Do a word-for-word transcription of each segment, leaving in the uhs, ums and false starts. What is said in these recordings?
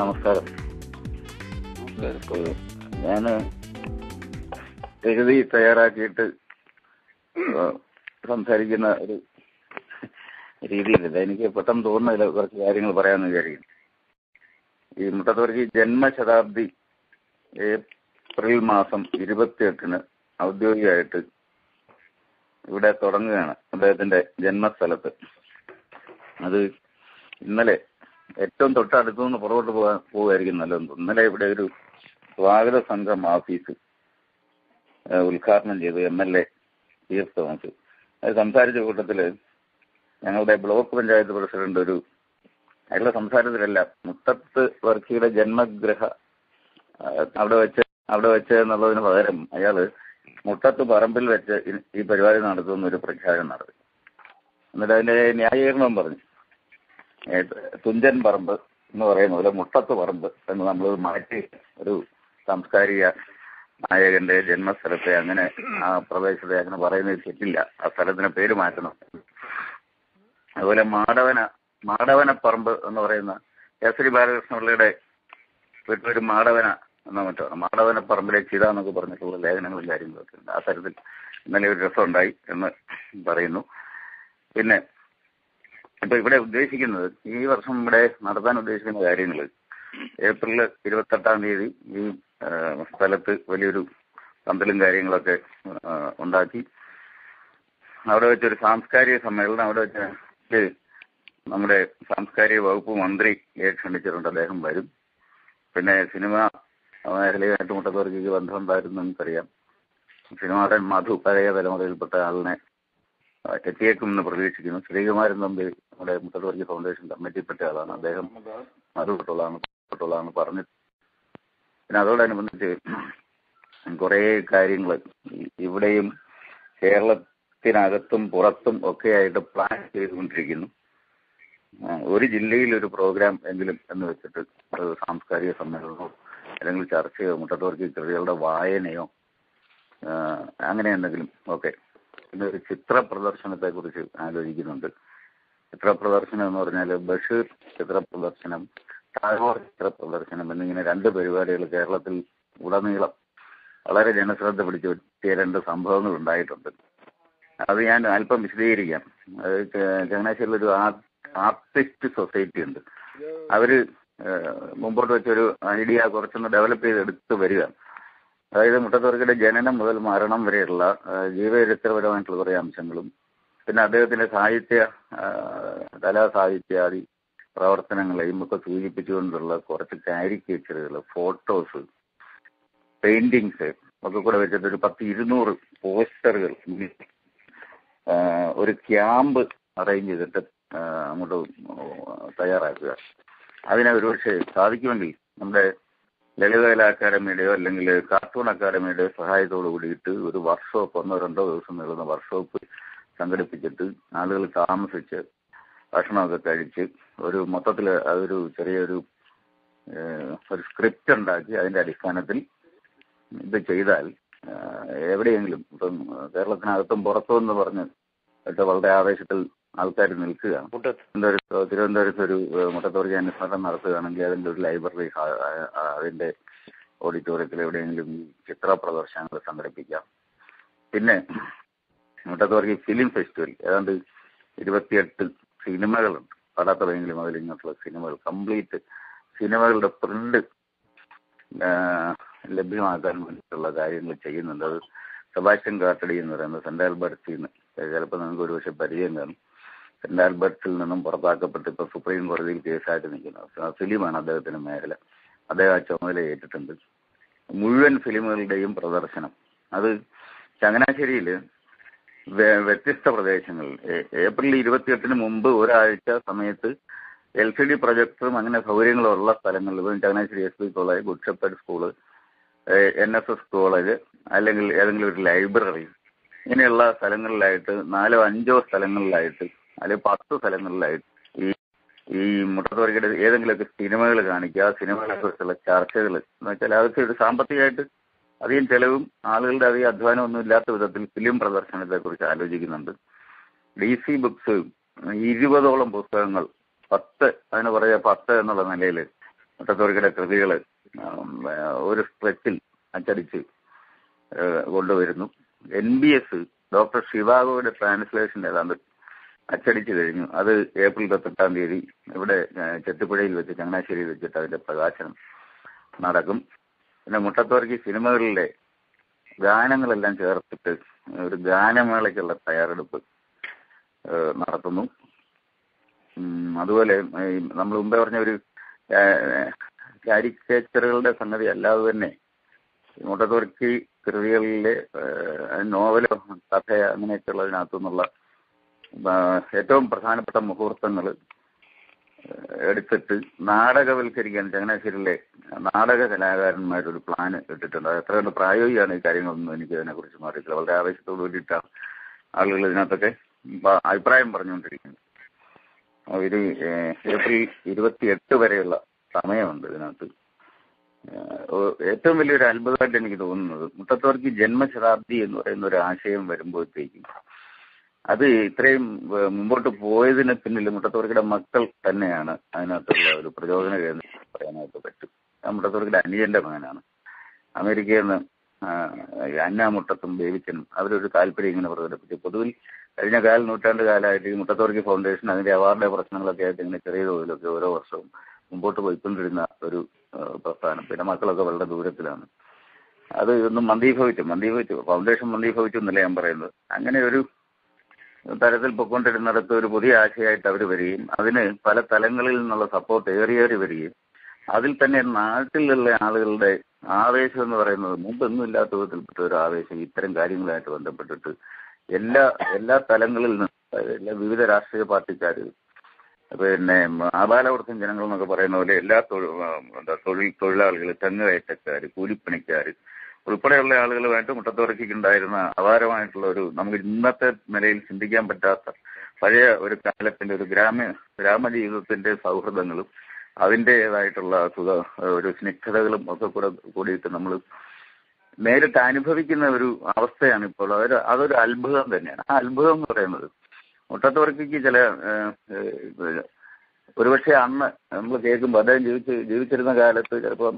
നമസ്കാരം. ഞാന് എഴുതി തയ്യാറാക്കിയിട്ട് സംസാരിക്കുന്ന ഒരു രീതിയിലില്ല. എനിക്ക് പെട്ടെന്ന് തോന്നുന്നില്ല, കുറച്ച് കാര്യങ്ങൾ പറയാമെന്ന് വിചാരിക്കും. ഈ മുട്ടത്തുവർക്കി ജന്മശതാബ്ദി ഏപ്രിൽ മാസം ഇരുപത്തിയെട്ടിന് ഔദ്യോഗികമായിട്ട് ഇവിടെ തുടങ്ങുകയാണ് അദ്ദേഹത്തിന്റെ ജന്മസ്ഥലത്ത്. അത് ഇന്നലെ ഏറ്റവും തൊട്ടടുത്തു നിന്ന് പുറകോട്ട് പോകാൻ പോകുമായിരിക്കും നല്ലതെന്ന് തോന്നുന്നു. ഇന്നലെ ഇവിടെ ഒരു സ്വാഗത സംഘം ഓഫീസ് ഉദ്ഘാടനം ചെയ്തു M L A P F Thomas. അത് സംസാരിച്ച കൂട്ടത്തില് ഞങ്ങളുടെ ബ്ലോക്ക് പഞ്ചായത്ത് പ്രസിഡന്റ് ഒരു അയാളുടെ സംസാരത്തിലല്ല മുട്ടത്ത് വർക്കിയുടെ ജന്മഗ്രഹ അവിടെ വെച്ച് അവിടെ വെച്ച് എന്നുള്ളതിന് പകരം അയാള് മുട്ടത്ത് പറമ്പിൽ വെച്ച് ഈ പരിപാടി നടത്തുന്നൊരു പ്രഖ്യാപനം നടത്തി. എന്നിട്ട് അതിന്റെ ന്യായീകരണം പറഞ്ഞു. തുഞ്ചൻ പറമ്പ് എന്ന് പറയുന്ന പോലെ മുട്ടത്ത് പറമ്പ് എന്ന് നമ്മൾ മാറ്റി ഒരു സാംസ്കാരിക നായകന്റെ ജന്മസ്ഥലത്തെ അങ്ങനെ ആ പ്രദേശത്തെ അങ്ങനെ പറയുന്നത് ശരിയില്ല. ആ സ്ഥലത്തിന് പേര് മാറ്റണം. അതുപോലെ മാടവന മാടവനപ്പറമ്പ് എന്ന് പറയുന്ന എസ് ഡി ബാലകൃഷ്ണപിള്ളയുടെ വീട്ടിലൊരു മാടവന എന്ന മറ്റാണ് മാടവനപ്പറമ്പിലെ ചിത എന്നൊക്കെ പറഞ്ഞിട്ടുള്ള ലേഖനങ്ങളും കാര്യങ്ങളൊക്കെ ഉണ്ട്. ആ തരത്തിൽ ഇന്നലെ ഒരു രസമുണ്ടായി എന്ന് പറയുന്നു. പിന്നെ ഇപ്പൊ ഇവിടെ ഉദ്ദേശിക്കുന്നത് ഈ വർഷം ഇവിടെ നടത്താൻ ഉദ്ദേശിക്കുന്ന കാര്യങ്ങൾ ഏപ്രിൽ ഇരുപത്തെട്ടാം തീയതി ഈ സ്ഥലത്ത് വലിയൊരു പന്തലും കാര്യങ്ങളൊക്കെ ഉണ്ടാക്കി അവിടെ വെച്ചൊരു സാംസ്കാരിക സമ്മേളനം അവിടെ വെച്ച് നമ്മുടെ സാംസ്കാരിക വകുപ്പ് മന്ത്രി ക്ഷണിച്ചിട്ടുണ്ട്, അദ്ദേഹം വരും. പിന്നെ സിനിമ മേഖലയുമായിട്ട് മുട്ടത്തുവർക്കിക്ക് ബന്ധമുണ്ടായിരുന്നു നമുക്കറിയാം. സിനിമാടൻ മധു പഴയ തലമുറയിൽപ്പെട്ട ആളിനെ എത്തിയേക്കും എന്ന് പ്രതീക്ഷിക്കുന്നു. ശ്രീകുമാരൻ തമ്പി നമ്മുടെ മുട്ടത്തുവർക്കി ഫൗണ്ടേഷൻ കമ്മിറ്റിപ്പെട്ട ആളാണ്. അദ്ദേഹം മധു പെട്ടോളാണ് പെട്ടോളാണ് പറഞ്ഞു. പിന്നെ അതോടനുബന്ധിച്ച് കുറേ കാര്യങ്ങൾ ഇവിടെയും കേരളത്തിനകത്തും പുറത്തും ഒക്കെയായിട്ട് പ്ലാൻ ചെയ്തുകൊണ്ടിരിക്കുന്നു. ഒരു ജില്ലയിൽ ഒരു പ്രോഗ്രാം എങ്കിലും എന്ന് വെച്ചിട്ട് അത് സാംസ്കാരിക സമ്മേളനമോ അല്ലെങ്കിൽ ചർച്ചയോ മുട്ടത്തുവർക്കി കൃതികളുടെ വായനയോ അങ്ങനെ എന്തെങ്കിലും ഒക്കെ. പിന്നെ ഒരു ചിത്ര പ്രദർശനത്തെ കുറിച്ച് ആലോചിക്കുന്നുണ്ട്. ചിത്ര പ്രദർശനം എന്ന് പറഞ്ഞാൽ ബഷീർ ചിത്ര പ്രദർശനം, ടാഗോർ ചിത്ര പ്രദർശനം എന്നിങ്ങനെ രണ്ട് പരിപാടികൾ കേരളത്തിൽ ഉടനീളം വളരെ ജനശ്രദ്ധ പിടിച്ചു പറ്റിയ രണ്ട് സംഭവങ്ങൾ ഉണ്ടായിട്ടുണ്ട്. അത് ഞാൻ അല്പം വിശദീകരിക്കാം. അത് ചങ്ങനാശ്ശേരിയിലൊരു ആർട്ട് ആർട്ടിസ്റ്റ് സൊസൈറ്റി ഉണ്ട്. അവര് മുമ്പോട്ട് വെച്ചൊരു ഐഡിയ കുറച്ചൊന്ന് ഡെവലപ്പ് ചെയ്തെടുത്ത് വരിക. അതായത് മുട്ടത്തുവർക്കിയുടെ ജനനം മുതൽ മരണം വരെയുള്ള ജീവചരിത്രപരമായിട്ടുള്ള കുറേ അംശങ്ങളും പിന്നെ അദ്ദേഹത്തിന്റെ സാഹിത്യ കലാ സാഹിത്യാദി പ്രവർത്തനങ്ങളെയും ഒക്കെ സൂചിപ്പിച്ചുകൊണ്ടുള്ള കുറച്ച് കാരിക്കേച്ചറുകൾ, ഫോട്ടോസ്, പെയിന്റിങ്സ് ഒക്കെ കൂടെ വെച്ചിട്ട് ഒരു പത്ത് ഇരുന്നൂറ് പോസ്റ്ററുകൾ, ഒരു ക്യാമ്പ് അറേഞ്ച് ചെയ്തിട്ട് അങ്ങോട്ട് തയ്യാറാക്കുക. അതിനെ ഒരുപക്ഷെ സാധിക്കുമെങ്കിൽ നമ്മുടെ ലളിതകല അക്കാദമിയുടെയോ അല്ലെങ്കിൽ കാർട്ടൂൺ അക്കാദമിയുടെയോ സഹായത്തോടു കൂടിയിട്ട് ഒരു വർക്ക്ഷോപ്പ്, ഒന്നോ രണ്ടോ ദിവസം നീളുന്ന വർക്ക്ഷോപ്പ് സംഘടിപ്പിച്ചിട്ട് ആളുകൾ താമസിച്ച് ഭക്ഷണമൊക്കെ കഴിച്ച് ഒരു മൊത്തത്തിൽ അതൊരു ചെറിയൊരു ഒരു സ്ക്രിപ്റ്റ് ഉണ്ടാക്കി അതിൻ്റെ അടിസ്ഥാനത്തിൽ ഇത് ചെയ്താൽ എവിടെയെങ്കിലും ഇപ്പം കേരളത്തിനകത്തും പുറത്തും എന്ന് പറഞ്ഞ് വളരെ ആവേശത്തിൽ ആൾക്കാർ നിൽക്കുകയാണ്. തിരുവനന്തപുരത്ത് തിരുവനന്തപുരത്ത് ഒരു മുട്ടത്തുവർക്കി അനുസ്മരണം നടത്തുകയാണെങ്കിൽ അതിൻ്റെ ഒരു ലൈബ്രറി, അതിൻ്റെ ഓഡിറ്റോറിയത്തിൽ എവിടെയെങ്കിലും ചിത്ര പ്രദർശനങ്ങൾ സംഘടിപ്പിക്കാം. പിന്നെ മുട്ടത്തുവർക്കി ഫിലിം ഫെസ്റ്റിവൽ ഏതാണ്ട് ഇരുപത്തിയെട്ട് സിനിമകളുണ്ട്. പടാത്തതെങ്കിലും അതിൽ ഇങ്ങോട്ടുള്ള സിനിമകൾ കംപ്ലീറ്റ് സിനിമകളുടെ പ്രിന്റ് ലഭ്യമാക്കാൻ വേണ്ടിയിട്ടുള്ള കാര്യങ്ങൾ ചെയ്യുന്നുണ്ട്. അത് സെബാസ്റ്റ്യൻ കാട്ടടി എന്ന് പറയുന്നത് സെന്റ് ആൽബർട്ടിൽ നിന്ന്, ചിലപ്പോൾ നിങ്ങൾക്ക് ഒരു പക്ഷെ പരിചയം കാണും, സെന്റ് ആൽബർട്ടിൽ നിന്നും പുറത്താക്കപ്പെട്ട് ഇപ്പോൾ സുപ്രീം കോടതിയിൽ കേസായിട്ട് നിൽക്കുന്നത്. ഫിലിമാണ് അദ്ദേഹത്തിന്റെ മേഖല. അദ്ദേഹം ആ ചുമതല ഏറ്റിട്ടുണ്ട്. മുഴുവൻ ഫിലിമുകളുടെയും പ്രദർശനം അത് ചങ്ങനാശ്ശേരിയിൽ വ്യത്യസ്ത പ്രദേശങ്ങളിൽ ഏപ്രിൽ ഇരുപത്തിയെട്ടിന് മുമ്പ് ഒരാഴ്ച സമയത്ത് എൽ സി ഡി പ്രൊജക്ടറും അങ്ങനെ സൗകര്യങ്ങളുള്ള സ്ഥലങ്ങളിൽ ഇപ്പോൾ Changanassery S B college, Good Shepherd school, N S S college അല്ലെങ്കിൽ ഏതെങ്കിലും ഒരു ലൈബ്രറി, ഇങ്ങനെയുള്ള സ്ഥലങ്ങളിലായിട്ട് നാലോ അഞ്ചോ സ്ഥലങ്ങളിലായിട്ട് അല്ലെങ്കിൽ പത്ത് സ്ഥലങ്ങളിലായിട്ട് ഈ ഈ മുട്ടത്തുവർക്കിയുടെ ഏതെങ്കിലുമൊക്കെ സിനിമകൾ കാണിക്കുക. ആ സിനിമകളെ കുറിച്ചുള്ള ചർച്ചകൾ എന്ന് വെച്ചാൽ അവർക്ക് ഒരു സാമ്പത്തികമായിട്ട് അധികം ചെലവും ആളുകളുടെ അധികം അധ്വാനം ഒന്നും ഇല്ലാത്ത വിധത്തിൽ ഫിലിം പ്രദർശനത്തെക്കുറിച്ച് ആലോചിക്കുന്നുണ്ട്. ഡി സി ബുക്സ് ഇരുപതോളം പുസ്തകങ്ങൾ, പത്ത് അതിന് പറയുക പത്ത് എന്നുള്ള നിലയിൽ മുട്ടത്തുവർക്കിയുടെ കൃതികൾ ഒരു സ്ട്രെച്ചിൽ അച്ചടിച്ച് കൊണ്ടുവരുന്നു. എൻ ബി എസ് ഡോക്ടർ ശിവാഗോയുടെ ട്രാൻസ്ലേഷൻ ഏതാണ്ട് അച്ചടിച്ചു കഴിഞ്ഞു. അത് ഏപ്രിൽ ഇരുപത്തെട്ടാം തീയതി ഇവിടെ ചെത്തുപുഴയിൽ വെച്ച് ചങ്ങനാശ്ശേരിയിൽ വെച്ചിട്ട് അതിന്റെ പ്രകാശനം നടക്കും. പിന്നെ മുട്ടത്തുവർക്കി സിനിമകളിലെ ഗാനങ്ങളെല്ലാം ചേർത്തിട്ട് ഒരു ഗാനമേളയ്ക്കുള്ള തയ്യാറെടുപ്പ് നടത്തുന്നു. അതുപോലെ നമ്മൾ മുമ്പേ പറഞ്ഞ ഒരു കാരിക്കേച്ചറുകളുടെ സംഗതി അല്ലാതെ തന്നെ മുട്ടത്തുവർക്കി കൃതികളിലെ നോവലോ കഥയോ അങ്ങനെയൊക്കെയുള്ളതിനകത്തു നിന്നുള്ള ഏറ്റവും പ്രധാനപ്പെട്ട മുഹൂർത്തങ്ങൾ എടുത്തിട്ട് നാടകവൽക്കരിക്കാൻ ചങ്ങനാശ്ശേരിയിലെ നാടക കലാകാരന്മാരൊരു പ്ലാന് ഇട്ടിട്ടുണ്ട്. അത് എത്ര കണ്ട് പ്രായോഗികമാണ് ഈ കാര്യങ്ങളൊന്നും എനിക്ക് അതിനെക്കുറിച്ച് മാറിയിട്ടില്ല. വളരെ ആവേശത്തോട് കൂടിയിട്ടാണ് ആളുകൾ ഇതിനകത്തൊക്കെ അഭിപ്രായം പറഞ്ഞുകൊണ്ടിരിക്കുന്നത്. ഇത് ഏപ്രിൽ ഇരുപത്തി എട്ട് വരെയുള്ള സമയമുണ്ട് ഇതിനകത്ത്. ഏറ്റവും വലിയൊരു അത്ഭുതമായിട്ട് എനിക്ക് തോന്നുന്നത് മുട്ടത്തുവർക്കി ജന്മശതാബ്ദി എന്ന് പറയുന്ന ഒരു ആശയം വരുമ്പോഴത്തേക്കും അത് ഇത്രയും മുമ്പോട്ട് പോയതിന് പിന്നിൽ മുട്ടത്തുവർക്കിയുടെ മക്കൾ തന്നെയാണ് അതിനകത്തുള്ള ഒരു പ്രചോദന കേന്ദ്രം പറയാനായിട്ട് പറ്റും. മുട്ടത്തുവർക്കിയുടെ അനിയന്റെ മകനാണ് അമേരിക്കയിൽ നിന്ന് അന്ന മുട്ടത്തും ബേബിച്ചനും അവരൊരു താല്പര്യം ഇങ്ങനെ പ്രകടിപ്പിച്ചു. പൊതുവിൽ കഴിഞ്ഞ കാൽ നൂറ്റാണ്ട് കാലമായിട്ട് ഈ മുട്ടത്തുവർക്കി ഫൗണ്ടേഷൻ അതിന്റെ അവാർഡ് പ്രശ്നങ്ങളൊക്കെ ആയിട്ട് ഇങ്ങനെ ചെറിയ തോതിലൊക്കെ ഓരോ വർഷവും മുമ്പോട്ട് പോയിക്കൊണ്ടിരുന്ന ഒരു പ്രസ്ഥാനം. പിന്നെ മക്കളൊക്കെ വളരെ ദൂരത്തിലാണ്. അത് ഒന്നും മന്ദീഭവിച്ചു മന്ദീഭവിച്ചു ഫൗണ്ടേഷൻ മന്ദീഭവിച്ചു എന്നല്ല ഞാൻ പറയുന്നത്. അങ്ങനെ ഒരു തരത്തിൽ പൊക്കൊണ്ടിരുന്നിടത്ത് ഒരു പുതിയ ആശയമായിട്ട് അവർ വരികയും അതിന് പല തലങ്ങളിൽ നിന്നുള്ള സപ്പോർട്ട് ഏറിയേറി വരികയും അതിൽ തന്നെ നാട്ടിലുള്ള ആളുകളുടെ ആവേശം എന്ന് പറയുന്നത് മുമ്പൊന്നും ഇല്ലാത്ത വിധത്തിൽപ്പെട്ട ഒരു ആവേശം ഇത്തരം കാര്യങ്ങളുമായിട്ട് ബന്ധപ്പെട്ടിട്ട് എല്ലാ എല്ലാ തലങ്ങളിൽ നിന്നും എല്ലാ വിവിധ രാഷ്ട്രീയ പാർട്ടിക്കാർ പിന്നെ ആബാലവൃത്തം ജനങ്ങൾ എന്നൊക്കെ പറയുന്ന പോലെ എല്ലാ എന്താ തൊഴിൽ തൊഴിലാളികൾ തെങ്ങുകയറ്റക്കാർ കൂലിപ്പണിക്കാർ ഉൾപ്പെടെയുള്ള ആളുകളുമായിട്ട് മുട്ടത്തുവർക്കിക്കുണ്ടായിരുന്ന അപാരമായിട്ടുള്ള ഒരു നമുക്ക് ഇന്നത്തെ നിലയിൽ ചിന്തിക്കാൻ പറ്റാത്ത പഴയ ഒരു കാലത്തിന്റെ ഒരു ഗ്രാമ ഗ്രാമജീവിതത്തിന്റെ സൗഹൃദങ്ങളും അതിൻ്റെതായിട്ടുള്ള സുഖ ഒരു സ്നിഗ്ധതകളും ഒക്കെ കൂടെ കൂടിയിട്ട് നമ്മൾ നേരിട്ട് അനുഭവിക്കുന്ന ഒരു അവസ്ഥയാണ് ഇപ്പോൾ. അതൊരു അതൊരു അത്ഭുതം തന്നെയാണ്. ആ അത്ഭുതം എന്ന് പറയുന്നത് മുട്ടത്തുവർക്കിക്ക് ചില ഒരുപക്ഷെ അന്ന് നമ്മൾ കേൾക്കുമ്പോൾ അദ്ദേഹം ജീവിച്ച് ജീവിച്ചിരുന്ന കാലത്ത് ചിലപ്പം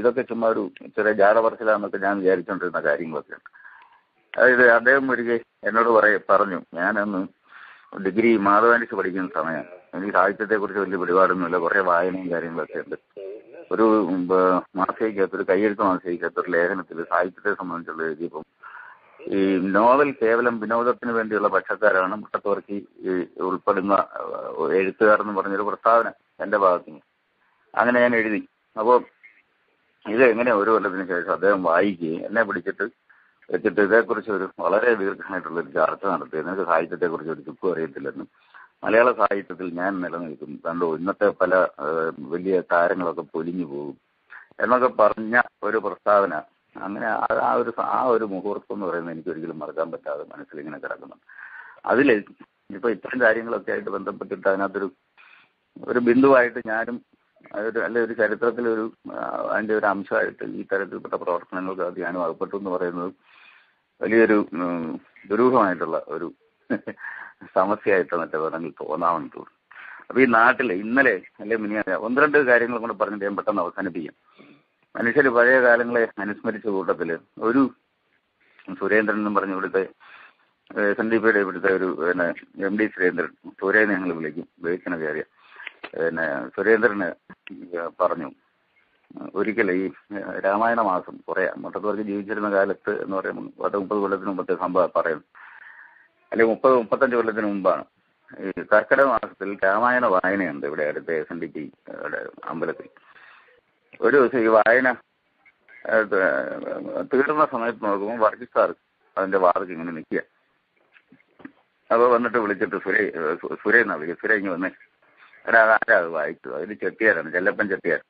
ഇതൊക്കെ ചുമ്മാ ഒരു ചെറിയ ജാടപറച്ചിലാന്നൊക്കെ ഞാൻ വിചാരിച്ചുകൊണ്ടിരുന്ന കാര്യങ്ങളൊക്കെ ഉണ്ട്. അതായത് അദ്ദേഹം ഒരിക്കൽ എന്നോട് പറയ പറഞ്ഞു ഞാനന്ന് ഡിഗ്രി മാധവാനിച്ച് പഠിക്കുന്ന സമയമാണ്. എനിക്ക് സാഹിത്യത്തെക്കുറിച്ച് വലിയ പിടിപാടൊന്നുമില്ല. കുറേ വായനയും കാര്യങ്ങളൊക്കെ ഉണ്ട്. ഒരു മാസികയ്ക്കകത്ത് ഒരു കയ്യെഴുത്ത് മാസികയ്ക്കകത്ത് ഒരു ലേഖനത്തിൽ സാഹിത്യത്തെ സംബന്ധിച്ചുള്ള എഴുതിയപ്പം ഈ നോവൽ കേവലം വിനോദത്തിന് വേണ്ടിയുള്ള പക്ഷക്കാരാണ് മുട്ടത്തുവർക്കി ഉൾപ്പെടുന്ന എഴുത്തുകാർ എന്ന് പറഞ്ഞൊരു പ്രസ്താവന എൻ്റെ ഭാഗത്ത് നിന്ന് അങ്ങനെ ഞാൻ എഴുതി. അപ്പോൾ ഇത് എങ്ങനെ ഒരു കൊല്ലത്തിന് ശേഷം അദ്ദേഹം വായിക്കുകയും എന്നെ പിടിച്ചിട്ട് വെച്ചിട്ട് ഇതേക്കുറിച്ച് ഒരു വളരെ ദീർഘമായിട്ടുള്ളൊരു ചർച്ച നടത്തി. എനിക്ക് സാഹിത്യത്തെക്കുറിച്ച് ഒരു ചുക്കും അറിയത്തില്ലെന്നും മലയാള സാഹിത്യത്തിൽ ഞാൻ നിലനിൽക്കും കണ്ടു ഇന്നത്തെ പല വലിയ താരങ്ങളൊക്കെ പൊലിഞ്ഞു പോകും എന്നൊക്കെ പറഞ്ഞ ഒരു പ്രസ്താവന. അങ്ങനെ ആ ഒരു ആ ഒരു മുഹൂർത്തം എന്ന് പറയുന്നത് എനിക്ക് ഒരിക്കലും മറക്കാൻ പറ്റാതെ മനസ്സിലിങ്ങനെ കിടക്കുന്നുണ്ട്. അതിൽ ഇപ്പൊ ഇത്തരം കാര്യങ്ങളൊക്കെ ആയിട്ട് ബന്ധപ്പെട്ടിട്ട് അതിനകത്തൊരു ഒരു ബിന്ദുവായിട്ട് ഞാനും ഒരു അല്ലെ ഒരു ചരിത്രത്തിലൊരു അതിൻ്റെ ഒരു അംശമായിട്ട് ഈ തരത്തിൽപ്പെട്ട പ്രവർത്തനങ്ങൾക്ക് അത് ഞാനും അകപ്പെട്ടു എന്ന് പറയുന്നത് വലിയൊരു ദുരൂഹമായിട്ടുള്ള ഒരു സമസ്യയായിട്ടാണ് മറ്റേ വേണമെങ്കിൽ തോന്നാമെന്ന് തോന്നുന്നു. അപ്പൊ ഈ നാട്ടിലെ ഇന്നലെ അല്ലെ മിനി ഒന്ന് രണ്ട് കാര്യങ്ങൾ കൊണ്ട് പറഞ്ഞിട്ട് ഞാൻ പെട്ടെന്ന് അവസാനിപ്പിക്കാം. മനുഷ്യർ പഴയ കാലങ്ങളെ അനുസ്മരിച്ച കൂട്ടത്തിൽ ഒരു സുരേന്ദ്രൻ എന്നും പറഞ്ഞ് ഇവിടുത്തെ എസ് എൻ ഡി പിയുടെ ഇവിടുത്തെ ഒരു പിന്നെ എം ഡി സുരേന്ദ്രൻ സുരേന്ദ്രൻ ഞങ്ങൾ വിളിക്കും ബേക്കണ കയറിയ പിന്നെ സുരേന്ദ്രന് പറഞ്ഞു ഒരിക്കൽ ഈ രാമായണ മാസം കുറേ മുട്ടത്തുവർക്കി ജീവിച്ചിരുന്ന കാലത്ത് എന്ന് പറയുമ്പോൾ പത്ത് മുപ്പത് കൊല്ലത്തിന് മുമ്പത്തെ സംഭവം പറയുന്നു അല്ലെങ്കിൽ മുപ്പത് മുപ്പത്തഞ്ച് കൊല്ലത്തിന് മുമ്പാണ്. ഈ കർക്കിടക മാസത്തിൽ രാമായണ വായനയുണ്ട് ഇവിടെ അടുത്ത എസ് എൻ ഡി പി അമ്പലത്തിൽ. ഒരു ദിവസം ഈ വായന തീർന്ന സമയത്ത് നോക്കുമ്പോൾ വർഗീസാർ അതിന്റെ വാർക്ക് ഇങ്ങനെ നിൽക്കുക. അപ്പോൾ വന്നിട്ട് വിളിച്ചിട്ട് സുരേ സുരേന്നാണ് വിളിക്കുക സുരേ ഇങ്ങനെ വന്നേ എടാ അതാരാ അത് വായിച്ചു അതിൽ ചെട്ടിയാരാണ് ചെല്ലപ്പൻ ചെട്ടിയാർ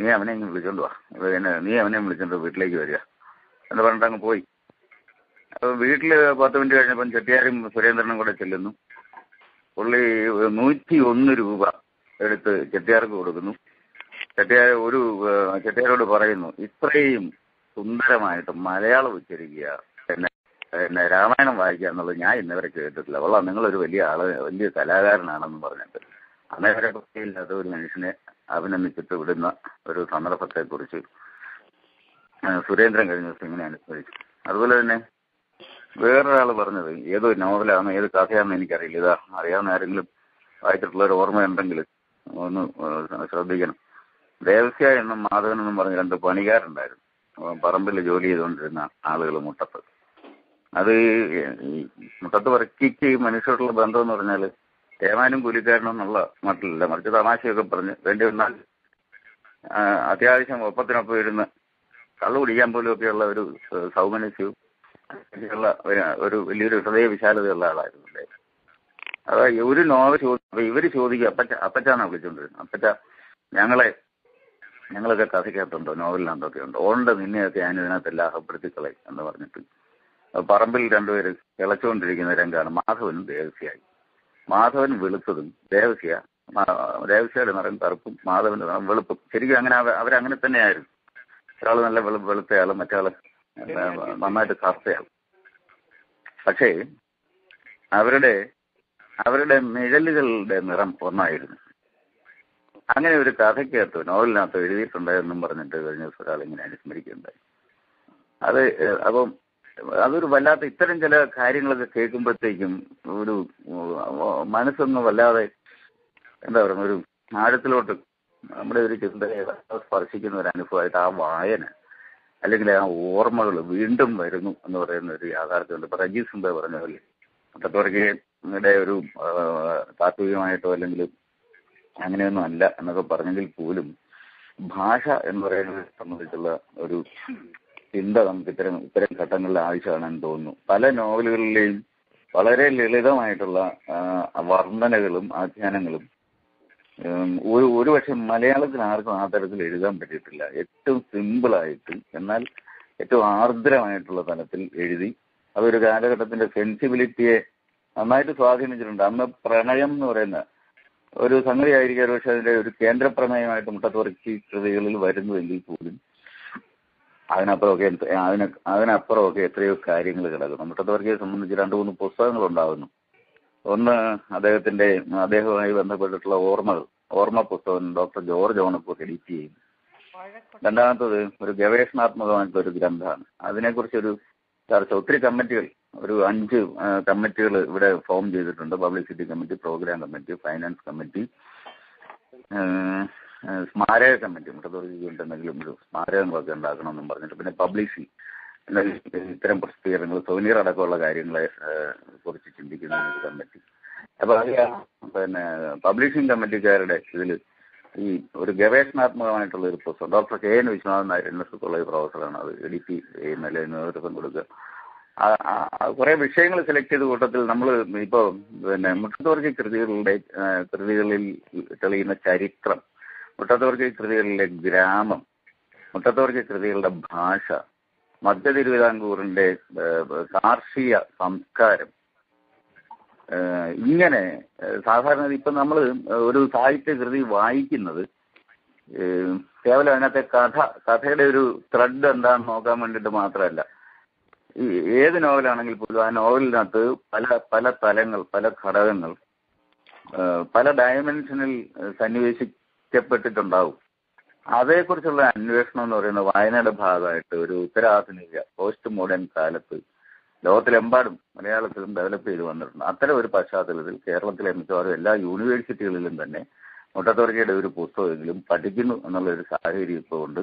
നീ അവനെ ഇങ്ങനെ വിളിച്ചോണ്ട് വാ പിന്നെ നീ അവനെ വിളിച്ചോണ്ട് വീട്ടിലേക്ക് വരിക എന്ന് പറഞ്ഞിട്ട് അങ്ങ് പോയി. അപ്പോൾ വീട്ടിൽ പത്ത് മിനിറ്റ് കഴിഞ്ഞപ്പം ചെട്ടിയാരും സുരേന്ദ്രനും കൂടെ ചെല്ലുന്നു. പുള്ളി നൂറ്റി ഒന്ന് രൂപ എടുത്ത് ചെട്ടിയാർക്ക് കൊടുക്കുന്നു. ചെട്ടിയാർ ഒരു ചെട്ടിയാരോട് പറയുന്നു ഇത്രയും സുന്ദരമായിട്ട് മലയാളം ഉച്ചരിക്കുക പിന്നെ പിന്നെ രാമായണം വായിക്കുക എന്നുള്ളത് ഞാൻ ഇന്നവരെ കേട്ടിട്ടില്ല. കൊള്ളാം നിങ്ങളൊരു വലിയ ആള് വലിയ കലാകാരനാണെന്ന് പറഞ്ഞിട്ട് അമേരിക്ക ഭക്തിയില്ലാത്ത ഒരു മനുഷ്യനെ അഭിനന്ദിച്ചിട്ട് വിടുന്ന ഒരു സന്ദർഭത്തെ കുറിച്ച് സുരേന്ദ്രൻ കഴിഞ്ഞ ദിവസം ഇങ്ങനെ അനുസ്മരിച്ചു. അതുപോലെ തന്നെ വേറൊരാൾ പറഞ്ഞത്, ഏത് നോവലാണ് ഏത് കഥയാണെന്ന് എനിക്കറിയില്ല, ഇതാ അറിയാവുന്ന ആരെങ്കിലും വായിച്ചിട്ടുള്ള ഒരു ഓർമ്മയുണ്ടെങ്കിൽ ഒന്ന് ശ്രദ്ധിക്കണം. ദേവസ്യ എന്നും മാധവൻ എന്നും പറഞ്ഞ രണ്ട് പണിക്കാരുണ്ടായിരുന്നു, പറമ്പിൽ ജോലി ചെയ്തുകൊണ്ടിരുന്ന ആളുകൾ മുട്ടത്ത്. അത് മുട്ടത്ത് വർക്കിക്ക് മനുഷ്യരുള്ള ബന്ധം എന്ന് പറഞ്ഞാൽ ഏമാനും കൂലിക്കാരനെന്നുള്ള മട്ടിലല്ല, മറിച്ച് തമാശയൊക്കെ പറഞ്ഞ് വേണ്ടി വന്നാൽ അത്യാവശ്യം ഒപ്പത്തിനൊപ്പം ഇരുന്ന് കള്ളു കുടിക്കാൻ പോലും ഒക്കെയുള്ള ഒരു സൗമനസ്യവും ഉള്ള ഒരു വലിയൊരു ഹൃദയ വിശാലതയുള്ള ആളായിരുന്നു. അതായത് ഒരു നോവൽ ചോദിക്കും, ഇവർ ചോദിക്കുക, അപ്പച്ച അപ്പച്ചാണ് വിളിച്ചോണ്ടിരുന്നത്, അപ്പച്ച ഞങ്ങളെ ഞങ്ങളൊക്കെ കഥയ്ക്കകത്തുണ്ടോ നോവലിനകത്തൊക്കെ ഉണ്ടോ, ഉണ്ട് നിന്നെയൊക്കെ ഞാൻ ഇതിനകത്തെല്ലാം അഹപ്പെടുത്തിക്കളെ എന്ന് പറഞ്ഞിട്ട് പറമ്പിൽ രണ്ടുപേര് കിളച്ചുകൊണ്ടിരിക്കുന്ന രംഗമാണ് മാധവനും ദേവസ്യയായി. മാധവൻ വെളുത്തതും ദേവസ്യ ദേവസ്യയുടെ നിറം കറുപ്പും മാധവന്റെ നിറം വെളുപ്പും. ശരിക്കും അങ്ങനെ അവരങ്ങനെ തന്നെയായിരുന്നു. ഒരാൾ നല്ല വെളു വെളുത്തയാളും മറ്റയാൾ നന്നായിട്ട് കറുത്തയാളും. പക്ഷേ അവരുടെ അവരുടെ നിഴലുകളുടെ നിറം ഒന്നായിരുന്നു. അങ്ങനെ ഒരു കഥയ്ക്കകത്ത് നോവലിനകത്ത് എഴുതിയിട്ടുണ്ടായെന്നും പറഞ്ഞിട്ട് കഴിഞ്ഞ ദിവസം ഒരാൾ ഇങ്ങനെ അനുസ്മരിക്കുകയുണ്ടായി. അത് അപ്പം അതൊരു വല്ലാത്ത ഇത്തരം ചില കാര്യങ്ങളൊക്കെ കേൾക്കുമ്പോഴത്തേക്കും ഒരു മനസ്സൊന്നും വല്ലാതെ എന്താ പറയുക, ഒരു ആഴത്തിലോട്ട് നമ്മുടെ ഒരു ചിന്തയെ സ്പർശിക്കുന്ന ഒരു അനുഭവമായിട്ട് ആ വായന അല്ലെങ്കിൽ ആ ഓർമ്മകൾ വീണ്ടും വരുന്നു എന്ന് പറയുന്ന ഒരു യാഥാർത്ഥ്യമുണ്ട്. ഇപ്പൊ രഞ്ജിത് സിംഗ് പറഞ്ഞ പോലെ മുട്ടത്തുവർക്കിയുടെ ഒരു താത്വികമായിട്ടോ അല്ലെങ്കിൽ അങ്ങനെയൊന്നും അല്ല എന്നൊക്കെ പറഞ്ഞെങ്കിൽ പോലും ഭാഷ എന്ന് പറയുന്നതിനെ സംബന്ധിച്ചുള്ള ഒരു ചിന്ത നമുക്ക് ഇത്തരം ഇത്തരം ഘട്ടങ്ങളിൽ ആവശ്യമാണെന്ന് തോന്നുന്നു. പല നോവലുകളിലെയും വളരെ ലളിതമായിട്ടുള്ള വർണ്ണനകളും ആഖ്യാനങ്ങളും ഒരു ഒരുപക്ഷെ മലയാളത്തിൽ ആർക്കും ആ തരത്തിൽ എഴുതാൻ പറ്റിയിട്ടില്ല. ഏറ്റവും സിമ്പിളായിട്ട് എന്നാൽ ഏറ്റവും ആർദ്രമായിട്ടുള്ള തലത്തിൽ എഴുതി അതൊരു കാലഘട്ടത്തിന്റെ സെൻസിബിലിറ്റിയെ നന്നായിട്ട് സ്വാധീനിച്ചിട്ടുണ്ട്. അന്ന് പ്രണയം എന്ന് പറയുന്ന ഒരു സംഗതിയായിരിക്കും ഒരുപക്ഷെ അതിന്റെ ഒരു കേന്ദ്ര പ്രമേയമായിട്ട് മുട്ടത്തുവർക്കി കൃതികളിൽ വരുന്നുവെങ്കിൽ പോലും അതിനപ്പുറമൊക്കെ അതിന് അതിനപ്പുറമൊക്കെ എത്രയോ കാര്യങ്ങൾ കിടക്കുന്നു. മുട്ടത്തുവർക്കിയെ സംബന്ധിച്ച് രണ്ട് മൂന്ന് പുസ്തകങ്ങൾ ഉണ്ടാകുന്നു. ഒന്ന് അദ്ദേഹത്തിന്റെ അദ്ദേഹവുമായി ബന്ധപ്പെട്ടിട്ടുള്ള ഓർമ്മകൾ, ഓർമ്മ പുസ്തകം ഡോക്ടർ ജോർജ് ഓണപ്പൂർ എഡിറ്റ് ചെയ്യും. രണ്ടാമത്തത് ഒരു ഗവേഷണാത്മകമായിട്ടുള്ള ഒരു ഗ്രന്ഥമാണ്. അതിനെക്കുറിച്ചൊരു ചർച്ച ഒത്തിരി കമ്മിറ്റികൾ, ഒരു അഞ്ച് കമ്മിറ്റികൾ ഇവിടെ ഫോം ചെയ്തിട്ടുണ്ട്. Publicity committee, programme committee, finance committee, സ്മാരക കമ്മിറ്റി. മുട്ടത്തുവർക്കിക്ക് ഉണ്ടെന്നെങ്കിലും ഒരു സ്മാരകങ്ങളൊക്കെ ഉണ്ടാക്കണമെന്നും പറഞ്ഞിട്ട് പിന്നെ പബ്ലിഷിംഗ്, ഇത്തരം പ്രസിദ്ധീകരണങ്ങൾ, സൗനിയർ അടക്കമുള്ള കാര്യങ്ങളെ കുറിച്ച് ചിന്തിക്കുന്ന ഒരു കമ്മിറ്റി. അപ്പൊ അത് പിന്നെ പബ്ലിഷിംഗ് കമ്മിറ്റിക്കാരുടെ ഇതിൽ ഈ ഒരു ഗവേഷണാത്മകമായിട്ടുള്ള ഒരു പുസ്തകം doctor K N Viswanathan Nair N S college പ്രൊഫസറാണ്, അത് എഡിറ്റ് ചെയ്യുന്ന അല്ലെങ്കിൽ നേതൃത്വം കൊടുക്കുക. കുറെ വിഷയങ്ങൾ സെലക്ട് ചെയ്ത കൂട്ടത്തിൽ നമ്മൾ ഇപ്പോൾ പിന്നെ മുട്ടത്തുവർക്കി കൃതികളുടെ കൃതികളിൽ തെളിയുന്ന ചരിത്രം, മുട്ടത്തുവർക്കി കൃതികളിലെ ഗ്രാമം, മുട്ടത്തുവർക്കി കൃതികളുടെ ഭാഷ, മധ്യ തിരുവിതാംകൂറിന്റെ കാർഷിക സംസ്കാരം, ഇങ്ങനെ സാധാരണ ഇപ്പൊ നമ്മൾ ഒരു സാഹിത്യ കൃതി വായിക്കുന്നത് കേവലം അതിനകത്തെ കഥ കഥയുടെ ഒരു ത്രെഡ് എന്താണെന്ന് നോക്കാൻ വേണ്ടിയിട്ട് മാത്രമല്ല. ഈ ഏത് നോവലാണെങ്കിൽ പോലും ആ നോവലിനകത്ത് പല പല തലങ്ങൾ, പല ഘടകങ്ങൾ, പല ഡയമെൻഷനിൽ സന്നിവേശിക്കപ്പെട്ടിട്ടുണ്ടാവും. അതേക്കുറിച്ചുള്ള അന്വേഷണം എന്ന് പറയുന്ന വായനയുടെ ഭാഗമായിട്ട് ഒരു ഉത്തരാധുനിക പോസ്റ്റ് മോഡേൺ കാലത്ത് ലോകത്തിലെമ്പാടും മലയാളത്തിലും ഡെവലപ്പ് ചെയ്ത് വന്നിട്ടുണ്ട്. അത്തരം ഒരു പശ്ചാത്തലത്തിൽ കേരളത്തിലെ മിക്കവാറും എല്ലാ യൂണിവേഴ്സിറ്റികളിലും തന്നെ മുട്ടത്തുവർക്കിയുടെ ഒരു പുസ്തകമെങ്കിലും പഠിക്കുന്നു എന്നുള്ളൊരു സാഹചര്യം ഇപ്പോൾ ഉണ്ട്.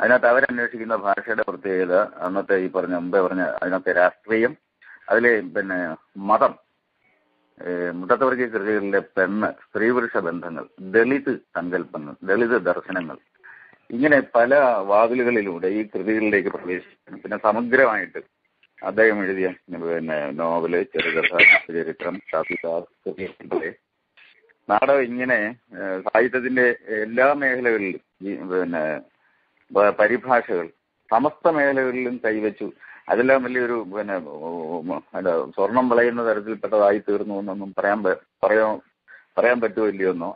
അതിനകത്ത് അവരന്വേഷിക്കുന്ന ഭാഷയുടെ പ്രത്യേകത, അന്നത്തെ ഈ പറഞ്ഞ മുമ്പേ പറഞ്ഞ അതിനകത്തെ രാഷ്ട്രീയം, അതിലെ പിന്നെ മതം, മുട്ടത്തുവർക്കി കൃതികളിലെ പെണ്ണ് സ്ത്രീ പുരുഷ ബന്ധങ്ങൾ, ദളിത് സങ്കല്പങ്ങൾ, ദളിത് ദർശനങ്ങൾ, ഇങ്ങനെ പല വാതിലുകളിലൂടെ ഈ കൃതികളിലേക്ക് പ്രവേശിക്കുന്നു. പിന്നെ സമഗ്രമായിട്ട് അദ്ദേഹം എഴുതിയ പിന്നെ നോവല്, ചെറുകഥ, ചരിത്രം, കവിത, നാടകം, ഇങ്ങനെ സാഹിത്യത്തിന്റെ എല്ലാ മേഖലകളിലും പിന്നെ പരിഭാഷകൾ സമസ്ത മേഖലകളിലും കൈവച്ചു. അതെല്ലാം വലിയൊരു പിന്നെ എന്താ സ്വർണം വിളയുന്ന തരത്തിൽപ്പെട്ടതായി തീർന്നു എന്നൊന്നും പറയാൻ പറയാൻ പറയാൻ പറ്റുമോ ഇല്ലയോന്നോ.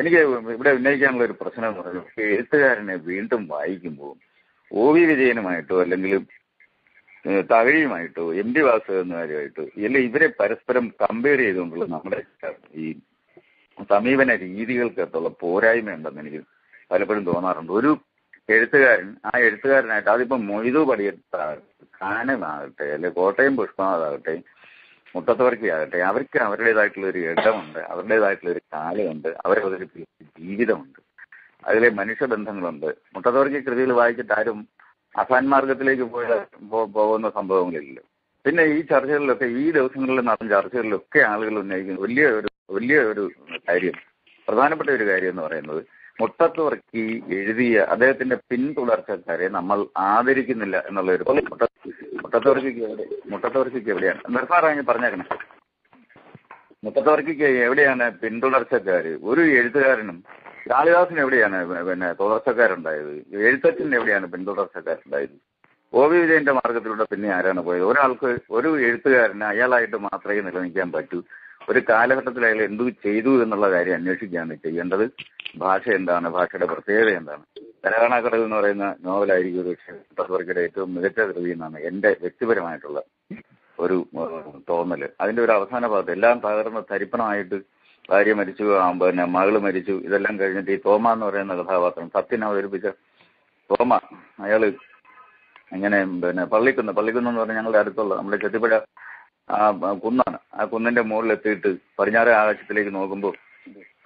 എനിക്ക് ഇവിടെ ഉന്നയിക്കാനുള്ള ഒരു പ്രശ്നം എന്ന് പറയുന്നത്, എഴുത്തുകാരനെ വീണ്ടും വായിക്കുമ്പോൾ ഒ വി വിജയനുമായിട്ടോ അല്ലെങ്കിൽ തകഴിയുമായിട്ടോ എം ടി വാസുദേവനുമാരുമായിട്ടോ ഇല്ല, ഇവരെ പരസ്പരം കമ്പയർ ചെയ്തുകൊണ്ടുള്ള നമ്മുടെ ഈ സമീപന രീതികൾക്കകത്തുള്ള പോരായ്മയുണ്ടെന്ന് എനിക്ക് പലപ്പോഴും തോന്നാറുണ്ട്. ഒരു എഴുത്തുകാരൻ ആ എഴുത്തുകാരനായിട്ട് അതിപ്പം മൊയ്തു പടിയെടുത്താകട്ടെ, കാനനാകട്ടെ, അല്ലെ കോട്ടയം പുഷ്പനാഥാകട്ടെ, മുട്ടത്തുവർക്കിയാകട്ടെ, അവർക്ക് അവരുടേതായിട്ടുള്ളൊരു ഇടമുണ്ട്, അവരുടേതായിട്ടുള്ളൊരു കാലമുണ്ട്, അവരവരുടെ ജീവിതമുണ്ട്, അതിലെ മനുഷ്യബന്ധങ്ങളുണ്ട്. മുട്ടത്തുവർക്കി കൃതികൾ വായിച്ചിട്ട് ആരും അസാൻ മാർഗത്തിലേക്ക് പോയ പോകുന്ന സംഭവങ്ങളില്ല. പിന്നെ ഈ ചർച്ചകളിലൊക്കെ ഈ ദിവസങ്ങളിൽ നടന്ന ചർച്ചകളിലൊക്കെ ആളുകൾ ഉന്നയിക്കുന്ന വലിയ ഒരു വലിയ ഒരു കാര്യം, പ്രധാനപ്പെട്ട ഒരു കാര്യം എന്ന് പറയുന്നത് മുട്ടത്തുവർക്കി എഴുതിയ അദ്ദേഹത്തിന്റെ പിന്തുടർച്ചക്കാരെ നമ്മൾ ആദരിക്കുന്നില്ല എന്നുള്ള ഒരു മുട്ടത്തുവർക്കിക്ക് എവിടെ മുട്ടത്തുവർക്കിക്ക് എവിടെയാണ് നിർഫാറാങ്ങി പറഞ്ഞേക്കണേ മുട്ടത്തുവർക്കിക്ക് എവിടെയാണ് പിന്തുടർച്ചക്കാര്? ഒരു എഴുത്തുകാരനും കാളിദാസിന് എവിടെയാണ് പിന്നെ തുടർച്ചക്കാരുണ്ടായത്? എഴുത്തച്ഛന് എവിടെയാണ് പിന്തുടർച്ചക്കാരുണ്ടായത്? ഒ വി വിജയന്റെ മാർഗത്തിലൂടെ പിന്നെ ആരാണ് പോയത്? ഒരാൾക്ക്, ഒരു എഴുത്തുകാരന് അയാളായിട്ട് മാത്രമേ നിലനിൽക്കാൻ പറ്റൂ. ഒരു കാലഘട്ടത്തിൽ അയാൾ എന്തു ചെയ്തു എന്നുള്ള കാര്യം അന്വേഷിക്കുകയാണ് ചെയ്യേണ്ടത്. ഭാഷ എന്താണ്, ഭാഷയുടെ പ്രത്യേകത എന്താണ്? തലകാണാക്കടൽ എന്ന് പറയുന്ന നോവലായിരിക്കും ഒരു പക്ഷേ ഏറ്റവും മികച്ച കൃതി എന്നാണ് എൻ്റെ വ്യക്തിപരമായിട്ടുള്ള ഒരു തോന്നല്. അതിന്റെ ഒരു അവസാന ഭാഗത്ത് എല്ലാം തകർന്ന് തരിപ്പണമായിട്ട് ഭാര്യ മരിച്ചു, പിന്നെ മകള് മരിച്ചു, ഇതെല്ലാം കഴിഞ്ഞിട്ട് ഈ തോമ എന്ന് പറയുന്ന കഥാപാത്രം, സത്യൻ അവതരിപ്പിച്ച തോമ, അയാള് ഇങ്ങനെ പിന്നെ പള്ളിക്കുന്ന് പള്ളിക്കുന്ന് എന്ന് പറഞ്ഞാൽ ഞങ്ങളുടെ അടുത്തുള്ള നമ്മുടെ ചെത്തിപ്പുഴ ആ കുന്നാണ്. ആ കുന്നിന്റെ മുകളിലെത്തിയിട്ട് പടിഞ്ഞാറ് ആകാശത്തിലേക്ക് നോക്കുമ്പോൾ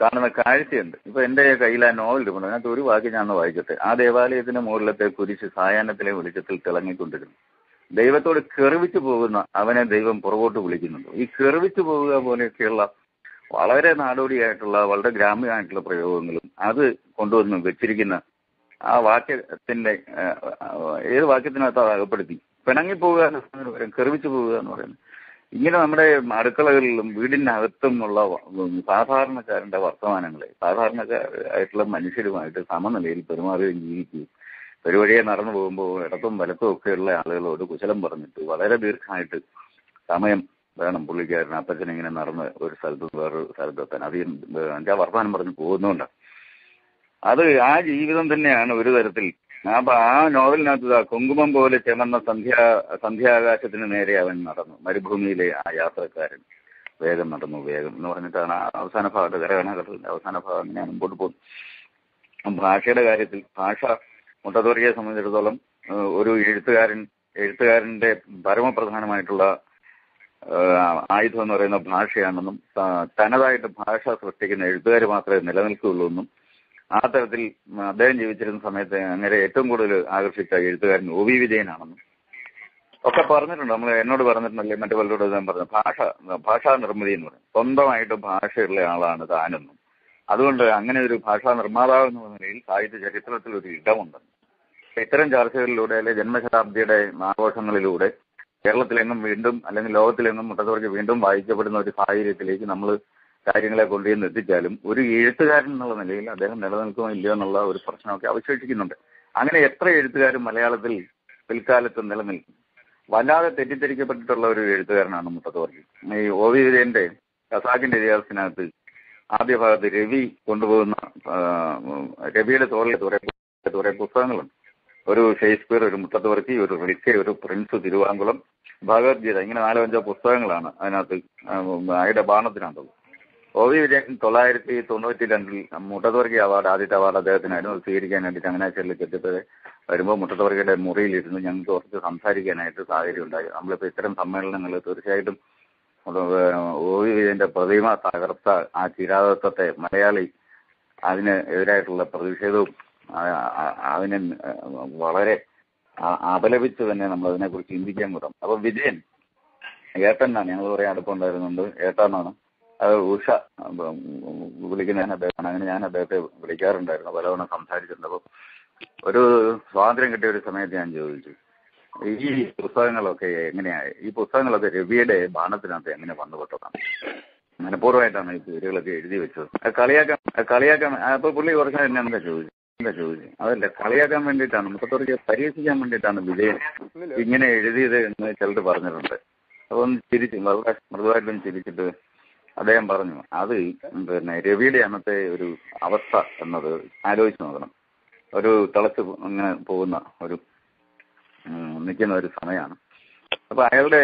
കാണുന്ന കാഴ്ചയുണ്ട്. ഇപ്പൊ എൻ്റെ കയ്യിൽ ആ നോവൽ ഇരിപ്പുണ്ട്. അതിനകത്ത് ഒരു വാക്ക് ഞാൻ വായിക്കട്ടെ. ആ ദേവാലയത്തിന്റെ മുകളിലത്തെ കുരിശ് സായാഹ്നത്തിലെ വെളിച്ചത്തിൽ തിളങ്ങിക്കൊണ്ടിരുന്നു. ദൈവത്തോട് കെറിവിച്ചു പോകുന്ന അവനെ ദൈവം പുറകോട്ട് വിളിക്കുന്നുണ്ട്. ഈ കെറിവിച്ചു പോകുക പോലെയൊക്കെയുള്ള വളരെ നാടോടിയായിട്ടുള്ള വളരെ ഗ്രാമ്യമായിട്ടുള്ള പ്രയോഗങ്ങളും അത് കൊണ്ടുവന്ന് വെച്ചിരിക്കുന്ന ആ വാക്യത്തിന്റെ ഏത് വാക്യത്തിനകത്ത് അത് അകപ്പെടുത്തി പിണങ്ങിപ്പോവുക എന്ന് പറയും, കെറിവിച്ചു പോവുക എന്ന് പറയുന്നത്. ഇങ്ങനെ നമ്മുടെ അടുക്കളകളിലും വീടിനകത്തും ഉള്ള സാധാരണക്കാരന്റെ വർത്തമാനങ്ങളെ സാധാരണക്കാരായിട്ടുള്ള മനുഷ്യരുമായിട്ട് സമനിലയിൽ പെരുമാറുകയും ജീവിക്കുകയും പെരുവഴിയെ നടന്നു പോകുമ്പോൾ ഇടത്തും വലത്തും ഒക്കെയുള്ള ആളുകളോട് കുശലം പറഞ്ഞിട്ട് വളരെ ദീർഘമായിട്ട് സമയം വേണം പുള്ളിക്കാരൻ. അപ്പച്ചൻ ഇങ്ങനെ നടന്ന് ഒരു സ്ഥലത്ത് വേറൊരു സ്ഥലത്തെത്താൻ അധികം എൻ്റെ വർത്തമാനം പറഞ്ഞ് പോകുന്നുകൊണ്ടാണ് അത്. ആ ജീവിതം തന്നെയാണ് ഒരു തരത്തിൽ. അപ്പൊ ആ നോവലിനകത്ത് കുങ്കുമം പോലെ ചെമന്ന സന്ധ്യാ സന്ധ്യാകാശത്തിന് നേരെ അവൻ നടന്നു, മരുഭൂമിയിലെ ആ യാത്രക്കാരൻ വേഗം നടന്നു വേഗം എന്ന് പറഞ്ഞിട്ടാണ് അവസാന ഭാഗത്ത് കരകണകട്ടലിന്റെ അവസാന ഭാഗം. അങ്ങനെ മുമ്പോട്ട് പോകും. ഭാഷയുടെ കാര്യത്തിൽ ഭാഷ മുട്ടത്തുവർക്കിയെ സംബന്ധിച്ചിടത്തോളം ഒരു എഴുത്തുകാരൻ എഴുത്തുകാരന്റെ പരമപ്രധാനമായിട്ടുള്ള ആയുധം എന്ന് പറയുന്ന ഭാഷയാണെന്നും തനതായിട്ട് ഭാഷ സൃഷ്ടിക്കുന്ന എഴുത്തുകാർ മാത്രമേ നിലനിൽക്കുകയുള്ളൂ എന്നും ആ തരത്തിൽ അദ്ദേഹം ജീവിച്ചിരുന്ന സമയത്ത് അങ്ങനെ ഏറ്റവും കൂടുതൽ ആകർഷിച്ച എഴുത്തുകാരൻ ഒ വി വിജയനാണെന്നും ഒക്കെ പറഞ്ഞിട്ടുണ്ട്. നമ്മൾ എന്നോട് പറഞ്ഞിട്ടുണ്ടല്ലേ മറ്റു പലരോട് ഞാൻ പറഞ്ഞു ഭാഷ ഭാഷാ നിർമ്മിതി എന്ന് പറയും. സ്വന്തമായിട്ട് ഭാഷയുള്ള ആളാണ് താനെന്നും അതുകൊണ്ട് അങ്ങനെ ഒരു ഭാഷാ നിർമ്മാതാവ് എന്ന നിലയിൽ സാഹിത്യ ചരിത്രത്തിൽ ഒരു ഇടമുണ്ടെന്നും ഇത്തരം ചർച്ചകളിലൂടെ അല്ലെ ജന്മശതാബ്ദിയുടെ ആഘോഷങ്ങളിലൂടെ കേരളത്തിലെങ്ങും വീണ്ടും അല്ലെങ്കിൽ ലോകത്തിലെങ്ങും മുട്ടത്തുവർക്കി വീണ്ടും വായിക്കപ്പെടുന്ന ഒരു സാഹചര്യത്തിലേക്ക് നമ്മൾ കാര്യങ്ങളെ കൊണ്ടുവന്ന് എത്തിച്ചാലും ഒരു എഴുത്തുകാരൻ എന്നുള്ള നിലയിൽ അദ്ദേഹം നിലനിൽക്കുമോ ഇല്ലയോ എന്നുള്ള ഒരു പ്രശ്നമൊക്കെ അവശേഷിക്കുന്നുണ്ട്. അങ്ങനെ എത്ര എഴുത്തുകാരും മലയാളത്തിൽ പിൽക്കാലത്ത് നിലനിൽക്കും. വല്ലാതെ തെറ്റിദ്ധരിക്കപ്പെട്ടിട്ടുള്ള ഒരു എഴുത്തുകാരനാണ് മുട്ടത്തുവർക്കി. ഈ ഒ വി വിജയന്റെ ഖസാക്കിന്റെ ഇതിഹാസത്തിനകത്ത് ആദ്യ ഭാഗത്ത് രവി കൊണ്ടുപോകുന്ന രവിയുടെ തോളിലെ കുറെ കുറെ പുസ്തകങ്ങളുണ്ട്. ഒരു ഷേക്സ്പിയർ, ഒരു മുട്ടത്തുവർക്കി, ഒരു റിൽക്കെ, ഒരു പ്രിൻസ് തിരുവാങ്കുളം, ഭഗവത്ഗീത, ഇങ്ങനെ നാലോ അഞ്ചോ പുസ്തകങ്ങളാണ് അതിനകത്ത് അയുടെ ബാണത്തിനകത്തുള്ളത്. ഒ വി വിജയൻ തൊള്ളായിരത്തി തൊണ്ണൂറ്റി രണ്ടിൽ മുട്ടത്തുവർക്കി അവാർഡ്, ആദ്യത്തെ അവാർഡ് അദ്ദേഹത്തിനായിരുന്നു. അത് സ്വീകരിക്കാൻ വേണ്ടി ചങ്ങനാശ്ശേരിയിൽ എത്തിയപ്പോൾ വരുമ്പോൾ മുട്ടത്തുവർക്കിയുടെ മുറിയിലിരുന്ന് ഞങ്ങൾക്ക് കുറച്ച് സംസാരിക്കാനായിട്ട് സാഹചര്യം ഉണ്ടായി. നമ്മളിപ്പോൾ ഇത്തരം സമ്മേളനങ്ങൾ തീർച്ചയായിട്ടും ഒ വി വിജയന്റെ പ്രതിമ തകർത്ത ആ ചിരാതത്വത്തെ മലയാളി അതിന് എതിരായിട്ടുള്ള പ്രതിഷേധവും അതിനെ വളരെ അപലപിച്ച് തന്നെ നമ്മൾ അതിനെക്കുറിച്ച് ചിന്തിക്കാൻ കൂടാം. അപ്പൊ വിജയൻ ഏട്ടനാണ്, ഞങ്ങൾ കുറെ അടുപ്പുണ്ടായിരുന്നുണ്ട്, ഏട്ടനാണ്. അത് ഉഷ വിളിക്കുന്ന ഞാൻ അദ്ദേഹമാണ്. അങ്ങനെ ഞാൻ അദ്ദേഹത്തെ വിളിക്കാറുണ്ടായിരുന്നു, പലതവണ സംസാരിച്ചിട്ടുണ്ട്. അപ്പം ഒരു സ്വാതന്ത്ര്യം കിട്ടിയ ഒരു സമയത്ത് ഞാൻ ചോദിച്ചു ഈ പുസ്തകങ്ങളൊക്കെ എങ്ങനെയാണ്, ഈ പുസ്തകങ്ങളൊക്കെ രവിയുടെ ബാണത്തിനകത്ത് എങ്ങനെ വന്നുപെട്ടതാണ്, മനഃപൂർവ്വമായിട്ടാണ് ഈ പേരുകളൊക്കെ എഴുതി വെച്ചത്, കളിയാക്കാൻ കളിയാക്കാൻ അപ്പൊ പുള്ളി കുറച്ച് തന്നെ എന്താ ചോദിച്ചു എന്താ ചോദിച്ചു അതല്ല കളിയാക്കാൻ വേണ്ടിയിട്ടാണ്, മുട്ടത്തുവർക്കിയെ പരീക്ഷിക്കാൻ വേണ്ടിയിട്ടാണ് വിജയൻ ഇങ്ങനെ എഴുതിയത് എന്ന് ചിലർ പറഞ്ഞിട്ടുണ്ട്. അപ്പൊ ഒന്ന് ചിരിച്ചു, മൃദുവാ മൃദുവായിട്ടും ചിരിച്ചിട്ട് അദ്ദേഹം പറഞ്ഞു അത് പിന്നെ രവിയുടെ അന്നത്തെ ഒരു അവസ്ഥ എന്നത് ആലോചിച്ച് നോക്കണം. ഒരു തിളച്ച് ഇങ്ങനെ പോകുന്ന ഒരു നിൽക്കുന്ന ഒരു സമയമാണ്. അപ്പൊ അയാളുടെ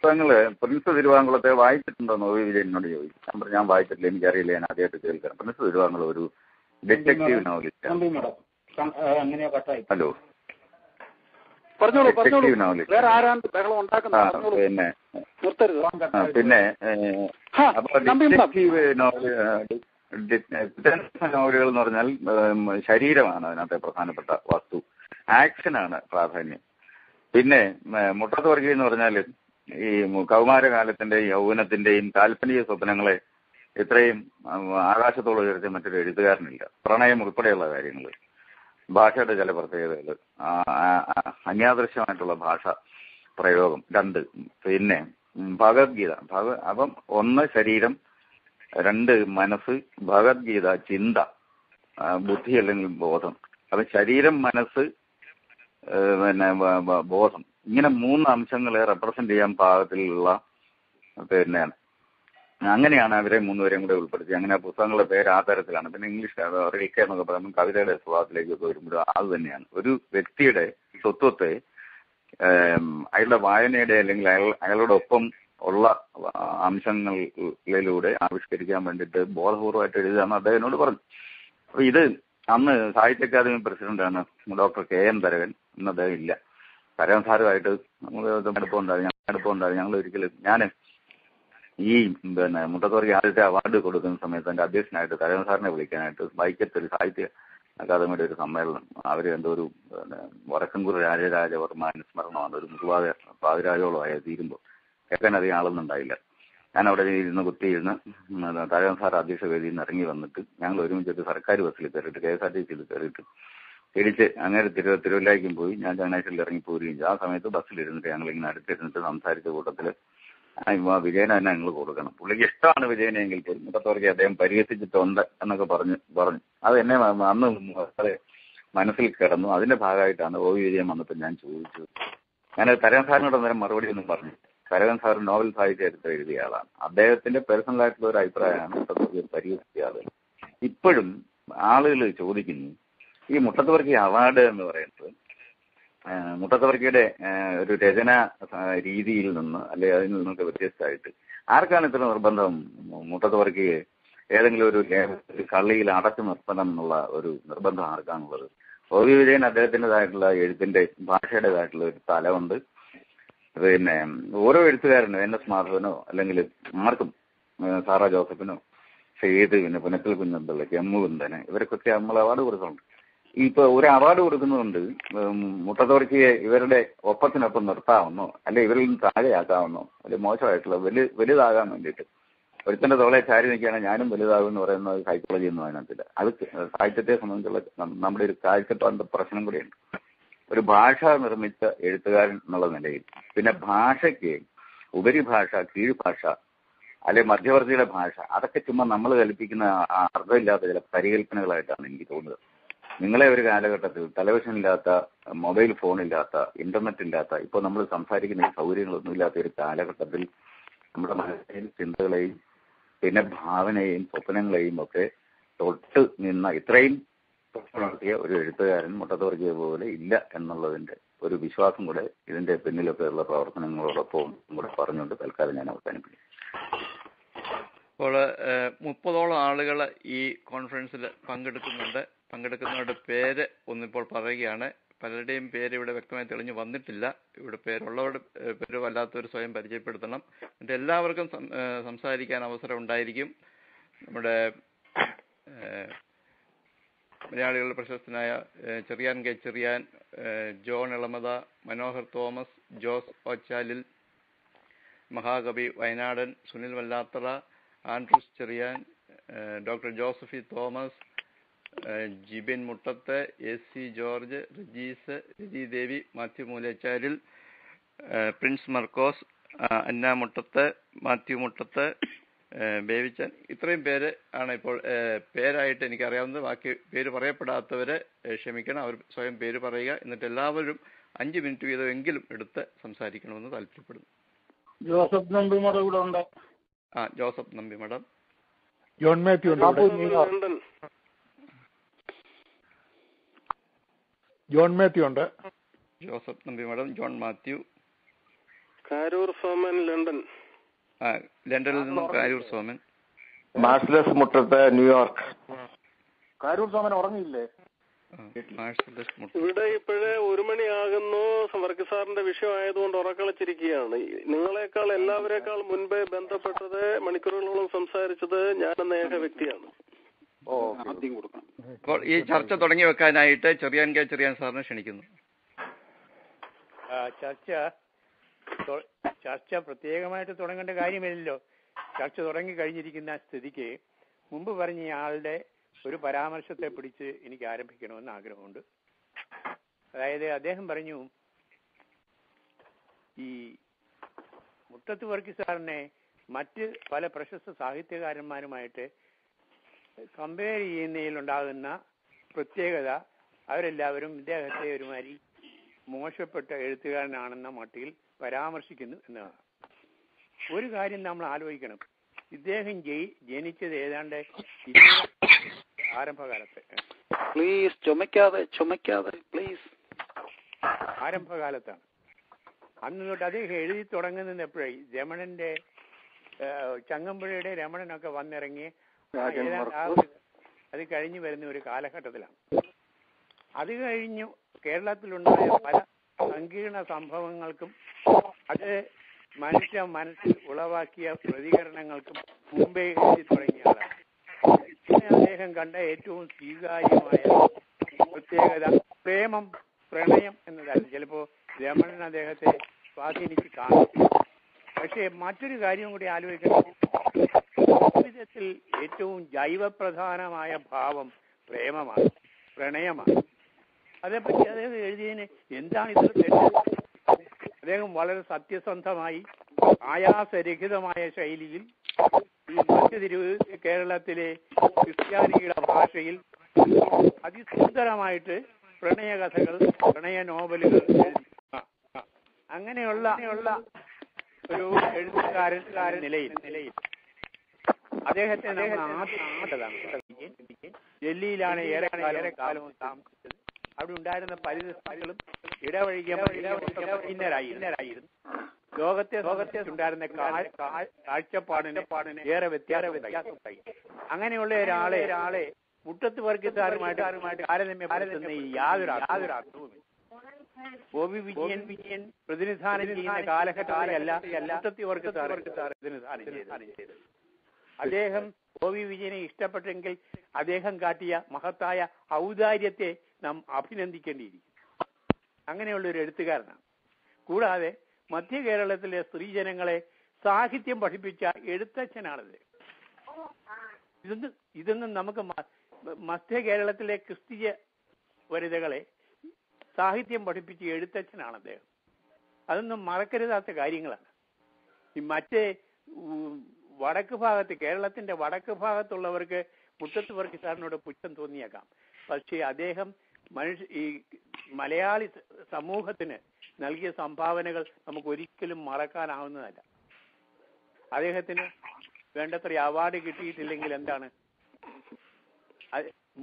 പുസ്തകങ്ങള് വായിച്ചിട്ടുണ്ടോ നോവി വിജയനോട് ചോദിച്ചു. ഞാൻ വായിച്ചിട്ടില്ല, എനിക്കറിയില്ല, ഞാൻ ആദ്യമായിട്ട് കേൾക്കാം. പ്രിൻസ് തിരുവാങ്കുളം ഒരു detective novelist. Hello, detective novelist. പിന്നെ ഡിറ്റക്റ്റീവ് നോവല് നോവലുകൾ എന്ന് പറഞ്ഞാൽ ശരീരമാണ് അതിനകത്തെ പ്രധാനപ്പെട്ട വസ്തു, ആക്ഷനാണ് പ്രാധാന്യം. പിന്നെ മുട്ടത്ത് വർഗീ എന്ന് പറഞ്ഞാൽ ഈ കൗമാരകാലത്തിന്റെയും യൗവനത്തിന്റെയും കാൽപ്പനിക സ്വപ്നങ്ങളെ ഇത്രയും ആകാശത്തോളം ഉയർത്തിയ മറ്റൊരു എഴുത്തുകാരനില്ല. പ്രണയം ഉൾപ്പെടെയുള്ള കാര്യങ്ങൾ, ഭാഷയുടെ ചില പ്രത്യേകതകൾ, അന്യാദൃശ്യമായിട്ടുള്ള ഭാഷ പ്രയോഗം രണ്ട്, പിന്നെ ഭഗവത്ഗീത. ഭഗ അപ്പം ഒന്ന് ശരീരം, രണ്ട് മനസ്സ്, ഭഗവത്ഗീത ചിന്ത, ബുദ്ധി അല്ലെങ്കിൽ ബോധം. അപ്പം ശരീരം, മനസ്സ്, പിന്നെ ബോധം, ഇങ്ങനെ മൂന്ന് അംശങ്ങളെ റെപ്രസെന്റ് ചെയ്യാൻ പാകത്തിലുള്ള പിന്നെ അങ്ങനെയാണ് അവരെ മൂന്നുപേരെയും കൂടെ ഉൾപ്പെടുത്തി. അങ്ങനെ ആ പുസ്തകങ്ങളുടെ പേര് ആ തരത്തിലാണ്. പിന്നെ ഇംഗ്ലീഷ് റീക്ക എന്നൊക്കെ പറയുമ്പോൾ കവിതയുടെ സ്വഭാവത്തിലേക്കൊക്കെ വരുമ്പോഴും അത് തന്നെയാണ്. ഒരു വ്യക്തിയുടെ സ്വത്വത്തെ അയാളുടെ വായനയുടെ അല്ലെങ്കിൽ അയാൾ അയാളുടെ ഒപ്പം ഉള്ള അംശങ്ങളിലൂടെ ആവിഷ്കരിക്കാൻ വേണ്ടിയിട്ട് ബോധപൂർവമായിട്ട് എഴുതാന്ന് അദ്ദേഹത്തിനോട് പറഞ്ഞു. അപ്പൊ ഇത് അന്ന് സാഹിത്യ അക്കാദമി പ്രസിഡന്റാണ് ഡോക്ടർ കെ എം തരകൻ. ഇന്ന് അദ്ദേഹം ഇല്ല. തരകൻ സാറുമായിട്ട് അടുപ്പമുണ്ടായിരുന്നു, അടുപ്പമുണ്ടായിരുന്നു. ഞങ്ങൾ ഒരിക്കലും ഞാൻ ഈ പിന്നെ മുട്ടത്തോർക്ക് ആദ്യത്തെ അവാർഡ് കൊടുക്കുന്ന സമയത്ത് എൻ്റെ അധ്യക്ഷനായിട്ട് തരകൻ സാറിനെ വിളിക്കാനായിട്ട് വൈക്കത്തൊരു സാഹിത്യ അക്കാദമിയുടെ ഒരു സമ്മേളനം, അവർ എന്തോ ഒരു പിന്നെ വടക്കൻകൂർ രാജരാജവർമ്മ അനുസ്മരണമാണ്, ഒരു മുഖവാദ പാതിരാജോളമായി തീരുമ്പോൾ കേൾക്കാൻ അധികം ആളൊന്നുണ്ടായില്ല. ഞാൻ അവിടെ ഇരുന്ന് കുത്തിയിരുന്ന് തരകൻ സാർ അധ്യക്ഷ വേദിയിൽ നിന്ന് ഇറങ്ങി വന്നിട്ട് ഞങ്ങൾ ഒരുമിച്ചിട്ട് സർക്കാർ ബസ്സിൽ കയറിയിട്ട് കെ എസ് ആർ ടി സിയിൽ കയറിയിട്ട് ഇടിച്ച് അങ്ങനെ തിരു തിരുവല്ലായിക്കും പോയി. ഞാൻ ചങ്ങനാശ്ശേരിയിൽ ഇറങ്ങി പോരുകയും ആ സമയത്ത് ബസ്സിലിരുന്നിട്ട് ഞങ്ങളിങ്ങനെ അടുത്തിരുന്നിട്ട് സംസാരിച്ച കൂട്ടത്തിൽ വിജയനെ തന്നെ ഞങ്ങൾ കൊടുക്കണം. പുള്ളിക്ക് ഇഷ്ടമാണ് വിജയനെങ്കിൽ പോലും മുട്ടത്തോർക്ക് അദ്ദേഹം പരിഹസിച്ചിട്ടുണ്ട് എന്നൊക്കെ പറഞ്ഞ് പറഞ്ഞു അത് എന്നെ അന്ന് വളരെ മനസ്സിൽ കിടന്നു. അതിന്റെ ഭാഗമായിട്ടാണ് ഒ വി വിജയൻ വന്നപ്പോൾ ഞാൻ ചോദിച്ചു. ഞാൻ തരകൻ സാറിനോട് അന്നേരം മറുപടി ഒന്നും പറഞ്ഞു. തരകൻ സാർ നോവൽ സാഹിത്യത്തിൽ എഴുതിയ ആളാണ്. അദ്ദേഹത്തിന്റെ പേഴ്സണൽ ആയിട്ടുള്ള ഒരു അഭിപ്രായമാണ് മുട്ടത്തുവർക്കി പരിഹസിച്ച ആളുകൾ. ഇപ്പോഴും ആളുകൾ ചോദിക്കുന്നു ഈ മുട്ടത്തുവർക്കി അവാർഡ് എന്ന് പറയുന്നത് മുട്ടത്തുവർക്കിയുടെ ഒരു രചന രീതിയിൽ നിന്ന് അല്ലെങ്കിൽ അതിൽ നിന്നൊക്കെ വ്യത്യസ്തമായിട്ട് ആർക്കാണ് ഇത്ര നിർബന്ധം മുട്ടത്തുവർക്കിയെ ഏതെങ്കിലും ഒരു കള്ളിയിൽ അടച്ചു നിർത്തണം എന്നുള്ള ഒരു നിർബന്ധം ആർക്കാണുള്ളത്? ഒ വി വിജയൻ അദ്ദേഹത്തിൻ്റെതായിട്ടുള്ള എഴുത്തിന്റെ ഭാഷയുടേതായിട്ടുള്ള ഒരു തലമുണ്ട്. പിന്നെ ഓരോ എഴുത്തുകാരനും എൻ എസ് മാധവനോ അല്ലെങ്കിൽ ആർക്കും സാറാ ജോസഫിനോ സേതുവിന് പുനക്കൽ കുഞ്ഞന്തുള്ള ജമ്മു കുന്തന് ഇവർക്കൊക്കെ നമ്മൾ അവാർഡ് കൊടുക്കുന്നുണ്ട്. ഇപ്പൊ ഒരു അവാർഡ് കൊടുക്കുന്നതുകൊണ്ട് മുട്ടത്തോർക്കിയെ ഇവരുടെ ഒപ്പത്തിനൊപ്പം നിർത്താമെന്നോ അല്ലെ ഇവരിൽ നിന്ന് താഴെയാക്കാമെന്നോ അല്ലെ മോശമായിട്ടുള്ള വലു വലുതാകാൻ വേണ്ടിയിട്ട് ഒരുത്തന്റെ തോളെ ചാരി നിൽക്കുകയാണ് ഞാനും വലുതാകും എന്ന് പറയുന്ന സൈക്കോളജി ഒന്നും അതിനകത്തില്ല. അത് സാഹിത്യത്തെ സംബന്ധിച്ചുള്ള നമ്മുടെ ഒരു കാഴ്ചപ്പാടിന്റെ പ്രശ്നം കൂടിയുണ്ട്. ഒരു ഭാഷ നിർമ്മിച്ച എഴുത്തുകാരൻ എന്നുള്ള നിലയിൽ പിന്നെ ഭാഷയ്ക്ക് ഉപരിഭാഷ, കീഴ്ഭാഷ, അല്ലെ മധ്യവർത്തിയുടെ ഭാഷ, അതൊക്കെ ചുമ്മാ നമ്മൾ കൽപ്പിക്കുന്ന അർത്ഥമില്ലാത്ത ചില പരികൽപ്പനകളായിട്ടാണ് എനിക്ക് തോന്നുന്നത്. നിങ്ങളെ ഒരു കാലഘട്ടത്തിൽ ടെലിവിഷൻ ഇല്ലാത്ത, മൊബൈൽ ഫോൺ ഇല്ലാത്ത, ഇന്റർനെറ്റ് ഇല്ലാത്ത, ഇപ്പോൾ നമ്മൾ സംസാരിക്കുന്ന സൗകര്യങ്ങളൊന്നും ഇല്ലാത്ത ഒരു കാലഘട്ടത്തിൽ നമ്മുടെ മനസ്സിലെയും ചിന്തകളെയും പിന്നെ ഭാവനയെയും സ്വപ്നങ്ങളെയും ഒക്കെ തൊട്ട് നിന്ന ഇത്രയും നടത്തിയ ഒരു എഴുത്തുകാരൻ മുട്ടത്തുവർക്കിയെ പോലെ ഇല്ല എന്നുള്ളതിന്റെ ഒരു വിശ്വാസം കൂടെ ഇതിന്റെ പിന്നിലൊക്കെ ഉള്ള പ്രവർത്തനങ്ങളോടൊപ്പം കൂടെ പറഞ്ഞുകൊണ്ട് തൽക്കാലം ഞാൻ അവസാനിപ്പിക്കും. അപ്പോൾ മുപ്പതോളം ആളുകൾ ഈ കോൺഫറൻസിൽ പങ്കെടുക്കുന്നുണ്ട്. പങ്കെടുക്കുന്നവരുടെ പേര് ഒന്നിപ്പോൾ പറയുകയാണ്. പലരുടെയും പേര് ഇവിടെ വ്യക്തമായി തെളിഞ്ഞു വന്നിട്ടില്ല. ഇവിടെ പേരുള്ളവരുടെ പേര് വല്ലാത്തവർ സ്വയം പരിചയപ്പെടുത്തണം. എന്നിട്ട് എല്ലാവർക്കും സംസാരിക്കാൻ അവസരം ഉണ്ടായിരിക്കും. നമ്മുടെ മലയാളികളുടെ പ്രശസ്തനായ ചെറിയാൻ കെ ചെറിയാൻ, ജോൺ ഇളമത, മനോഹർ തോമസ്, ജോസ് ഓച്ചാലിൽ, മഹാകവി വയനാടൻ, സുനിൽ വല്ലാത്തറ, ആൻഡ്രൂസ് ചെറിയാൻ, ഡോക്ടർ ജോസഫി തോമസ്, ജിബിൻ മുട്ടത്ത്, എസ് സി ജോർജ്, റിജീസ്, രജി ദേവി, മാത്യു മൂലേച്ചാരിൽ, പ്രിൻസ് മർക്കോസ്, അന്ന മുട്ടത്ത്, മാത്യു മുട്ടത്ത്, ബേബിച്ചൻ, ഇത്രയും പേര് ആണ് ഇപ്പോൾ പേരായിട്ട് എനിക്കറിയാവുന്നത്. ബാക്കി പേര് പറയപ്പെടാത്തവരെ ക്ഷമിക്കണം. അവർ സ്വയം പേര് പറയുക. എന്നിട്ട് എല്ലാവരും അഞ്ച് മിനിറ്റ് വീതമെങ്കിലും എടുത്ത് സംസാരിക്കണമെന്ന് താല്പര്യപ്പെടുന്നു. ജോസഫ് നമ്പിമടം കൂടെ ഉണ്ട്. ആ, ജോസഫ് നമ്പിമടം, ജോൺ മാത്യു, ജോൺ മാത്യു ഉണ്ട്, ജോസഫ് നമ്പിമടം, ജോൺ മാത്യു, കാരൂർ സോമൻ ലണ്ടൻ. ആ ലണ്ടനിൽ നിന്നും കാരൂർ സോമൻ. മാർസലസ് മുട്ടത്ത് ന്യൂയോർക്ക്. കാരൂർ സോമൻ ഉറങ്ങിയില്ലേ? ഇവിടെ ഇപ്പോഴേ ഒരു മണിയാകുന്നു. വർക്ക് സാറിന്റെ വിഷയമായതുകൊണ്ട് ഉറക്കളിച്ചിരിക്കുകയാണ്. നിങ്ങളെക്കാൾ എല്ലാവരെക്കാൾ മുൻപേ ബന്ധപ്പെട്ടത് മണിക്കൂറുകളോളം സംസാരിച്ചത് ഞാനെന്ന ഏക വ്യക്തിയാണ്. അപ്പോൾ ഈ ചർച്ച തുടങ്ങി വെക്കാനായിട്ട് ചെറിയാൻ കെ ചെറിയാൻ സാറിനെ ക്ഷണിക്കുന്നു. ചർച്ച ചർച്ച പ്രത്യേകമായിട്ട് തുടങ്ങേണ്ട കാര്യമില്ലല്ലോ. ചർച്ച തുടങ്ങി കഴിഞ്ഞിരിക്കുന്ന സ്ഥിതിക്ക് മുമ്പ് പറഞ്ഞ ആളുടെ ഒരു പരാമർശത്തെ പിടിച്ച് എനിക്ക് ആരംഭിക്കണമെന്ന് ആഗ്രഹമുണ്ട്. അതായത് അദ്ദേഹം പറഞ്ഞു ഈ മുട്ടത്ത് വർക്കി സാറിനെ മറ്റ് പല പ്രശസ്ത സാഹിത്യകാരന്മാരുമായിട്ട് കമ്പയർ ചെയ്യുന്നതിലുണ്ടാകുന്ന പ്രത്യേകത അവരെല്ലാവരും ഇദ്ദേഹത്തെ ഒരുമാതിരി മോശപ്പെട്ട എഴുത്തുകാരനാണെന്ന മട്ടിൽ പരാമർശിക്കുന്നു എന്നതാണ്. ഒരു കാര്യം നമ്മൾ ആലോചിക്കണം. ഇദ്ദേഹം ജയി ജനിച്ചത് ഏതാണ്ട് ആരംഭകാലത്ത് ആരംഭകാലത്താണ്. അന്ന് തൊട്ട് അദ്ദേഹം എഴുതി തുടങ്ങുന്നത് എപ്പോഴേ രമണന്റെ ചങ്ങമ്പുഴയുടെ രമണനൊക്കെ വന്നിറങ്ങി അത് കഴിഞ്ഞു വരുന്ന ഒരു കാലഘട്ടത്തിലാണ്. അത് കഴിഞ്ഞു കേരളത്തിലുണ്ടായ പല സങ്കീർണ സംഭവങ്ങൾക്കും അത് മനുഷ്യ മനസ്സിൽ ഉളവാക്കിയ പ്രതികരണങ്ങൾക്കും മുമ്പേ എഴുതി തുടങ്ങിയതാണ്. അദ്ദേഹം കണ്ട ഏറ്റവും സ്വീകാര്യമായ പ്രത്യേകത പ്രേമം പ്രണയം എന്നതായിരുന്നു. ചിലപ്പോൾ രമണൻ അദ്ദേഹത്തെ സ്വാധീനിച്ച് കാണും. പക്ഷെ മറ്റൊരു കാര്യം കൂടി ആലോചിക്കണം. ജീവിതത്തിൽ ഏറ്റവും ജൈവപ്രധാനമായ ഭാവം പ്രേമമാണ് പ്രണയമാണ്. അതേപ്പറ്റി അദ്ദേഹം എഴുതിയതിന് എന്താണ് ഇത് തെറ്റ്? അദ്ദേഹം വളരെ സത്യസന്ധമായി ആയാസരഹിതമായ ശൈലിയിൽ മധ്യതിരുവ് കേരളത്തിലെ ക്രിസ്ത്യാനിയുടെ ഭാഷയിൽ അതിസുന്ദരമായിട്ട് പ്രണയകഥകൾ പ്രണയ നോവലുകൾ അങ്ങനെയുള്ള ഒരു എഴുത്തുകാരൻ നിലയിൽ നിലയിൽ അദ്ദേഹത്തെ ഡൽഹിയിലാണ് ഏറെ ഏറെ കാലവും താമസിച്ചത്. അവിടെ ഉണ്ടായിരുന്ന പരിതസ്ഥിതികളും ഇടവഴിയായിരുന്നു. ലോകത്തെ ലോകത്തെ ഉണ്ടായിരുന്ന കാഴ്ചപ്പാടിന്റെ പാടിന് ഏറെ വ്യത്യാസം വ്യത്യാസമായി. അങ്ങനെയുള്ള ഒരാളെ ഒരാളെ മുട്ടത്ത് വർഗീസാറുമായിട്ട് ആരുമായിട്ട് താരതമ്യം യാതൊരു യാതൊരു അർത്ഥവുമില്ല. ബോബി വിജയൻ വിജയൻ പ്രതിനിധാനം ചെയ്യുന്ന കാലഘട്ടത്തിലല്ല മുട്ടത്ത് വർഗീസാർ പ്രതിനിധാനം ചെയ്തത്. അദ്ദേഹം ബോബി വിജയനെ ഇഷ്ടപ്പെട്ടെങ്കിൽ അദ്ദേഹം കാട്ടിയ മഹത്തായ ഔദാര്യത്തെ നാം അഭിനന്ദിക്കേണ്ടിയിരിക്കും. അങ്ങനെയുള്ള ഒരു എഴുത്തുകാരനാണ്. കൂടാതെ മധ്യ കേരളത്തിലെ സ്ത്രീജനങ്ങളെ സാഹിത്യം പഠിപ്പിച്ച എഴുത്തച്ഛനാണത്. ഇതൊന്നും ഇതൊന്നും നമുക്ക് മധ്യ കേരളത്തിലെ ക്രിസ്തീയ വനിതകളെ സാഹിത്യം പഠിപ്പിച്ച എഴുത്തച്ഛനാണ് അദ്ദേഹം. അതൊന്നും മറക്കരുതാത്ത കാര്യങ്ങളാണ്. ഈ മറ്റേ വടക്ക് ഭാഗത്ത് കേരളത്തിന്റെ വടക്ക് ഭാഗത്തുള്ളവർക്ക് മുട്ടത്ത് വർക്കി സാറിനോട് പുച്ഛം തോന്നിയേക്കാം. പക്ഷേ അദ്ദേഹം മനുഷ്യ ഈ മലയാളി സമൂഹത്തിന് നൽകിയ സംഭാവനകൾ നമുക്ക് ഒരിക്കലും മറക്കാനാവുന്നതല്ല. അദ്ദേഹത്തിന് വേണ്ടത്ര അവാർഡ് കിട്ടിയിട്ടില്ലെങ്കിൽ എന്താണ്?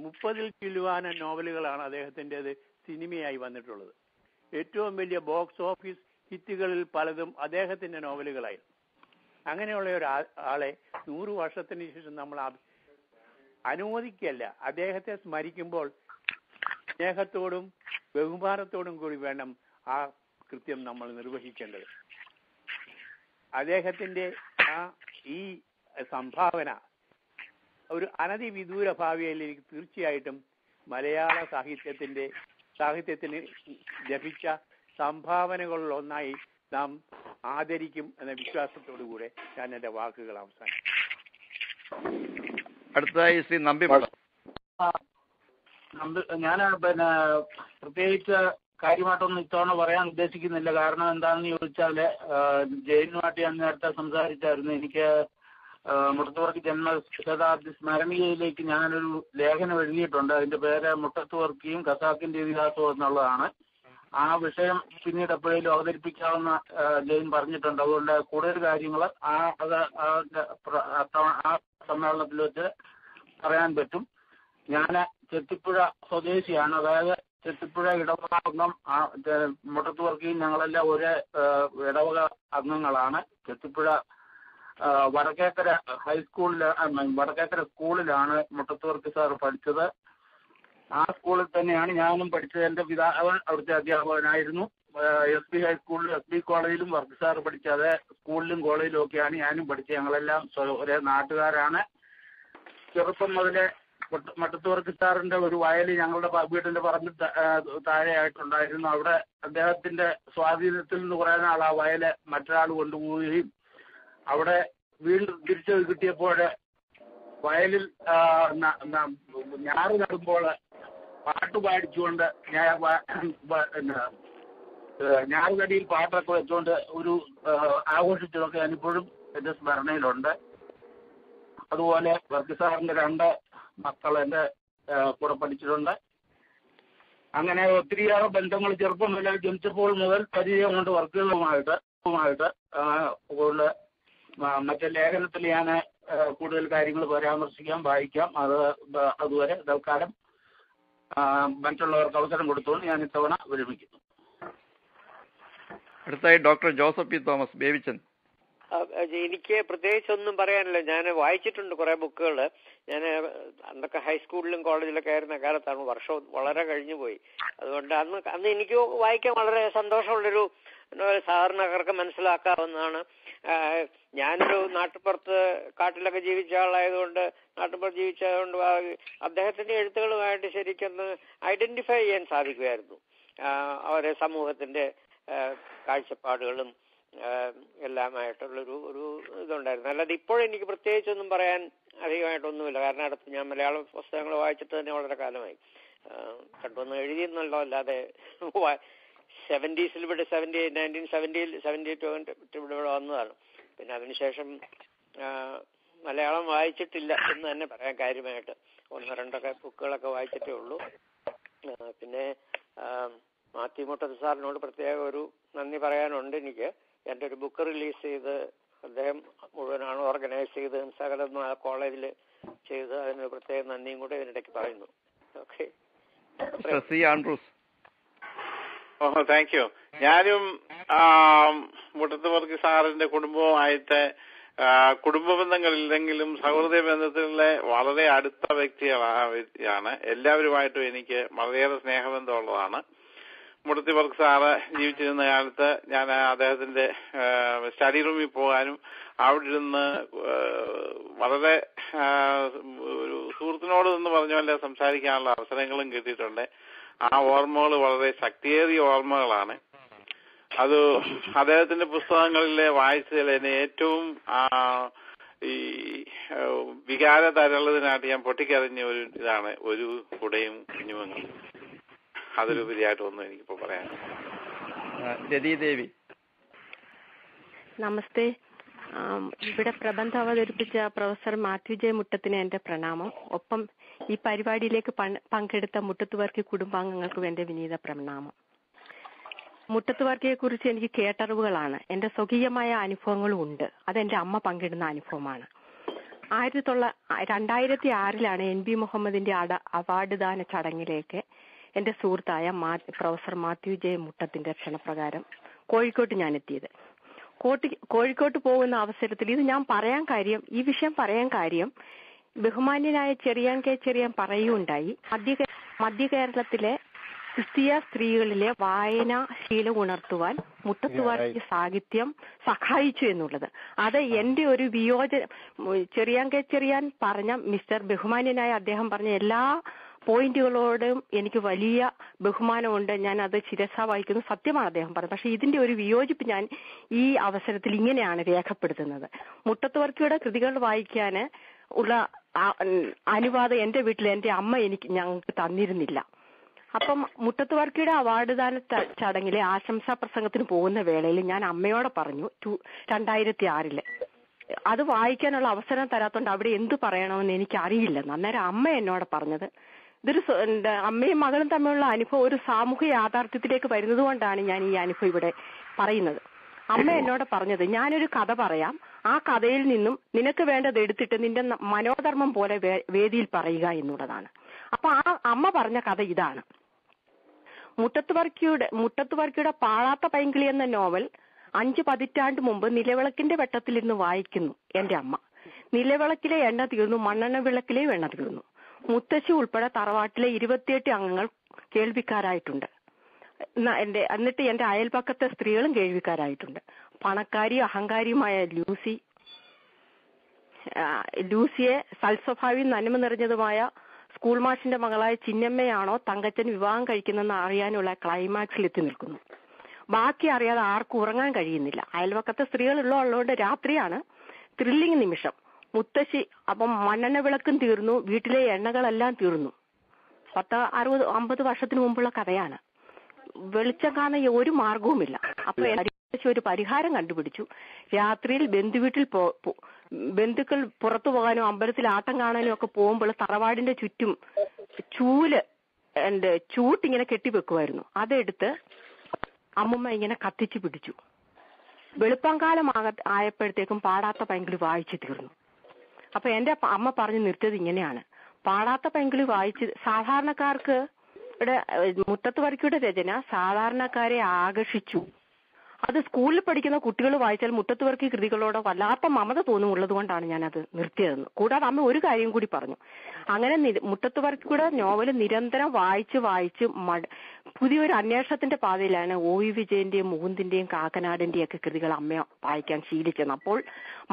മുപ്പതിൽ ചില്ലുവാന നോവലുകളാണ് അദ്ദേഹത്തിൻ്റെത് സിനിമയായി വന്നിട്ടുള്ളത്. ഏറ്റവും വലിയ ബോക്സ് ഓഫീസ് ഹിറ്റുകളിൽ പലതും അദ്ദേഹത്തിന്റെ നോവലുകളായിരുന്നു. അങ്ങനെയുള്ള ഒരു ആളെ നൂറു വർഷത്തിന് ശേഷം നമ്മൾ അനുമോദിക്കല്ല, അദ്ദേഹത്തെ സ്മരിക്കുമ്പോൾ സ്നേഹത്തോടും ബഹുമാനത്തോടും കൂടി വേണം ആ കൃത്യം നമ്മൾ നിർവഹിക്കേണ്ടത്. അദ്ദേഹത്തിന്റെ ആ ഈ സംഭാവന ഒരു അനതിവിദൂര ഭാവിയിൽ എനിക്ക് തീർച്ചയായിട്ടും മലയാള സാഹിത്യത്തിന്റെ സാഹിത്യത്തിന് ലഭിച്ച സംഭാവനകളിൽ ഒന്നായി നാം ആദരിക്കും എന്ന വിശ്വാസത്തോടുകൂടെ ഞാൻ എന്റെ വാക്കുകൾ അവസാനിക്കും. അടുത്തതായി ശ്രീ നമ്പി. ഞാൻ പിന്നെ പ്രത്യേകിച്ച് കാര്യമായിട്ടൊന്നും ഇത്തവണ പറയാൻ ഉദ്ദേശിക്കുന്നില്ല. കാരണം എന്താണെന്ന് ചോദിച്ചാല് ജയിലിനുമായിട്ട് ഞാൻ നേരത്തെ സംസാരിച്ചായിരുന്നു. എനിക്ക് മുട്ടത്ത് വർക്കി ജന്മ ശതാബ്ദി സ്മരണീയയിലേക്ക് ഞാനൊരു ലേഖനം എഴുതിയിട്ടുണ്ട്. അതിന്റെ പേര് മുട്ടത്ത് വർക്കിയും ഖസാക്കിന്റെ ഇതിഹാസവും എന്നുള്ളതാണ്. ആ വിഷയം പിന്നീട് എപ്പോഴേലും അവതരിപ്പിക്കാവുന്ന ജയിൻ പറഞ്ഞിട്ടുണ്ട്. അതുകൊണ്ട് കൂടുതൽ കാര്യങ്ങൾ ആ അത് ആ സമ്മേളനത്തിൽ വെച്ച് പറയാൻ പറ്റും. ഞാൻ ചെത്തിപ്പുഴ സ്വദേശിയാണ്. അതായത് ചെത്തിപ്പുഴ ഇടവക അംഗം ആ മുട്ടത്തുവർക്കി ഞങ്ങളെല്ലാം ഒരേ ഇടവക അംഗങ്ങളാണ്. ചെത്തിപ്പുഴ വടക്കേക്കര ഹൈസ്കൂളിലാണ് വടക്കേക്കര സ്കൂളിലാണ് മുട്ടത്തുവർക്കി സാറ് പഠിച്ചത്. ആ സ്കൂളിൽ തന്നെയാണ് ഞാനും പഠിച്ചത്. എൻ്റെ പിതാവ് അവിടുത്തെ അധ്യാപകനായിരുന്നു. എസ് ബി ഹൈസ്കൂളിലും എസ് ബി കോളേജിലും വർക്കി സാറ് പഠിച്ചത്. സ്കൂളിലും കോളേജിലും ഒക്കെയാണ് ഞാനും പഠിച്ചത്. ഞങ്ങളെല്ലാം ഒരേ നാട്ടുകാരാണ്. ചെറുപ്പം മുതലേ മട്ടത്തുവർക്കി സാറിന്റെ ഒരു വയൽ ഞങ്ങളുടെ വീടിന്റെ പറമ്പിൽ താഴെയായിട്ടുണ്ടായിരുന്നു. അവിടെ അദ്ദേഹത്തിന്റെ സ്വാധീനത്തിൽ നിന്ന് കുറേ നാൾ ആ വയല് മറ്റൊരാൾ കൊണ്ടുപോവുകയും അവിടെ വീണ്ടും തിരിച്ചു കിട്ടിയപ്പോൾ വയലിൽ ഞാറ് നടുമ്പോൾ പാട്ട് പാടിച്ചുകൊണ്ട് ഞാറുകടിയിൽ പാട്ടൊക്കെ വെച്ചുകൊണ്ട് ഒരു ആഘോഷിച്ചതൊക്കെ ഞാനിപ്പോഴും എന്റെ സ്മരണയിലുണ്ട്. അതുപോലെ വർക്കി സാറിന്റെ രണ്ട് മക്കൾ എൻ്റെ കൂടെ പഠിച്ചിട്ടുണ്ട്. അങ്ങനെ ഒത്തിരിയേറെ ബന്ധങ്ങൾ ചെറുപ്പം മുതൽ ജനിച്ചപ്പോൾ മുതൽ പരിചയമുണ്ട് വർക്കുകളുമായിട്ട് ുമായിട്ട് കൊണ്ട് മറ്റേ ലേഖനത്തിൽ ഞാൻ കൂടുതൽ കാര്യങ്ങൾ പരാമർശിക്കാം, വായിക്കാം. അത് അതുവരെ തൽക്കാലം മറ്റുള്ളവർക്ക് അവസരം കൊടുത്തുകൊണ്ട് ഞാൻ ഇത്തവണ വിരമിക്കുന്നു. അടുത്തായി ഡോക്ടർ ജോസഫ് പി തോമസ് ബേബിച്ചൻ. എനിക്ക് പ്രത്യേകിച്ചൊന്നും പറയാനില്ല. ഞാൻ വായിച്ചിട്ടുണ്ട് കുറെ ബുക്കുകൾ. ഞാൻ അന്നൊക്കെ ഹൈസ്കൂളിലും കോളേജിലൊക്കെ ആയിരുന്ന കാലത്താണ്, വർഷം വളരെ കഴിഞ്ഞു പോയി. അതുകൊണ്ട് അന്ന് അന്ന് എനിക്ക് വായിക്കാൻ വളരെ സന്തോഷമുള്ളൊരു സാധാരണക്കാർക്ക് മനസ്സിലാക്കാവുന്നതാണ്. ഞാനൊരു നാട്ടുപുറത്ത് കാട്ടിലൊക്കെ ജീവിച്ച ആളായതുകൊണ്ട് നാട്ടുപുറത്ത് ജീവിച്ചതുകൊണ്ട് അദ്ദേഹത്തിന്റെ എഴുത്തുകളുമായിട്ട് ശരിക്കൊന്ന് ഐഡന്റിഫൈ ചെയ്യാൻ സാധിക്കുമായിരുന്നു. അവരെ സമൂഹത്തിന്റെ കാഴ്ചപ്പാടുകളും എല്ലാമായിട്ടുള്ളൊരു ഒരു ഇതുണ്ടായിരുന്നു. അല്ലാതെ ഇപ്പോഴെനിക്ക് പ്രത്യേകിച്ചൊന്നും പറയാൻ അധികമായിട്ടൊന്നുമില്ല. കാരണം അടുത്ത് ഞാൻ മലയാള പുസ്തകങ്ങൾ വായിച്ചിട്ട് തന്നെ വളരെ കാലമായി. കണ്ടുവന്ന് എഴുതിയെന്നല്ലോ, അല്ലാതെ സെവൻറ്റീസിൽ ഇവിടെ സെവൻറ്റി നയൻറ്റീൻ സെവൻറ്റിയിൽ സെവൻറ്റി ടു ഇവിടെ ഇവിടെ വന്നതാണ്. പിന്നെ അതിനുശേഷം മലയാളം വായിച്ചിട്ടില്ല എന്ന് തന്നെ പറയാൻ കാര്യമായിട്ട്. ഒന്ന് രണ്ടൊക്കെ ബുക്കുകളൊക്കെ വായിച്ചിട്ടേ ഉള്ളൂ. പിന്നെ മാത്യു മുട്ടത്ത് സാറിനോട് പ്രത്യേക ഒരു നന്ദി പറയാനുണ്ട് എനിക്ക്. എൻ്റെ ഒരു ബുക്ക് റിലീസ് ചെയ്ത് അദ്ദേഹം മുഴുവനാണ് ഓർഗനൈസ് ചെയ്ത് സകലം ആ കോളേജിൽ ചെയ്ത് അതിന് പ്രത്യേക നന്ദിയും കൂടെ ഇതിനിടയ്ക്ക് പറയുന്നു. Okay, thank you. ഞാനും മുട്ടത്തുവർക്കി സാറിന്റെ കുടുംബവുമായിട്ട് കുടുംബ ബന്ധങ്ങളില്ലെങ്കിലും സൗഹൃദ ബന്ധത്തിലെ വളരെ അടുത്ത വ്യക്തിയാണ്. എല്ലാവരുമായിട്ടും എനിക്ക് വളരെയേറെ സ്നേഹബന്ധമുള്ളതാണ്. മുട്ടത്തുവർക്കി സാറ് ജീവിച്ചിരുന്ന കാലത്ത് ഞാൻ അദ്ദേഹത്തിന്റെ സ്റ്റഡി റൂമിൽ പോകാനും അവിടെ ഇരുന്ന് വളരെ ഒരു സുഹൃത്തിനോട് എന്ന് പറഞ്ഞ സംസാരിക്കാനുള്ള അവസരങ്ങളും കിട്ടിയിട്ടുണ്ട്. ആ ഓർമ്മകൾ വളരെ ശക്തിയേറിയ ഓർമ്മകളാണ്. അത് അദ്ദേഹത്തിന്റെ പുസ്തകങ്ങളിലെ വായിച്ചതിൽ എന്നെ ഏറ്റവും ഈ വികാര തരളതിനായിട്ട് ഞാൻ പൊട്ടിക്കറിഞ്ഞ ഒരു ഇതാണ് ഒരു കുടയും കുഞ്ഞുങ്ങളും. അതിലുപരിയായിട്ടൊന്നും എനിക്കിപ്പോ പറയാൻ. നമസ്തേ. ഇവിടെ പ്രബന്ധം അവതരിപ്പിച്ച പ്രൊഫസർ മാത്യു ജെ മുട്ടത്തിന് എന്റെ പ്രണാമം. ഒപ്പം ഈ പരിപാടിയിലേക്ക് പങ്കെടുത്ത മുട്ടത്തുവർക്കി കുടുംബാംഗങ്ങൾക്കും എന്റെ വിനീത പ്രണാമം. മുട്ടത്തുവർക്കിയെ കുറിച്ച് എനിക്ക് കേട്ടറിവുകളാണ്, എന്റെ സ്വകീയമായ അനുഭവങ്ങളും ഉണ്ട്. അതെന്റെ അമ്മ പങ്കിടുന്ന അനുഭവമാണ്. ആയിരത്തി തൊള്ളായിരത്തി രണ്ടായിരത്തി ആറിലാണ് എൻ ബി മുഹമ്മദിന്റെ അവാർഡ് ദാന ചടങ്ങിലേക്ക് എന്റെ സുഹൃത്തായ പ്രൊഫസർ മാത്യു ജെ മുട്ടത്തിന്റെ ക്ഷണപ്രകാരം കോഴിക്കോട്ട് ഞാൻ എത്തിയത്. കോട്ടി കോഴിക്കോട്ട് പോകുന്ന അവസരത്തിൽ ഇത് ഞാൻ പറയാൻ കാര്യം ഈ വിഷയം പറയാൻ കാര്യം ബഹുമാന്യനായ ചെറിയാൻ കെ ചെറിയാൻ പറയുകയുണ്ടായി. മധ്യ മധ്യ കേരളത്തിലെ ക്രിസ്തീയ സ്ത്രീകളിലെ വായനാശീലം ഉണർത്തുവാൻ മുട്ടത്തുവർക്കി സാഹിത്യം സഹായിച്ചു എന്നുള്ളത്. അത് എന്റെ ഒരു വിയോജന ചെറിയാൻ കെ ചെറിയാൻ പറഞ്ഞ മിസ്റ്റർ ബഹുമാന്യനായ അദ്ദേഹം പറഞ്ഞ എല്ലാ പോയിന്റുകളോടും എനിക്ക് വലിയ ബഹുമാനമുണ്ട്. ഞാൻ അത് ശിരസാ വഹിക്കുന്നു. സത്യമാണ് അദ്ദേഹം പറഞ്ഞത്. പക്ഷെ ഇതിന്റെ ഒരു വിയോജിപ്പ് ഞാൻ ഈ അവസരത്തിൽ ഇങ്ങനെയാണ് രേഖപ്പെടുത്തുന്നത്. മുട്ടത്തുവർക്കിയുടെ കൃതികൾ വായിക്കാൻ ഉള്ള അനുവാദം എന്റെ വീട്ടിൽ എന്റെ അമ്മ എനിക്ക് ഞങ്ങൾക്ക് തന്നിരുന്നില്ല. അപ്പം മുട്ടത്തുവർക്കിയുടെ അവാർഡ് ദാന ചടങ്ങിലെ ആശംസാ പ്രസംഗത്തിന് പോകുന്ന വേളയിൽ ഞാൻ അമ്മയോട് പറഞ്ഞു രണ്ടായിരത്തി ആറില് അത് വായിക്കാനുള്ള അവസരം തരാത്തോണ്ട് അവിടെ എന്ത് പറയണമെന്ന് എനിക്ക് അറിയില്ലെന്ന്. അന്നേരം അമ്മ എന്നോട് പറഞ്ഞത് ഇതൊരു അമ്മയും മകളും തമ്മിലുള്ള അനുഭവം ഒരു സാമൂഹിക യാഥാർത്ഥ്യത്തിലേക്ക് വരുന്നത് കൊണ്ടാണ് ഞാൻ ഈ അനുഭവം ഇവിടെ പറയുന്നത്. അമ്മ എന്നോട് പറഞ്ഞത് ഞാനൊരു കഥ പറയാം, ആ കഥയിൽ നിന്നും നിനക്ക് വേണ്ടത് എടുത്തിട്ട് നിന്റെ മനോധർമ്മം പോലെ വേദിയിൽ പറയുക എന്നുള്ളതാണ്. അപ്പൊ ആ അമ്മ പറഞ്ഞ കഥ ഇതാണ്. മുട്ടത്ത് വർക്കിയുടെ മുട്ടത്ത് വർക്കിയുടെ പാഴാത്ത പൈങ്കിളി എന്ന നോവൽ അഞ്ച് പതിറ്റാണ്ട് മുമ്പ് നിലവിളക്കിന്റെ വെട്ടത്തിലിരുന്ന് വായിക്കുന്നു എന്റെ അമ്മ. നിലവിളക്കിലെ എണ്ണ തീർന്നു, മണ്ണെണ്ണ വിളക്കിലെയും എണ്ണ തീർന്നു. മുത്തശ്ശി ഉൾപ്പെടെ തറവാട്ടിലെ ഇരുപത്തിയെട്ട് അംഗങ്ങൾ കേൾവിക്കാരായിട്ടുണ്ട്. എന്റെ എന്നിട്ട് എന്റെ അയൽപക്കത്തെ സ്ത്രീകളും കേൾവിക്കാരായിട്ടുണ്ട്. പണക്കാരി അഹങ്കാരിയുമായ ലൂസി ലൂസിയെ സൽസ്വഭാവി നന്മ നിറഞ്ഞതുമായ സ്കൂൾ മാഷിന്റെ മകളായ ചിന്നമ്മയാണോ തങ്കച്ചൻ വിവാഹം കഴിക്കുന്നെന്ന് അറിയാനുള്ള ക്ലൈമാക്സിൽ എത്തി നിൽക്കുന്നു. ബാക്കി അറിയാതെ ആർക്കും ഉറങ്ങാൻ കഴിയുന്നില്ല. അയൽവക്കത്തെ സ്ത്രീകളുള്ളതുകൊണ്ട് രാത്രിയാണ് ത്രില്ലിംഗ് നിമിഷം. മുത്തശ്ശി അപ്പം മണ്ണെണ്ണ വിളക്കും തീർന്നു, വീട്ടിലെ എണ്ണകളെല്ലാം തീർന്നു. പത്ത് അറുപത് അമ്പത് വർഷത്തിന് മുമ്പുള്ള കഥയാണ്. വെളിച്ചം കാണാൻ ഒരു മാർഗവുമില്ല. അപ്പൊ മുത്തശ്ശി ഒരു പരിഹാരം കണ്ടുപിടിച്ചു. രാത്രിയിൽ ബന്ധുവീട്ടിൽ പോ ബന്ധുക്കൾ പുറത്തു പോകാനോ അമ്പലത്തിൽ ആട്ടം കാണാനോ ഒക്കെ പോകുമ്പോൾ തറവാടിന്റെ ചുറ്റും ചൂല് എന്റെ ചൂട്ടിങ്ങനെ കെട്ടിവെക്കുമായിരുന്നു. അതെടുത്ത് അമ്മമ്മ ഇങ്ങനെ കത്തിച്ചു പിടിച്ചു. വെളുപ്പംകാലം ആയപ്പോഴത്തേക്കും പാടാത്ത പൈങ്കിളി വായിച്ചു തീർന്നു. അപ്പൊ എന്റെ അമ്മ പറഞ്ഞു നിർത്തിയത് ഇങ്ങനെയാണ്. പാടാത്ത പൈങ്കിളി വായിച്ച് സാധാരണക്കാർക്ക് മുട്ടത്ത് വർക്കിയുടെ രചന സാധാരണക്കാരെ ആകർഷിച്ചു. അത് സ്കൂളിൽ പഠിക്കുന്ന കുട്ടികൾ വായിച്ചാൽ മുട്ടത്ത് വർക്കി കൃതികളോട് വല്ലാത്ത മമത തോന്നുമുള്ളത് കൊണ്ടാണ് ഞാനത് നിർത്തിയതെന്ന്. കൂടാതെ അമ്മ ഒരു കാര്യം കൂടി പറഞ്ഞു. അങ്ങനെ മുട്ടത്ത് വർക്കിയുടെ നോവൽ നിരന്തരം വായിച്ച് വായിച്ച് പുതിയൊരു അന്വേഷണത്തിന്റെ പാതയിലാണ് ഒ വി വിജയന്റെയും മുകുന്ദിന്റെയും കാക്കനാടിന്റെയും ഒക്കെ കൃതികൾ അമ്മ വായിക്കാൻ ശീലിച്ചത്. അപ്പോൾ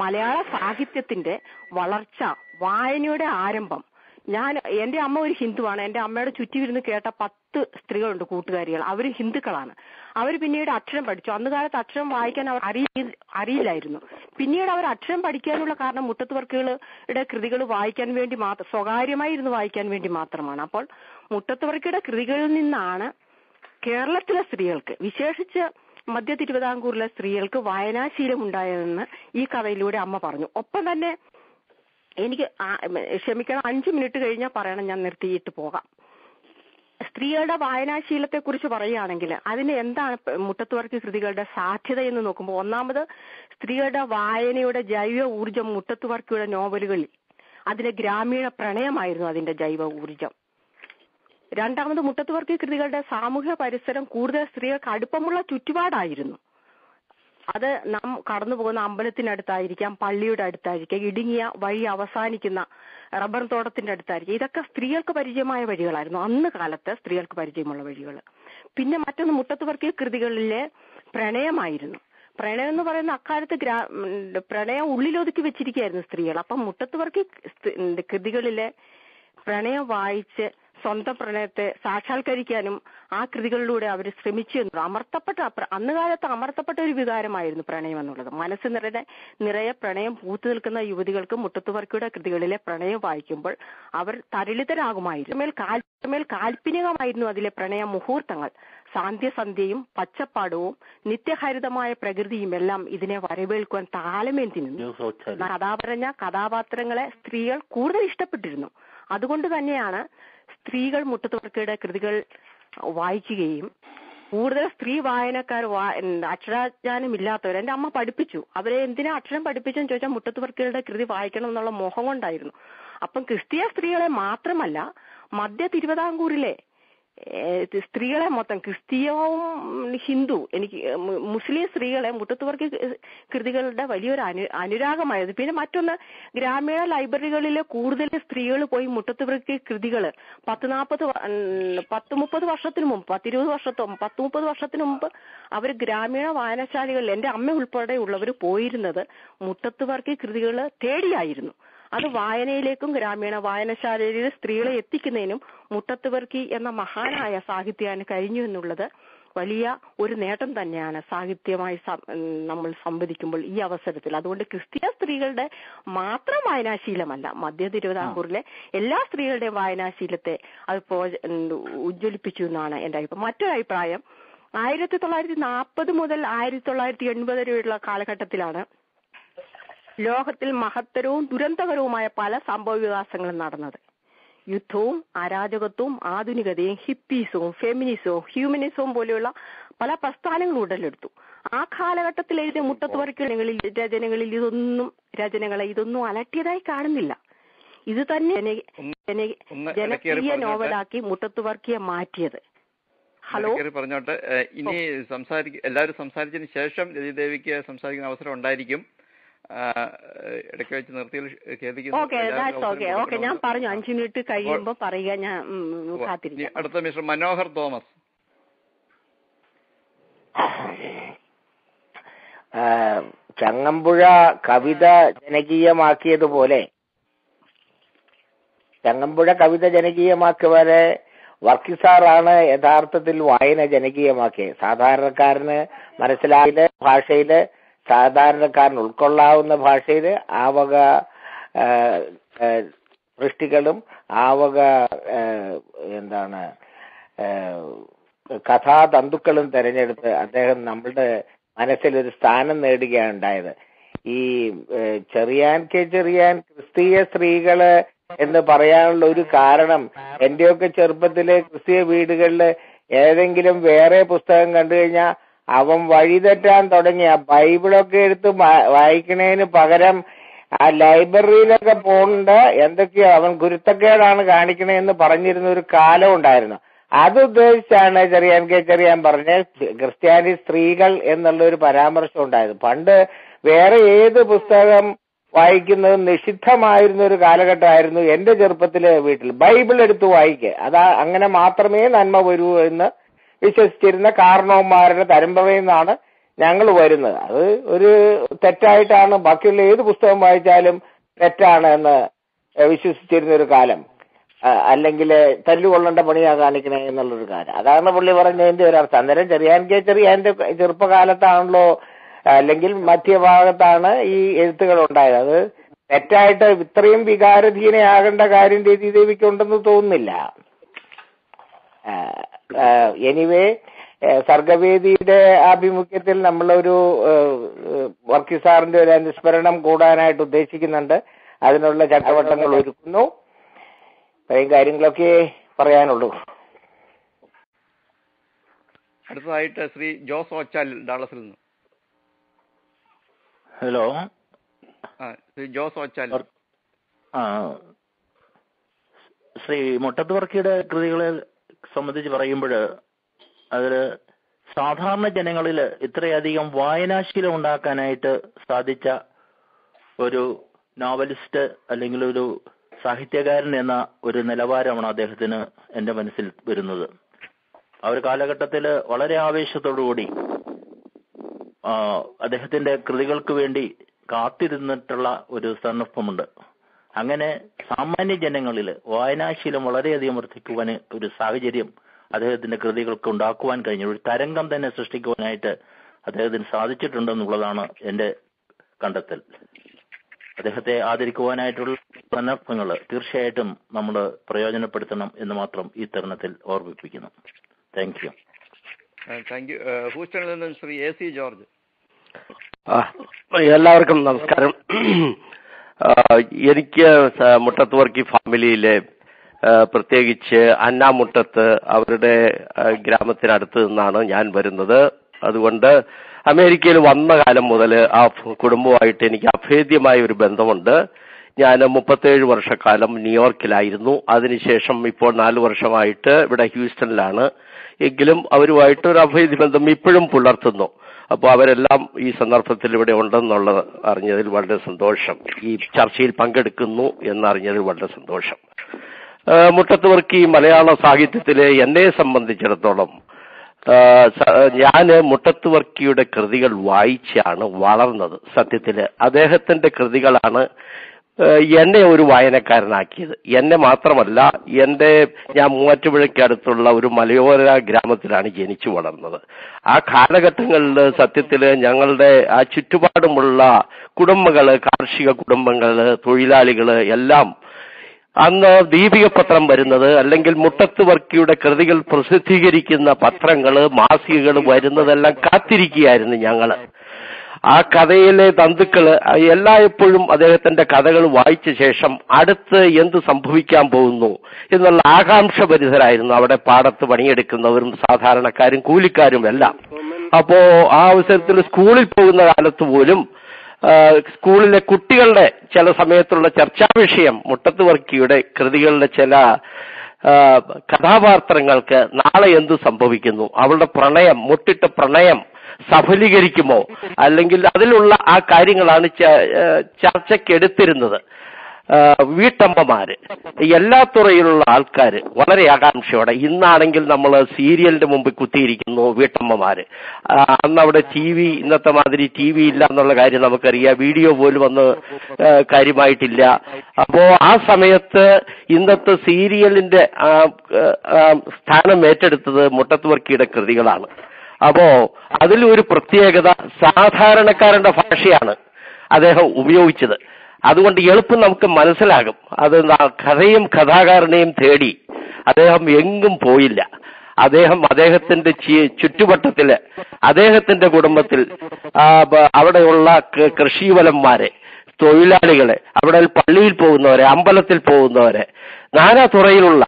മലയാള സാഹിത്യത്തിന്റെ വളർച്ച, വായനയുടെ ആരംഭം. ഞാൻ എന്റെ അമ്മ ഒരു ഹിന്ദുവാണ്. എന്റെ അമ്മയുടെ ചുറ്റിയിരുന്ന് കേട്ട പത്ത് സ്ത്രീകളുണ്ട് കൂട്ടുകാരികൾ. അവർ ഹിന്ദുക്കളാണ്. അവർ പിന്നീട് അക്ഷരം പഠിച്ചു. അന്ന് കാലത്ത് അക്ഷരം വായിക്കാൻ അവർ അറിയില്ലായിരുന്നു. പിന്നീട് അവർ അക്ഷരം പഠിക്കാനുള്ള കാരണം മുട്ടത്ത് വർക്കികളുടെ കൃതികൾ വായിക്കാൻ വേണ്ടി മാത്രം, സ്വകാര്യമായി ഇരുന്ന് വായിക്കാൻ വേണ്ടി മാത്രമാണ്. അപ്പോൾ മുട്ടത്ത് വർക്കിയുടെ കൃതികളിൽ നിന്നാണ് കേരളത്തിലെ സ്ത്രീകൾക്ക്, വിശേഷിച്ച് മധ്യ തിരുവിതാംകൂറിലെ സ്ത്രീകൾക്ക് വായനാശീലം ഉണ്ടായതെന്ന് ഈ കഥയിലൂടെ അമ്മ പറഞ്ഞു. ഒപ്പം തന്നെ എനിക്ക് ക്ഷമിക്കണം, അഞ്ചു മിനിറ്റ് കഴിഞ്ഞാൽ പറയണം, ഞാൻ നിർത്തിയിട്ട് പോകാം. സ്ത്രീകളുടെ വായനാശീലത്തെ കുറിച്ച് പറയുകയാണെങ്കിൽ അതിന് എന്താണ് മുട്ടത്ത് വർക്കി കൃതികളുടെ സാധ്യത എന്ന് നോക്കുമ്പോൾ, ഒന്നാമത് സ്ത്രീകളുടെ വായനയുടെ ജൈവ ഊർജം മുട്ടത്ത് വർക്കിയുടെ നോവലുകളിൽ അതിലെ ഗ്രാമീണ പ്രണയമായിരുന്നു അതിന്റെ ജൈവ ഊർജം. രണ്ടാമത് മുട്ടത്ത് വർക്കി കൃതികളുടെ സാമൂഹ്യ പരിസരം കൂടുതൽ സ്ത്രീകൾക്ക് അടുപ്പമുള്ള ചുറ്റുപാടായിരുന്നു. അത് നാം കടന്നു പോകുന്ന അമ്പലത്തിനടുത്തായിരിക്കാം, പള്ളിയുടെ അടുത്തായിരിക്കാം, ഇടുങ്ങിയ വഴി അവസാനിക്കുന്ന റബ്ബർ തോട്ടത്തിന്റെ അടുത്തായിരിക്കും. ഇതൊക്കെ സ്ത്രീകൾക്ക് പരിചയമായ വഴികളായിരുന്നു അന്ന് കാലത്ത്, സ്ത്രീകൾക്ക് പരിചയമുള്ള വഴികൾ. പിന്നെ മറ്റൊന്ന് മുട്ടത്ത് വർക്കി കൃതികളിലെ പ്രണയമായിരുന്നു. പ്രണയം എന്ന് പറയുന്ന അക്കാലത്ത് ഗ്രാ പ്രണയം ഉള്ളിലൊതുക്കി വെച്ചിരിക്കുകയായിരുന്നു സ്ത്രീകൾ. അപ്പം മുട്ടത്ത് വർക്കി കൃതികളിലെ പ്രണയം വായിച്ച് സ്വന്തം പ്രണയത്തെ സാക്ഷാത്കരിക്കാനും ആ കൃതികളിലൂടെ അവർ ശ്രമിച്ചു എന്നുള്ളത് അമർത്തപ്പെട്ട അന്ന് കാലത്ത് അമർത്തപ്പെട്ട ഒരു വികാരമായിരുന്നു പ്രണയം എന്നുള്ളത്. മനസ്സ് നിറയെ നിറയെ പ്രണയം പൂത്തു നിൽക്കുന്ന യുവതികൾക്ക് മുട്ടത്ത് വർക്കിയുടെ കൃതികളിലെ പ്രണയം വായിക്കുമ്പോൾ അവർ തരളിതരാകുമായിരുന്നു. മേൽ കാൽപ്പനികമായിരുന്നു അതിലെ പ്രണയ മുഹൂർത്തങ്ങൾ. സാന്ധ്യസന്ധ്യയും പച്ചപ്പാടവും നിത്യഹരിതമായ പ്രകൃതിയും എല്ലാം ഇതിനെ വരവേൽക്കുവാൻ താലമേന്തി നിന്നു. കഥാപരഞ്ഞ കഥാപാത്രങ്ങളെ സ്ത്രീകൾ കൂടുതൽ ഇഷ്ടപ്പെട്ടിരുന്നു. അതുകൊണ്ട് തന്നെയാണ് സ്ത്രീകൾ മുട്ടത്ത് വർക്കിയുടെ കൃതികൾ വായിക്കുകയും കൂടുതൽ സ്ത്രീ വായനക്കാർ അക്ഷരാജ്ഞാനമില്ലാത്തവർ, എന്റെ അമ്മ പഠിപ്പിച്ചു, അവരെ എന്തിനാ അക്ഷരം പഠിപ്പിച്ചെന്ന് ചോദിച്ചാൽ മുട്ടത്ത് വർക്കിയുടെ കൃതി വായിക്കണം എന്നുള്ള മോഹം കൊണ്ടായിരുന്നു. അപ്പം ക്രിസ്തീയ സ്ത്രീകളെ മാത്രമല്ല മധ്യ തിരുവിതാംകൂറിലെ സ്ത്രീകളെ മൊത്തം, ക്രിസ്തീയവും ഹിന്ദു എനിക്ക് മുസ്ലിം സ്ത്രീകളെ മുട്ടത്ത് വർക്കി കൃതികളുടെ വലിയൊരു അനു അനുരാഗമായിരുന്നു. പിന്നെ മറ്റൊന്ന്, ഗ്രാമീണ ലൈബ്രറികളിൽ കൂടുതൽ സ്ത്രീകൾ പോയി മുട്ടത്ത് വർക്കി കൃതികൾ പത്ത് നാൽപ്പത് പത്ത് മുപ്പത് വർഷത്തിന് മുമ്പ് പത്തിരുപത് വർഷത്തോ പത്ത് മുപ്പത് വർഷത്തിന് മുമ്പ് അവർ ഗ്രാമീണ വായനശാലകളിൽ എന്റെ അമ്മ ഉൾപ്പെടെയുള്ളവർ പോയിരുന്നത് മുട്ടത്ത് വർക്കി കൃതികൾ തേടിയായിരുന്നു. അത് വായനയിലേക്കും ഗ്രാമീണ വായനശാലയിലെ സ്ത്രീകളെ എത്തിക്കുന്നതിനും മുട്ടത്ത് വർക്കി എന്ന മഹാനായ സാഹിത്യകാരന് കഴിഞ്ഞു എന്നുള്ളത് വലിയ ഒരു നേട്ടം തന്നെയാണ് സാഹിത്യമായി നമ്മൾ സംവദിക്കുമ്പോൾ ഈ അവസരത്തിൽ. അതുകൊണ്ട് ക്രിസ്തീയ സ്ത്രീകളുടെ മാത്രം വായനാശീലമല്ല, മധ്യ തിരുവിതാംകൂറിലെ എല്ലാ സ്ത്രീകളുടെയും വായനാശീലത്തെ അത് പ്രോ ഉജ്ജ്വലിപ്പിച്ചു എന്നാണ് എന്റെ അഭിപ്രായം. മറ്റൊരു അഭിപ്രായം, ആയിരത്തി തൊള്ളായിരത്തി നാൽപ്പത് മുതൽ ആയിരത്തി തൊള്ളായിരത്തി എൺപത് വരെയുള്ള കാലഘട്ടത്തിലാണ് ലോകത്തിൽ മഹത്തരവും ദുരന്തകരവുമായ പല സംഭവ വികാസങ്ങളും നടന്നത്. യുദ്ധവും അരാജകത്വവും ആധുനികതയും ഹിപ്പീസവും ഫെമിനിസവും ഹ്യൂമനിസവും പോലെയുള്ള പല പ്രസ്ഥാനങ്ങൾ ഉടലെടുത്തു. ആ കാലഘട്ടത്തിൽ എഴുതിയ മുട്ടത്ത് വർക്കികളിൽ രചനകളിൽ ഇതൊന്നും രചനകളെ ഇതൊന്നും അലട്ടിയതായി കാണുന്നില്ല. ഇത് തന്നെ ജനകീയ നോവലാക്കി മുട്ടത്ത് വർക്കിയെ മാറ്റിയത്. ഹലോ പറഞ്ഞോട്ടെ. ഇനി സംസാരിക്കും എല്ലാവരും. സംസാരിച്ചതിന് ശേഷം രതിദേവിക്ക് സംസാരിക്കുന്ന അവസരം ഉണ്ടായിരിക്കും. ഇടയ്ക്ക് വെച്ച് നിർത്തി ഞാൻ പറഞ്ഞു അഞ്ചു മിനിറ്റ് കഴിയുമ്പോ പറയുക. ഞാൻ കാത്തിരിക്കാം. അടുത്ത മിസ്റ്റർ മനോഹർ തോമസ്. ചങ്ങമ്പുഴ കവിത ജനകീയമാക്കിയതുപോലെ ചങ്ങമ്പുഴ കവിത ജനകീയമാക്കിയവരെ വർക്കി സാറാണ് യഥാർത്ഥത്തിൽ വായന ജനകീയമാക്കിയത്. സാധാരണക്കാരന് മനസ്സിലായ ഭാഷയില്, സാധാരണക്കാരന് ഉൾക്കൊള്ളാവുന്ന ഭാഷയില് ആ വക സൃഷ്ടികളും ആ വക എന്താണ് കഥാതന്തുക്കളും തിരഞ്ഞെടുത്ത് അദ്ദേഹം നമ്മളുടെ മനസ്സിൽ ഒരു സ്ഥാനം നേടുകയാണ് ഉണ്ടായത്. ഈ ചെറിയാൻ കെ ചെറിയാൻ ക്രിസ്തീയ സ്ത്രീകള് എന്ന് പറയാനുള്ള ഒരു കാരണം, എന്റെയൊക്കെ ചെറുപ്പത്തിലെ ക്രിസ്തീയ വീടുകളില് ഏതെങ്കിലും വേറെ പുസ്തകം കണ്ടു കഴിഞ്ഞാൽ അവൻ വഴിതെറ്റാൻ തുടങ്ങിയ ബൈബിളൊക്കെ എടുത്ത് വായിക്കണേന് പകരം ആ ലൈബ്രറിയിലൊക്കെ പോകണ്ട, എന്തൊക്കെയോ അവൻ ഗുരുത്തക്കേടാണ് കാണിക്കണേന്ന് പറഞ്ഞിരുന്ന ഒരു കാലം ഉണ്ടായിരുന്നു. അതുദ്ദേശിച്ചാണ് ചെറിയാൻ കെ ചെറിയാൻ പറഞ്ഞ ക്രിസ്ത്യാനി സ്ത്രീകൾ എന്നുള്ള ഒരു പരാമർശം ഉണ്ടായത്. പണ്ട് വേറെ ഏത് പുസ്തകം വായിക്കുന്നത് നിഷിദ്ധമായിരുന്ന ഒരു കാലഘട്ടമായിരുന്നു എന്റെ ചെറുപ്പത്തിലെ വീട്ടിൽ. ബൈബിൾ എടുത്ത് വായിക്കുക, അതാ അങ്ങനെ മാത്രമേ നന്മ വരൂ എന്ന് വിശ്വസിച്ചിരുന്ന കാരണവന്മാരുടെ തരംബമേ നിന്നാണ് ഞങ്ങൾ വരുന്നത്. അത് ഒരു തെറ്റായിട്ടാണ്, ബാക്കിയുള്ള ഏത് പുസ്തകം വായിച്ചാലും തെറ്റാണ് എന്ന് വിശ്വസിച്ചിരുന്ന ഒരു കാലം, അല്ലെങ്കിൽ തല്ലുകൊള്ളേണ്ട പണിയാ കാണിക്കണേ എന്നുള്ളൊരു കാര്യം. അതാണ് പുള്ളി പറഞ്ഞതിന്റെ ഒരർത്ഥം. അന്നേരം ചെറിയാൻ കെ ചെറിയാന്റെ ചെറുപ്പകാലത്താണല്ലോ, അല്ലെങ്കിൽ മധ്യഭാഗത്താണ് ഈ എഴുത്തുകൾ ഉണ്ടായത്. അത് തെറ്റായിട്ട് ഇത്രയും വികാരധീനയാകേണ്ട കാര്യം രതിദേവിക്ക് ഉണ്ടെന്ന് തോന്നുന്നില്ല. എനിവേ, സർഗവേദിയുടെ ആഭിമുഖ്യത്തിൽ നമ്മളൊരു വർക്കി സാറിന്റെ ഒരു അനുസ്മരണം കൂടാനായിട്ട് ഉദ്ദേശിക്കുന്നുണ്ട്. അതിനുള്ള ചട്ടവട്ടങ്ങൾ ഒരുക്കുന്നു. ഇത്രയും കാര്യങ്ങളൊക്കെ പറയാനുള്ളൂ. അടുത്തതായിട്ട് ശ്രീ ജോസ് ഓച്ചാൽ, ഡാളസിൽ നിന്ന്. ഹലോ, ശ്രീ ജോസ് ഓച്ചാൽ. ആ, ശ്രീ മുട്ടത്ത് വർക്കിയുടെ കൃതികളെ സംബന്ധിച്ച് പറയുമ്പോൾ അതിൽ സാധാരണ ജനങ്ങളിൽ ഇത്രയധികം വായനാശീലം ഉണ്ടാക്കാനായിട്ട് സാധിച്ച ഒരു നോവലിസ്റ്റ് അല്ലെങ്കിൽ ഒരു സാഹിത്യകാരൻ എന്ന ഒരു നിലവാരമാണ് അദ്ദേഹത്തിന് എൻ്റെ മനസ്സിൽ വരുന്നത്. ആ ഒരു കാലഘട്ടത്തിൽ വളരെ ആവേശത്തോടുകൂടി അദ്ദേഹത്തിന്റെ കൃതികൾക്ക് വേണ്ടി കാത്തിരുന്നിട്ടുള്ള ഒരു സന്ദർഭമുണ്ട്. അങ്ങനെ സാമാന്യ ജനങ്ങളിൽ വായനാശീലം വളരെയധികം വർദ്ധിക്കുവാൻ ഒരു സാഹചര്യം അദ്ദേഹത്തിന്റെ കൃതികൾക്ക് ഉണ്ടാക്കുവാൻ കഴിഞ്ഞു. ഒരു തരംഗം തന്നെ സൃഷ്ടിക്കുവാനായിട്ട് അദ്ദേഹത്തിന് സാധിച്ചിട്ടുണ്ടെന്നുള്ളതാണ് എൻ്റെ കണ്ടെത്തൽ. അദ്ദേഹത്തെ ആദരിക്കുവാനായിട്ടുള്ള സന്ദർഭങ്ങൾ തീർച്ചയായിട്ടും നമ്മൾ പ്രയോജനപ്പെടുത്തണം എന്ന് മാത്രം ഈ തരുണത്തിൽ ഓർമ്മിപ്പിക്കുന്നു. Thank you. എല്ലാവർക്കും നമസ്കാരം. എനിക്ക് മുട്ടത്ത് വർക്കി ഫാമിലിയിലെ, പ്രത്യേകിച്ച് അന്ന മുട്ടത്ത്, അവരുടെ ഗ്രാമത്തിനടുത്ത് നിന്നാണ് ഞാൻ വരുന്നത്. അതുകൊണ്ട് അമേരിക്കയിൽ വന്ന കാലം മുതൽ ആ കുടുംബമായിട്ട് എനിക്ക് അഭേദ്യമായ ഒരു ബന്ധമുണ്ട്. ഞാൻ മുപ്പത്തേഴ് വർഷക്കാലം ന്യൂയോർക്കിലായിരുന്നു. അതിനുശേഷം ഇപ്പോൾ നാല് വർഷമായിട്ട് ഇവിടെ ഹ്യൂസ്റ്റണിലാണ്. എങ്കിലും അവരുമായിട്ട് ഒരു അഭേദ്യ ബന്ധം ഇപ്പോഴും പുലർത്തുന്നു. അപ്പോൾ അവരെല്ലാം ഈ സന്ദർഭത്തിൽ ഇവിടെ ഉണ്ടെന്നുള്ളത് അറിഞ്ഞതിൽ വളരെ സന്തോഷം. ഈ ചർച്ചയിൽ പങ്കെടുക്കുന്നു എന്നറിഞ്ഞതിൽ വളരെ സന്തോഷം. മുട്ടത്ത് വർക്കി മലയാള സാഹിത്യത്തിലെ എന്നെ സംബന്ധിച്ചിടത്തോളം, ഞാൻ മുട്ടത്ത് വർക്കിയുടെ കൃതികൾ വായിച്ചാണ് വളർന്നത്. സത്യത്തില് അദ്ദേഹത്തിന്റെ കൃതികളാണ് എന്നെ ഒരു വായനക്കാരനാക്കിയത്. എന്നെ മാത്രമല്ല, എന്റെ ഞാൻ മൂവാറ്റുപുഴയ്ക്കടുത്തുള്ള ഒരു മലയോര ഗ്രാമത്തിലാണ് ജനിച്ചു വളർന്നത്. ആ കാലഘട്ടങ്ങളിൽ സത്യത്തില് ഞങ്ങളുടെ ആ ചുറ്റുപാടുമുള്ള കുടുംബങ്ങള്, കാർഷിക കുടുംബങ്ങള്, തൊഴിലാളികള് എല്ലാം അന്ന് ദീപിക പത്രം വരുന്നത്, അല്ലെങ്കിൽ മുട്ടത്ത് വർക്കിയുടെ കൃതികൾ പ്രസിദ്ധീകരിക്കുന്ന പത്രങ്ങള്, മാസികകൾ വരുന്നതെല്ലാം കാത്തിരിക്കുകയായിരുന്നു ഞങ്ങള്. ആ കഥയിലെ തന്തുക്കള് എല്ലായ്പ്പോഴും അദ്ദേഹത്തിന്റെ കഥകൾ വായിച്ച ശേഷം അടുത്ത് എന്ത് സംഭവിക്കാൻ പോകുന്നു എന്നുള്ള ആകാംക്ഷ ഭരിതരായിരുന്നു അവിടെ പാടത്ത് പണിയെടുക്കുന്നവരും സാധാരണക്കാരും കൂലിക്കാരും എല്ലാം. അപ്പോ ആ അവസരത്തിൽ സ്കൂളിൽ പോകുന്ന കാലത്ത് പോലും സ്കൂളിലെ കുട്ടികളുടെ ചില സമയത്തുള്ള ചർച്ചാ വിഷയം മുട്ടത്ത് വർക്കിയുടെ കൃതികളിലെ ചില കഥാപാത്രങ്ങൾക്ക് നാളെ എന്ത് സംഭവിക്കുന്നു, അവളുടെ പ്രണയം മുട്ടിട്ട പ്രണയം സഫലീകരിക്കുമോ, അല്ലെങ്കിൽ അതിലുള്ള ആ കാര്യങ്ങളാണ് ചർച്ചയ്ക്കെടുത്തിരുന്നത്. വീട്ടമ്മമാര്, എല്ലാ തുറയിലുള്ള ആൾക്കാര് വളരെ ആകാംക്ഷയോടെ. ഇന്നാണെങ്കിൽ നമ്മൾ സീരിയലിന്റെ മുമ്പിൽ കുത്തിയിരിക്കുന്നു വീട്ടമ്മമാര്. അന്ന് അവിടെ ടി വി, ഇന്നത്തെ മാതിരി ടി വി ഇല്ല എന്നുള്ള കാര്യം നമുക്കറിയാം. വീഡിയോ പോലും അന്ന് കാര്യമായിട്ടില്ല. അപ്പോ ആ സമയത്ത് ഇന്നത്തെ സീരിയലിന്റെ സ്ഥാനം ഏറ്റെടുത്തത് മുട്ടത്തുവർക്കിയുടെ കൃതികളാണ്. അപ്പോ അതിലൊരു പ്രത്യേകത, സാധാരണക്കാരന്റെ ഭാഷയാണ് അദ്ദേഹം ഉപയോഗിച്ചത്. അതുകൊണ്ട് എളുപ്പം നമുക്ക് മനസ്സിലാകും. അത് കഥയും കഥാകാരനെയും തേടി അദ്ദേഹം എങ്ങും പോയില്ല. അദ്ദേഹം അദ്ദേഹത്തിന്റെ ചുറ്റുവട്ടത്തില്, അദ്ദേഹത്തിന്റെ കുടുംബത്തിൽ, അവിടെയുള്ള കൃഷിവലന്മാരെ, തൊഴിലാളികളെ, അവിടെ പള്ളിയിൽ പോകുന്നവരെ, അമ്പലത്തിൽ പോകുന്നവരെ, നാനാ തുറയിലുള്ള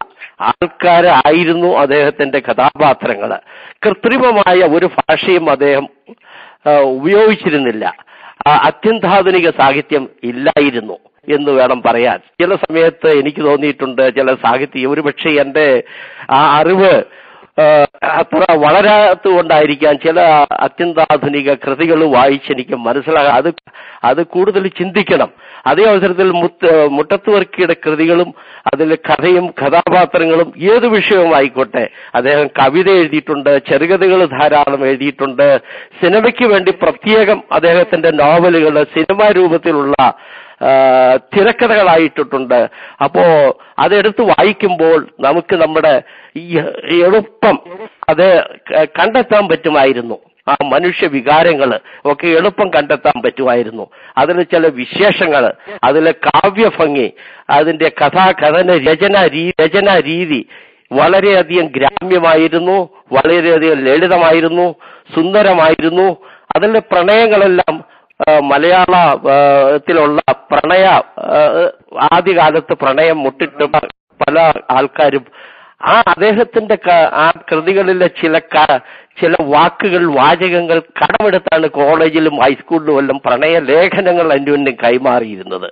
ആൾക്കാരായിരുന്നു അദ്ദേഹത്തിന്റെ കഥാപാത്രങ്ങള്. കൃത്രിമമായ ഒരു ഭാഷയും അദ്ദേഹം ഉപയോഗിച്ചിരുന്നില്ല. അത്യന്താധുനിക സാഹിത്യം ഇല്ലായിരുന്നു എന്ന് വേണം പറയാൻ. ചില സമയത്ത് എനിക്ക് തോന്നിയിട്ടുണ്ട് ചില സാഹിത്യം, ഒരുപക്ഷെ എന്റെ ആ അറിവ് അത്ര വളരാത്തത് കൊണ്ടായിരിക്കാം, ചില അത്യന്താധുനിക കൃതികൾ വായിച്ചെനിക്ക് മനസ്സിലാകാം. അത് അത് കൂടുതൽ ചിന്തിക്കണം. അതേ അവസരത്തിൽ മുത്ത് മുട്ടത്തുവർക്കിയുടെ കൃതികളും അതിലെ കഥയും കഥാപാത്രങ്ങളും ഏത് വിഷയവുമായിക്കോട്ടെ, അദ്ദേഹം കവിത എഴുതിയിട്ടുണ്ട്, ചെറുകഥകൾ ധാരാളം എഴുതിയിട്ടുണ്ട്. സിനിമയ്ക്ക് വേണ്ടി പ്രത്യേകം അദ്ദേഹത്തിന്റെ നോവലുകൾ സിനിമാ രൂപത്തിലുള്ള തിരക്കഥകളായിട്ടിട്ടുണ്ട്. അപ്പോ അതെടുത്ത് വായിക്കുമ്പോൾ നമുക്ക് നമ്മുടെ എളുപ്പം അത് കണ്ടെത്താൻ പറ്റുമായിരുന്നു. ആ മനുഷ്യ വികാരങ്ങൾ ഒക്കെ എളുപ്പം കണ്ടെത്താൻ പറ്റുമായിരുന്നു. അതിലെ ചില വിശേഷങ്ങൾ, അതിലെ കാവ്യഭംഗി, അതിന്റെ കഥാകഥന രചന രചനാ രീതി വളരെയധികം ഗ്രാമ്യമായിരുന്നു, വളരെയധികം ലളിതമായിരുന്നു, സുന്ദരമായിരുന്നു. അതിലെ പ്രണയങ്ങളെല്ലാം മലയാളത്തിലുള്ള പ്രണയ ആദ്യകാലത്ത് പ്രണയം മുട്ടിട്ട് പല ആൾക്കാരും ആ അദ്ദേഹത്തിന്റെ ആ കൃതികളിലെ ചില ചില വാക്കുകൾ, വാചകങ്ങൾ കടമെടുത്താണ് കോളേജിലും ഹൈസ്കൂളിലും എല്ലാം പ്രണയ ലേഖനങ്ങൾ അന്യോന്യം കൈമാറിയിരുന്നത്.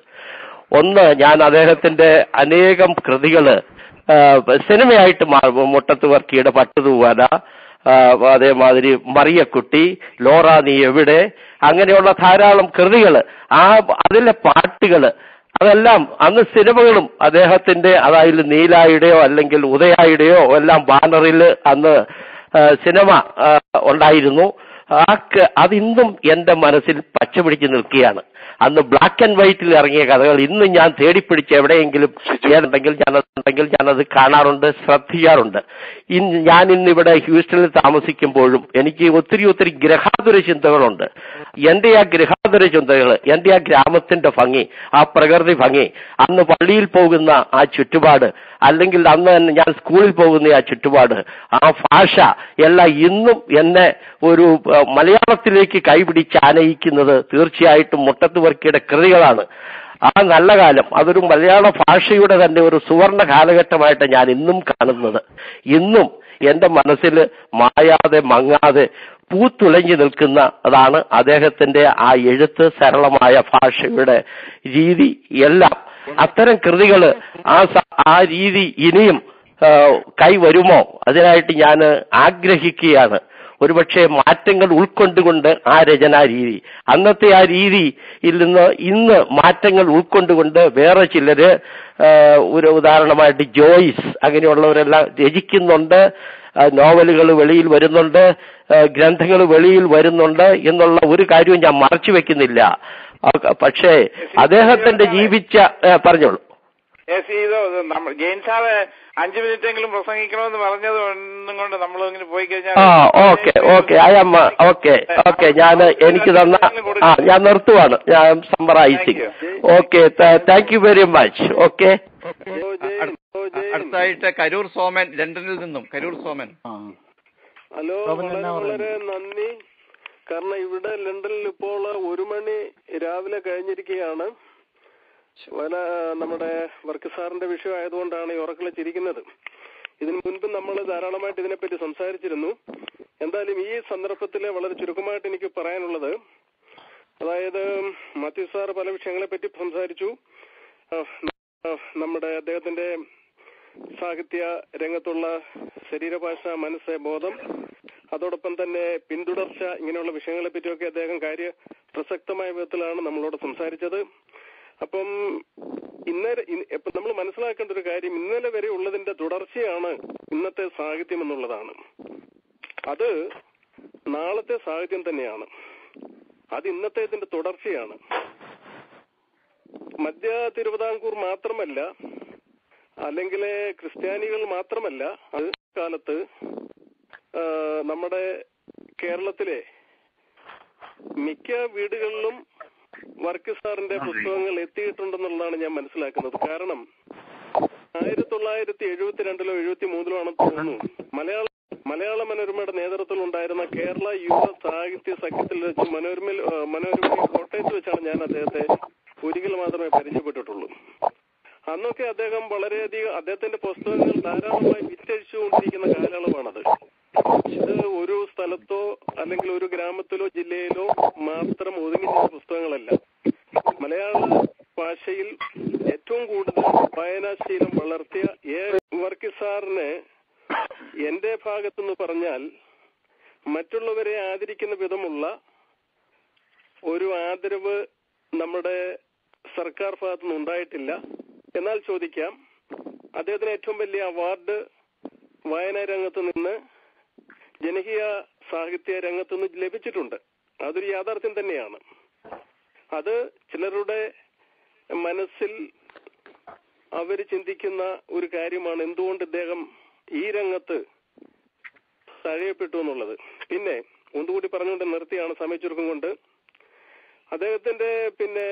ഒന്ന്, ഞാൻ അദ്ദേഹത്തിന്റെ അനേകം കൃതികള് സിനിമയായിട്ട് മാറും. മുട്ടത്തുവർക്കിയുടെ പട്ടുതൂവാന, അതേമാതിരി മറിയക്കുട്ടി, ലോറ നീ എവിടെ, അങ്ങനെയുള്ള ധാരാളം കൃതികള്, ആ അതിലെ പാട്ടുകള്, അതെല്ലാം അന്ന് സിനിമകളും അദ്ദേഹത്തിന്റെ, അതായത് നീലായുടെയോ അല്ലെങ്കിൽ ഉദയായുടെയോ എല്ലാം ബാനറിൽ അന്ന് സിനിമ ഉണ്ടായിരുന്നു. ആ അതിന്നും എന്റെ മനസ്സിൽ പച്ചപിടിച്ച് നിൽക്കുകയാണ്. അന്ന് ബ്ലാക്ക് ആൻഡ് വൈറ്റിൽ ഇറങ്ങിയ കഥകൾ ഇന്നും ഞാൻ തേടിപ്പിടിച്ച് എവിടെയെങ്കിലും ഏതുണ്ടെങ്കിൽ ഞാനതുണ്ടെങ്കിൽ ഞാനത് കാണാറുണ്ട്, ശ്രദ്ധിക്കാറുണ്ട്. ഇന്ന് ഞാൻ ഇന്നിവിടെ ഹ്യൂസ്റ്റണിൽ താമസിക്കുമ്പോഴും എനിക്ക് ഒത്തിരി ഒത്തിരി ഗ്രഹാതുര ചിന്തകളുണ്ട്. എന്റെ ആ ഗ്രഹാതുര ചിന്തകൾ, എന്റെ ആ ഗ്രാമത്തിന്റെ ഭംഗി, ആ പ്രകൃതി ഭംഗി, അന്ന് പള്ളിയിൽ പോകുന്ന ആ ചുറ്റുപാട്, അല്ലെങ്കിൽ അന്ന് തന്നെ ഞാൻ സ്കൂളിൽ പോകുന്ന ആ ചുറ്റുപാട്, ആ ഭാഷ എല്ലാം ഇന്നും എന്നെ ഒരു മലയാളത്തിലേക്ക് കൈപിടിച്ചാനയിക്കുന്നത് തീർച്ചയായിട്ടും മുട്ടത്തുവർക്കിയുടെ കൃതികളാണ്. ആ നല്ല കാലം, അതൊരു മലയാള ഭാഷയുടെ തന്നെ ഒരു സുവർണ കാലഘട്ടമായിട്ട് ഞാൻ ഇന്നും കാണുന്നത്. ഇന്നും എൻ്റെ മനസ്സിൽ മായാതെ മങ്ങാതെ പൂത്തുലഞ്ഞു നിൽക്കുന്ന അതാണ് അദ്ദേഹത്തിന്റെ ആ എഴുത്ത്, സരളമായ ഭാഷയുടെ രീതി എല്ലാം. അത്തരം കൃതികൾ ആ ആ രീതി ഇനിയും കൈവരുമോ, അതിനായിട്ട് ഞാൻ ആഗ്രഹിക്കുകയാണ്. ഒരുപക്ഷെ മാറ്റങ്ങൾ ഉൾക്കൊണ്ടുകൊണ്ട് ആ രചനാ രീതി, അന്നത്തെ ആ രീതിയിൽ നിന്ന് ഇന്ന് മാറ്റങ്ങൾ ഉൾക്കൊണ്ടുകൊണ്ട് വേറെ ചിലര്, ഒരു ഉദാഹരണമായിട്ട് ജോയ്സ്, അങ്ങനെയുള്ളവരെല്ലാം രചിക്കുന്നുണ്ട്. നോവലുകൾ വെളിയിൽ വരുന്നുണ്ട്, ഗ്രന്ഥങ്ങൾ വെളിയിൽ വരുന്നുണ്ട് എന്നുള്ള ഒരു കാര്യവും ഞാൻ മറച്ചു വെക്കുന്നില്ല. പക്ഷേ അദ്ദേഹത്തിന്റെ ജീവിച്ച പറഞ്ഞോളൂ. ജെയിൻ സാറ് അഞ്ചു മിനിറ്റെങ്കിലും പ്രസംഗിക്കണമെന്ന് പറഞ്ഞത് കൊണ്ട് നമ്മൾ ഇങ്ങനെ പോയി കഴിഞ്ഞാൽ ഓക്കെ ഓക്കെ അയ്യമ്മ ഓക്കെ ഓക്കെ ഞാൻ എനിക്ക് തന്ന ആ ഞാൻ നിർത്തുവാണ്. ഞാൻ summarising. Okay, thank you very much. Okay, അടുത്തായിട്ട് കരൂർ സോമൻ, ലണ്ടനിൽ നിന്നും കരൂർ സോമൻ. ഹലോ, വളരെ നന്ദി. കാരണം ഇവിടെ ലണ്ടനിൽ ഇപ്പോൾ ഒരു മണി രാവിലെ കഴിഞ്ഞിരിക്കുകയാണ്. വല നമ്മുടെ വർക്ക് സാറിന്റെ വിഷയം ആയതുകൊണ്ടാണ് ഈ ഉറക്കളിച്ചിരിക്കുന്നത്. ഇതിനു മുൻപ് നമ്മൾ ധാരാളമായിട്ട് ഇതിനെപ്പറ്റി സംസാരിച്ചിരുന്നു. എന്തായാലും ഈ സന്ദർഭത്തിൽ വളരെ ചുരുക്കമായിട്ട് എനിക്ക് പറയാനുള്ളത്, അതായത് മാത്യു സാർ പല വിഷയങ്ങളെ പറ്റി സംസാരിച്ചു. നമ്മുടെ അദ്ദേഹത്തിന്റെ സാഹിത്യ രംഗത്തുള്ള ശരീരഭാഷ, മനസ്സ്, ബോധം, അതോടൊപ്പം തന്നെ പിന്തുടർച്ച, ഇങ്ങനെയുള്ള വിഷയങ്ങളെപ്പറ്റിയൊക്കെ അദ്ദേഹം കാര്യ പ്രസക്തമായ വിധത്തിലാണ് നമ്മളോട് സംസാരിച്ചത്. അപ്പം ഇന്നലെ നമ്മൾ മനസ്സിലാക്കേണ്ട ഒരു കാര്യം, ഇന്നലെ വരെ ഉള്ളതിന്റെ തുടർച്ചയാണ് ഇന്നത്തെ സാഹിത്യം എന്നുള്ളതാണ്. അത് നാളത്തെ സാഹിത്യം തന്നെയാണ്, അത് ഇന്നത്തെ ഇതിന്റെ തുടർച്ചയാണ്. മധ്യ തിരുവിതാംകൂർ മാത്രമല്ല, അല്ലെങ്കിൽ ക്രിസ്ത്യാനികൾ മാത്രമല്ല, അത് കാലത്ത് നമ്മുടെ കേരളത്തിലെ മിക്ക വീടുകളിലും വർക്കിസാറിന്റെ പുസ്തകങ്ങൾ എത്തിയിട്ടുണ്ടെന്നുള്ളതാണ് ഞാൻ മനസ്സിലാക്കുന്നത്. കാരണം ആയിരത്തി തൊള്ളായിരത്തി എഴുപത്തിരണ്ടിലോ എഴുപത്തി മൂന്നിലോ ആണെന്ന് തോന്നുന്നു, മലയാള മലയാള മനോരമയുടെ നേതൃത്വത്തിലുണ്ടായിരുന്ന കേരള യുവ സാഹിത്യ സഖ്യത്തിൽ വെച്ച് മനോരമ മനോരമ കോട്ടയത്ത് വെച്ചാണ് ഞാൻ അദ്ദേഹത്തെ ഒരിക്കൽ മാത്രമേ പരിചയപ്പെട്ടിട്ടുള്ളൂ. അന്നൊക്കെ അദ്ദേഹം വളരെയധികം അദ്ദേഹത്തിന്റെ പുസ്തകങ്ങൾ ധാരാളമായി വിറ്റഴിച്ചുകൊണ്ടിരിക്കുന്ന കാലയളവാണത്. ഇത് ഒരു സ്ഥലത്തോ അല്ലെങ്കിൽ ഒരു ഗ്രാമത്തിലോ ജില്ലയിലോ മാത്രം ഒതുങ്ങിയ പുസ്തകങ്ങളല്ല. മലയാള ഭാഷയിൽ ഏറ്റവും കൂടുതൽ വായനാശീലം വളർത്തിയ എ വർക്കിസാറിനെ എന്റെ ഭാഗത്തുനിന്ന് പറഞ്ഞാൽ മറ്റുള്ളവരെ ആദരിക്കുന്ന വിധമുള്ള ഒരു ആദരവ് നമ്മുടെ സർക്കാർ ഭാഗത്തുനിന്ന് ഉണ്ടായിട്ടില്ല. എന്നാൽ ചോദിക്കാം, അദ്ദേഹത്തിന് ഏറ്റവും വലിയ അവാർഡ് വായനാ രംഗത്ത് നിന്ന്, ജനകീയ സാഹിത്യ രംഗത്ത് നിന്ന് ലഭിച്ചിട്ടുണ്ട്. അതൊരു യാഥാർത്ഥ്യം തന്നെയാണ്. അത് ചിലരുടെ മനസ്സിൽ അവർ ചിന്തിക്കുന്ന ഒരു കാര്യമാണ്, എന്തുകൊണ്ട് ഇദ്ദേഹം ഈ രംഗത്ത് തഴയപ്പെട്ടു എന്നുള്ളത്. പിന്നെ ഒന്നുകൂടി പറഞ്ഞുകൊണ്ട് നിർത്തിയാണ് സമയ ചുരുക്കം കൊണ്ട്. അദ്ദേഹത്തിന്റെ പിന്നെ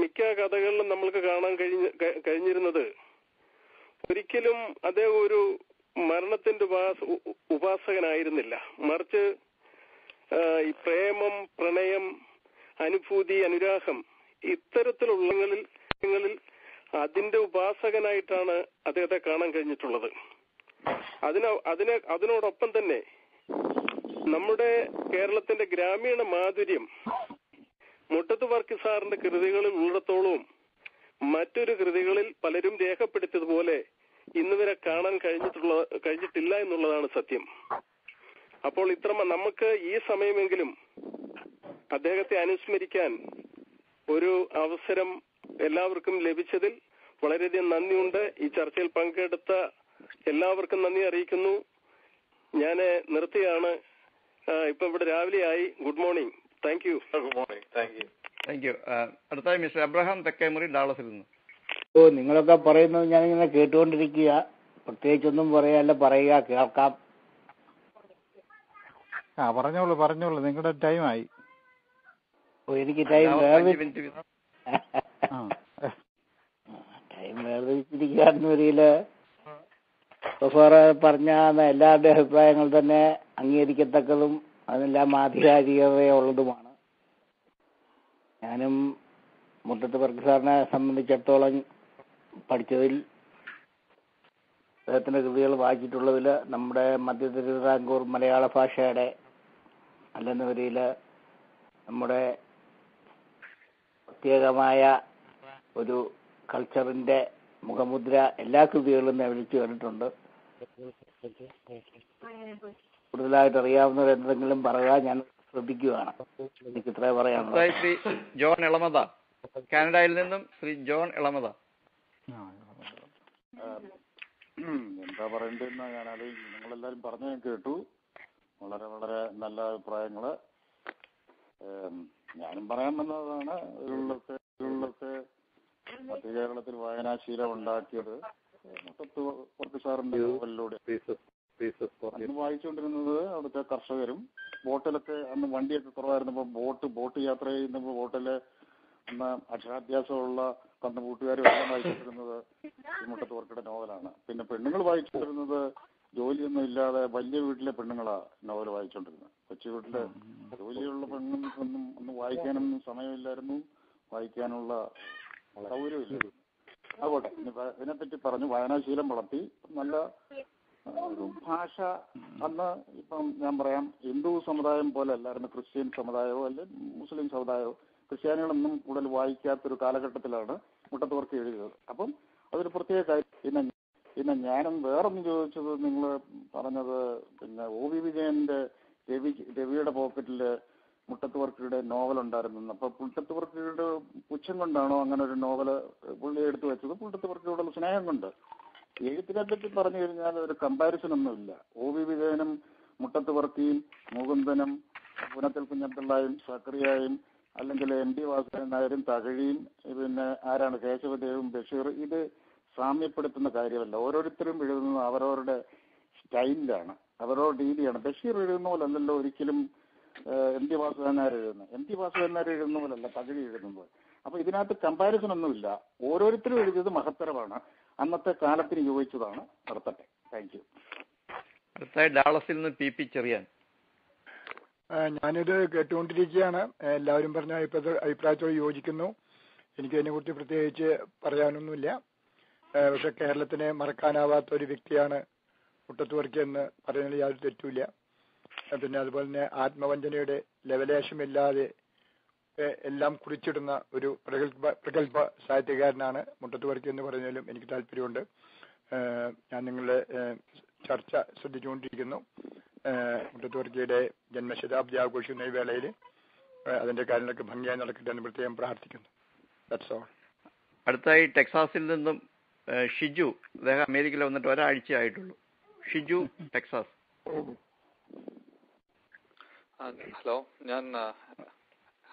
മിക്ക കഥകളിലും നമ്മൾക്ക് കാണാൻ കഴിഞ്ഞ കഴിഞ്ഞിരുന്നത് ഒരിക്കലും അദ്ദേഹം ഒരു മരണത്തിന്റെ ഉപാസകനായിരുന്നില്ല. മറിച്ച് ഈ പ്രേമം, പ്രണയം, അനുഭൂതി, അനുരാഗം, ഇത്തരത്തിലുള്ളങ്ങളിൽ അതിന്റെ ഉപാസകനായിട്ടാണ് അദ്ദേഹത്തെ കാണാൻ കഴിഞ്ഞിട്ടുള്ളത്. അതിന് അതിനെ അതിനോടൊപ്പം തന്നെ നമ്മുടെ കേരളത്തിന്റെ ഗ്രാമീണ മാധുര്യം മുട്ടത്ത് വർക്കിസാറിന്റെ കൃതികളിൽ ഉള്ളിടത്തോളവും മറ്റൊരു കൃതികളിൽ പലരും രേഖപ്പെടുത്തിയതുപോലെ ഇന്നുവരെ കാണാൻ കഴിഞ്ഞിട്ടുള്ള കഴിഞ്ഞിട്ടില്ല എന്നുള്ളതാണ് സത്യം. അപ്പോൾ ഇത്ര നമുക്ക് ഈ സമയമെങ്കിലും അദ്ദേഹത്തെ അനുസ്മരിക്കാൻ ഒരു അവസരം എല്ലാവർക്കും ലഭിച്ചതിൽ വളരെയധികം നന്ദിയുണ്ട്. ഈ ചർച്ചയിൽ പങ്കെടുത്ത എല്ലാവർക്കും നന്ദി അറിയിക്കുന്നു. ഞാൻ നിർത്തിയാണ്. ഇപ്പൊ ഇവിടെ രാവിലെയായി. Good morning. Thank you. Good morning. Thank you. Thank you. അടുത്തായി മിസ്റ്റർ അബ്രഹാം തെക്കേമുറി, ഡാളസിൽ നിന്ന്. ഓ, നിങ്ങളൊക്കെ പറയുന്നത് ഞാനിങ്ങനെ കേട്ടുകൊണ്ടിരിക്കുക. പ്രത്യേകിച്ചൊന്നും പറയാല്ല, പറയുക, കേൾക്കാം. ആ, പറഞ്ഞോളൂ പറഞ്ഞോളൂ, നിങ്ങളുടെ ടൈമായി. ഓ, എനിക്ക് ടൈം ടൈം വേർതിരിച്ചിരിക്കുകയായിരുന്നു. ഒരിക്കല് പറഞ്ഞ എല്ലാവരുടെ അഭിപ്രായങ്ങൾ തന്നെ അംഗീകരിക്കത്തക്കതും അതിനെല്ലാം ആധികാരികതയുള്ളതുമാണ്. ഞാനും മുട്ടത്ത് വർക്കിസാറിനെ സംബന്ധിച്ചിടത്തോളം പഠിച്ചതിൽ, അദ്ദേഹത്തിൻ്റെ കൃതികൾ വായിച്ചിട്ടുള്ളതിൽ, നമ്മുടെ മധ്യ തിരുവിതാംകൂർ മലയാള ഭാഷയുടെ അല്ലെന്ന വരിയിൽ നമ്മുടെ പ്രത്യേകമായ ഒരു കൾച്ചറിൻ്റെ മുഖമുദ്ര എല്ലാ കൃതികളിലും ഞാൻ വിളിച്ചു കേട്ടിട്ടുണ്ട്. കൂടുതലായിട്ട് അറിയാവുന്നവർ എന്തെങ്കിലും പറയുക, ഞാൻ ശ്രദ്ധിക്കുകയാണ്. എനിക്ക് ഇത്രേ പറയാനുള്ളത്. കാനഡയിൽ നിന്നും ശ്രീ ജോൺ ഇളമത. എന്താ പറയണ്ടെന്ന് ഞാനത് നിങ്ങളെല്ലാരും പറഞ്ഞു ഞാൻ കേട്ടു. വളരെ വളരെ നല്ല അഭിപ്രായങ്ങള്. ഞാനും പറയാൻ വന്നതാണ്, മധ്യ കേരളത്തിൽ വായനാശീലം ഉണ്ടാക്കിയത് മുട്ടത്ത് വർക്കിസാറിന്റെ നോവലിലൂടെ. അന്ന് വായിച്ചുകൊണ്ടിരുന്നത് അവിടുത്തെ കർഷകരും, ബോട്ടിലൊക്കെ അന്ന് വണ്ടിയൊക്കെ കുറവായിരുന്നപ്പോ ബോട്ട് ബോട്ട് യാത്ര ചെയ്യുന്നപ്പോ ബോട്ടില് അന്ന് അക്ഷരാഭ്യാസമുള്ള കന്നുകൂട്ടുകാരും എല്ലാം വായിച്ചിരുന്നത് മുട്ടത്ത് വർക്കിയുടെ നോവലാണ്. പിന്നെ പെണ്ണുങ്ങൾ വായിച്ചുകൊണ്ടിരുന്നത് ജോലിയൊന്നും ഇല്ലാതെ വലിയ വീട്ടിലെ പെണ്ണുങ്ങളാ നോവൽ വായിച്ചോണ്ടിരുന്നത്. കൊച്ചു വീട്ടിലെ ജോലിയുള്ള പെണ്ണുങ്ങൾക്കൊന്നും ഒന്നും വായിക്കാനൊന്നും സമയമില്ലായിരുന്നു, വായിക്കാനുള്ള സൗകര്യം ഇല്ലായിരുന്നു. അതുപോലെ ഇതിനെപ്പറ്റി പറഞ്ഞു വായനാശീലം വളർത്തി നല്ല ഭാഷ. അന്ന് ഇപ്പം ഞാൻ പറയാം, ഹിന്ദു സമുദായം പോലെ അല്ലായിരുന്നു, ക്രിസ്ത്യൻ സമുദായമോ അല്ലെങ്കിൽ മുസ്ലിം സമുദായമോ ക്രിസ്ത്യാനികളൊന്നും കൂടുതൽ വായിക്കാത്തൊരു കാലഘട്ടത്തിലാണ് മുട്ടത്ത് വർക്ക് എഴുതിയത്. അപ്പം അതൊരു പ്രത്യേക കാര്യം. പിന്നെ ഈ പിന്നെ ഞാനും വേറൊന്ന് ചോദിച്ചത്, നിങ്ങൾ പറഞ്ഞത് പിന്നെ ഒ വി വിജയൻ്റെ രവി രവിയുടെ പോക്കറ്റിൽ മുട്ടത്ത് വർക്കിയുടെ നോവൽ ഉണ്ടായിരുന്നു. അപ്പോൾ മുട്ടത്ത് വർക്കിയുടെ പുച്ഛം കൊണ്ടാണോ അങ്ങനെ ഒരു നോവൽ പുള്ളി എടുത്തു വെച്ചത്? മുട്ടത്ത് വർക്കിയോടുള്ള സ്നേഹം കൊണ്ട്. എഴുത്തിനെ പറ്റി പറഞ്ഞു കഴിഞ്ഞാൽ ഒരു കമ്പാരിസൺ ഒന്നുമില്ല. ഒ വി വിജയനും മുട്ടത്ത് വർക്കിയും മുകുന്ദനും പുനത്തിൽ കുഞ്ഞപ്പിള്ളായും സക്കറിയായും അല്ലെങ്കിൽ എം ടി വാസുദേവൻ നായരും തകഴിയും പിന്നെ ആരാണ് കേശവദേവും ബഷീർ, ഇത് സാമ്യപ്പെടുത്തുന്ന കാര്യമല്ല. ഓരോരുത്തരും എഴുതുന്നത് അവരവരുടെ സ്റ്റൈലിലാണ്, അവരവരുടെ രീതിയാണ്. ബഷീർ എഴുതുന്ന പോലെ അല്ലല്ലോ ഒരിക്കലും എം ടി വാസുദേവൻ നായർ എഴുതുന്നത്, എം ടി വാസുദേവൻ നായർ എഴുതുന്ന പോലെ അല്ല തകഴി എഴുതുന്നത്. അപ്പൊ ഇതിനകത്ത് കമ്പാരിസൺ ഒന്നുമില്ല. ഓരോരുത്തരും എഴുതിയത് മഹത്തരമാണ്, അന്നത്തെ കാലത്തിന് യോജിച്ചതാണ്. നടത്തട്ടെ. Thank you. അടുത്തായി ഡാളസിൽ നിന്ന് പി പി ചെറിയാൻ. ഞാനിത് കേട്ടുകൊണ്ടിരിക്കുകയാണ്. എല്ലാവരും പറഞ്ഞ അഭിപ്രായ അഭിപ്രായത്തോട് യോജിക്കുന്നു. എനിക്ക് അതിനെക്കുറിച്ച് പ്രത്യേകിച്ച് പറയാനൊന്നുമില്ല. പക്ഷെ കേരളത്തിനെ മറക്കാനാവാത്ത ഒരു വ്യക്തിയാണ് മുട്ടത്ത് വർക്കി എന്ന് പറയുന്നതിൽ യാതൊരു തെറ്റുമില്ല. പിന്നെ അതുപോലെ തന്നെ ആത്മവഞ്ചനയുടെ ലവലേശമില്ലാതെ എല്ലാം കുറിച്ചിടുന്ന ഒരു പ്രഗത്ഭ പ്രഗത്ഭ സാഹിത്യകാരനാണ് മുട്ടത്ത് വർക്കി എന്ന് പറഞ്ഞാലും എനിക്ക് താല്പര്യമുണ്ട്. ഞാൻ നിങ്ങളുടെ ചർച്ച ശ്രദ്ധിച്ചുകൊണ്ടിരിക്കുന്നു. മുട്ടത്ത് വർക്കിയുടെ ജന്മശതാബ്ദി ആഘോഷിക്കുന്ന ഈ വേളയിൽ അതിന്റെ കാര്യങ്ങളൊക്കെ ഭംഗിയായി നടക്കട്ടെ എന്ന് പ്രത്യേകം പ്രാർത്ഥിക്കുന്നു. That's all. അടുത്തായി ടെക്സാസിൽ നിന്നും ഷിജു. അദ്ദേഹം അമേരിക്കയിൽ വന്നിട്ട് ഒരാഴ്ച ആയിട്ടുള്ളൂ. ഷിജു, ടെക്സാസ്. ഹലോ. ഞാൻ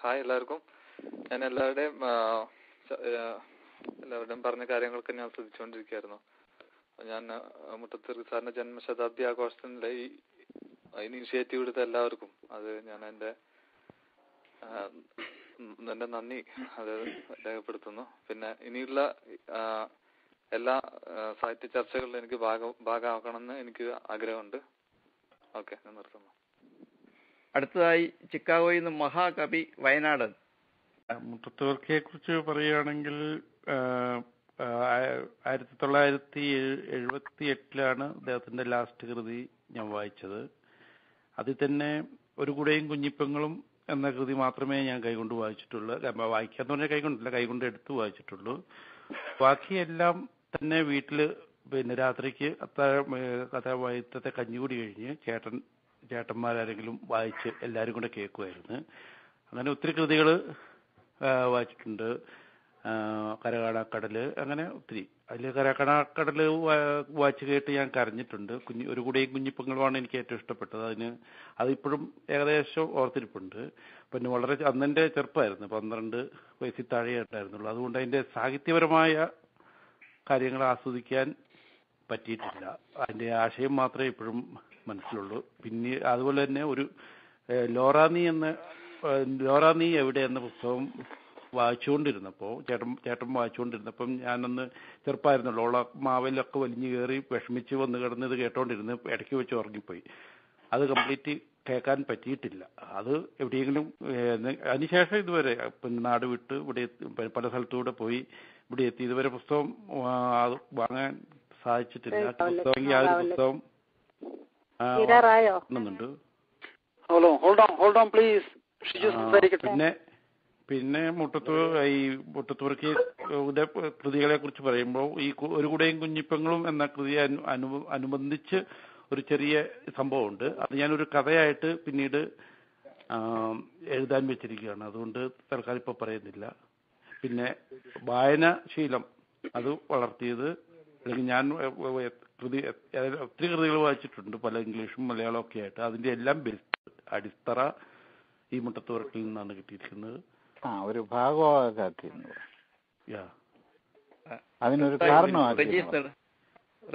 ഹായ് എല്ലാവർക്കും. ഞാൻ എല്ലാവരുടെയും എല്ലാവരുടെയും പറഞ്ഞ കാര്യങ്ങളൊക്കെ ഞാൻ ശ്രദ്ധിച്ചുകൊണ്ടിരിക്കുകയായിരുന്നു. ഞാൻ മുട്ടത്ത് സാറിന്റെ ജന്മശതാബ്ദി ആഘോഷത്തിന്റെ ഈ ഇനീഷ്യേറ്റീവ് എടുത്ത എല്ലാവർക്കും അത് ഞാൻ എൻ്റെ എൻ്റെ നന്ദി അത് രേഖപ്പെടുത്തുന്നു. പിന്നെ ഇനിയുള്ള എല്ലാ സാഹിത്യ ചർച്ചകളിലും എനിക്ക് ഭാഗ ഭാഗമാക്കണമെന്ന് എനിക്ക് ആഗ്രഹമുണ്ട്. ഓക്കെ, ഞാൻ നിർത്തുന്നു. അടുത്തതായി ചിക്കാഗോയിൽ നിന്ന് മഹാകവി വയനാട്. മുട്ടത്ത് വർക്കിയെ കുറിച്ച് പറയുകയാണെങ്കിൽ ആയിരത്തി തൊള്ളായിരത്തി എഴുപത്തി എട്ടിലാണ് അദ്ദേഹത്തിന്റെ ലാസ്റ്റ് കൃതി ഞാൻ വായിച്ചത്. അതിൽ തന്നെ ഒരു കൂടെയും കുഞ്ഞിപ്പെങ്ങളും എന്ന കൃതി മാത്രമേ ഞാൻ കൈകൊണ്ട് വായിച്ചിട്ടുള്ളൂ. വായിക്കാന്ന് പറഞ്ഞാൽ കൈകൊണ്ടില്ല, കൈകൊണ്ട് എടുത്ത് വായിച്ചിട്ടുള്ളൂ. ബാക്കിയെല്ലാം തന്നെ വീട്ടിൽ പിന്നെ രാത്രിക്ക് അത്ത കഥ വൈകിട്ടത്തെ കഞ്ഞികൂടി കഴിഞ്ഞ് ചേട്ടൻ ചേട്ടന്മാരാരെങ്കിലും വായിച്ച് എല്ലാവരും കൂടെ കേൾക്കുമായിരുന്നു. അങ്ങനെ ഒത്തിരി കൃതികൾ വായിച്ചിട്ടുണ്ട്. കരകാണാക്കടൽ, അങ്ങനെ ഒത്തിരി. അതിൽ കരകാണാക്കടൽ വായിച്ച് കേട്ട് ഞാൻ കരഞ്ഞിട്ടുണ്ട്. കുഞ്ഞ് ഒരു കൂടെയും കുഞ്ഞിപ്പങ്ങളുമാണ് എനിക്ക് ഏറ്റവും ഇഷ്ടപ്പെട്ടത്. അതിന് അതിപ്പോഴും ഏകദേശം ഓർത്തിരിപ്പുണ്ട്. പിന്നെ വളരെ അന്നെൻ്റെ ചെറുപ്പമായിരുന്നു, പന്ത്രണ്ട് വയസ്സിൽ താഴെ ഉണ്ടായിരുന്നുള്ളൂ. അതുകൊണ്ട് അതിൻ്റെ സാഹിത്യപരമായ കാര്യങ്ങൾ ആസ്വദിക്കാൻ പറ്റിയിട്ടില്ല. അതിൻ്റെ ആശയം മാത്രമേ ഇപ്പോഴും മനസ്സിലുള്ളൂ. പിന്നെ അതുപോലെ തന്നെ ഒരു ലോറാനി എന്ന ലോറാനി എവിടെ എന്ന പുസ്തകം വായിച്ചുകൊണ്ടിരുന്നപ്പോൾ ചേട്ടൻ ചേട്ടൻ വായിച്ചുകൊണ്ടിരുന്നപ്പം ഞാനൊന്ന് ചെറുപ്പമായിരുന്നുള്ളൂ. ഓള മാവലൊക്കെ വലിഞ്ഞു കയറി വിഷമിച്ച് വന്ന് കിടന്നത് കേട്ടോണ്ടിരുന്ന് ഇടയ്ക്ക് വെച്ച് ഉറങ്ങിപ്പോയി. അത് കംപ്ലീറ്റ് കേൾക്കാൻ പറ്റിയിട്ടില്ല. അത് എവിടെയെങ്കിലും അതിനുശേഷം ഇതുവരെ പിന്നെ നാട് വിട്ട് ഇവിടെ പല സ്ഥലത്തൂടെ പോയി ഇവിടെ എത്തി ഇതുവരെ പുസ്തകം വാങ്ങാൻ സാധിച്ചിട്ടില്ല. പുസ്തകം ആ ഒരു പുസ്തകം പിന്നെ പിന്നെ മുട്ടത്ത് ഈ മുട്ടത്ത് വർക്കി കൃതികളെ കുറിച്ച് പറയുമ്പോൾ ഈ ഒരു കൂടെയും കുഞ്ഞിപ്പങ്ങളും എന്ന കൃതിയെ അനുബന്ധിച്ച് ഒരു ചെറിയ സംഭവമുണ്ട്. അത് ഞാനൊരു കഥയായിട്ട് പിന്നീട് എഴുതാൻ വെച്ചിരിക്കുകയാണ്. അതുകൊണ്ട് തൽക്കാലം ഇപ്പൊ പറയുന്നില്ല. പിന്നെ വായനാശീലം അത് വളർത്തിയത് അല്ലെങ്കിൽ ഞാൻ കൃതി ഒത്തിരി കൃതികൾ വായിച്ചിട്ടുണ്ട്, പല ഇംഗ്ലീഷും മലയാളം ഒക്കെ ആയിട്ട്. അതിന്റെ എല്ലാം ബെസ്റ്റ് അടിത്തറ ഈ മുട്ടത്ത് വർക്കിൽ നിന്നാണ് കിട്ടിയിരിക്കുന്നത്. ആ ഒരു ഭാഗമാക്കി അതിനൊരു കാരണമാണ്.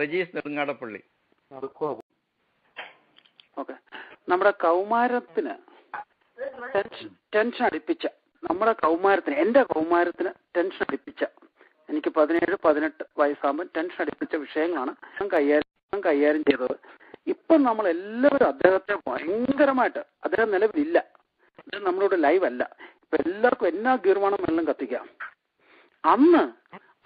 രജീഷ് നെടുങ്ങാടപ്പള്ളി. ഓക്കെ, നമ്മുടെ കൗമാരത്തിന് ടെൻഷൻ അടിപ്പിച്ച നമ്മുടെ കൗമാരത്തിന് എന്റെ കൗമാരത്തിന് ടെൻഷൻ അടിപ്പിച്ച എനിക്ക് പതിനേഴ് പതിനെട്ട് വയസ്സാകുമ്പോൾ ടെൻഷൻ അടിപ്പിച്ച വിഷയങ്ങളാണ് ഞാൻ കൈകാര്യം കൈകാര്യം ചെയ്തത്. ഇപ്പം നമ്മൾ എല്ലാവരും അദ്ദേഹത്തെ ഭയങ്കരമായിട്ട്, അദ്ദേഹം നിലവിലില്ല, അദ്ദേഹം നമ്മളോട് ലൈവ് അല്ല, ഇപ്പൊ എല്ലാവർക്കും എന്നാ ഗീർവാണം എല്ലാം കത്തിക്കാം. അന്ന്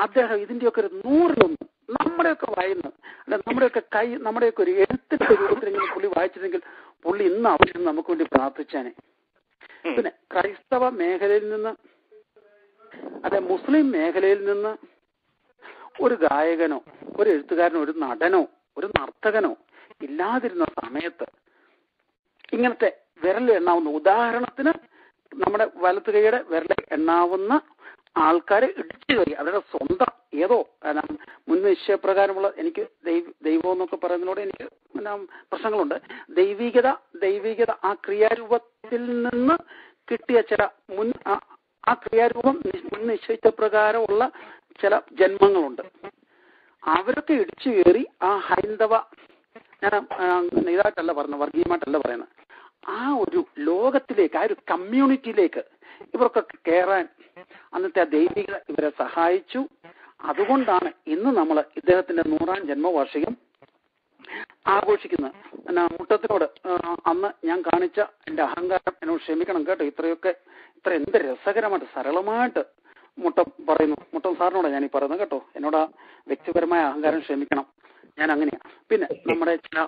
അദ്ദേഹം ഇതിന്റെയൊക്കെ ഒരു നൂറിലൊന്ന് നമ്മുടെയൊക്കെ വായിന്ന് അല്ല നമ്മുടെയൊക്കെ കൈ നമ്മുടെയൊക്കെ ഒരു എഴുത്തിന്റെ രൂപത്തിലെങ്കിലും പുള്ളി വായിച്ചിരുന്നെങ്കിൽ പുള്ളി ഇന്ന് ആവശ്യം നമുക്ക് വേണ്ടി പ്രാർത്ഥിച്ചേനെ. പിന്നെ ക്രൈസ്തവ മേഖലയിൽ നിന്ന് അതെ മുസ്ലിം മേഖലയിൽ നിന്ന് ഒരു ഗായകനോ ഒരു എഴുത്തുകാരനോ ഒരു നടനോ ഒരു നർത്തകനോ ഇല്ലാതിരുന്ന സമയത്ത് ഇങ്ങനത്തെ വിരൽ എണ്ണാവുന്ന, ഉദാഹരണത്തിന് നമ്മുടെ വലത്ത് കൈയുടെ വിരൽ എണ്ണാവുന്ന ആൾക്കാരെ ഇടിച്ചു കയറി അവരുടെ സ്വന്തം ഏതോ മുൻ നിശ്ചയപ്രകാരമുള്ള, എനിക്ക് ദൈവ ദൈവം എന്നൊക്കെ പറയുന്നതിനോട് എനിക്ക് പ്രശ്നങ്ങളുണ്ട്. ദൈവികത ദൈവികത ആ ക്രിയാരൂപത്തിൽ നിന്ന് കിട്ടിയ ചില മുൻ ആ ക്രിയാരൂപം മുൻ നിശ്ചയിച്ചപ്രകാരമുള്ള ചില ജന്മങ്ങളുണ്ട്. അവരൊക്കെ ഇടിച്ചു കയറി ആ ഹൈന്ദവ, ഞാൻ ഇതായിട്ടല്ല പറയുന്നത്, വർഗീയമായിട്ടല്ല പറയുന്നത്, ആ ഒരു ലോകത്തിലേക്ക് ആ ഒരു കമ്മ്യൂണിറ്റിയിലേക്ക് ഇവർക്കൊക്കെ കയറാൻ അന്നത്തെ ആ ദൈവികത ഇവരെ സഹായിച്ചു. അതുകൊണ്ടാണ് ഇന്ന് നമ്മൾ ഇദ്ദേഹത്തിന്റെ നൂറാം ജന്മവാർഷികം ആഘോഷിക്കുന്നത്. മുട്ടത്തിനോട് അന്ന് ഞാൻ കാണിച്ച എൻ്റെ അഹങ്കാരം എന്നോട് ക്ഷമിക്കണം കേട്ടോ. ഇത്രയൊക്കെ ഇത്ര എന്ത് രസകരമായിട്ട് സരളമായിട്ട് മുട്ടം പറയുന്നു. മുട്ടം സാറിനോടാണ് ഞാൻ ഈ പറയുന്നത് കേട്ടോ, എന്നോട് ആ വ്യക്തിപരമായ അഹങ്കാരം ക്ഷമിക്കണം, ഞാൻ അങ്ങനെയാണ്. പിന്നെ നമ്മുടെ ചില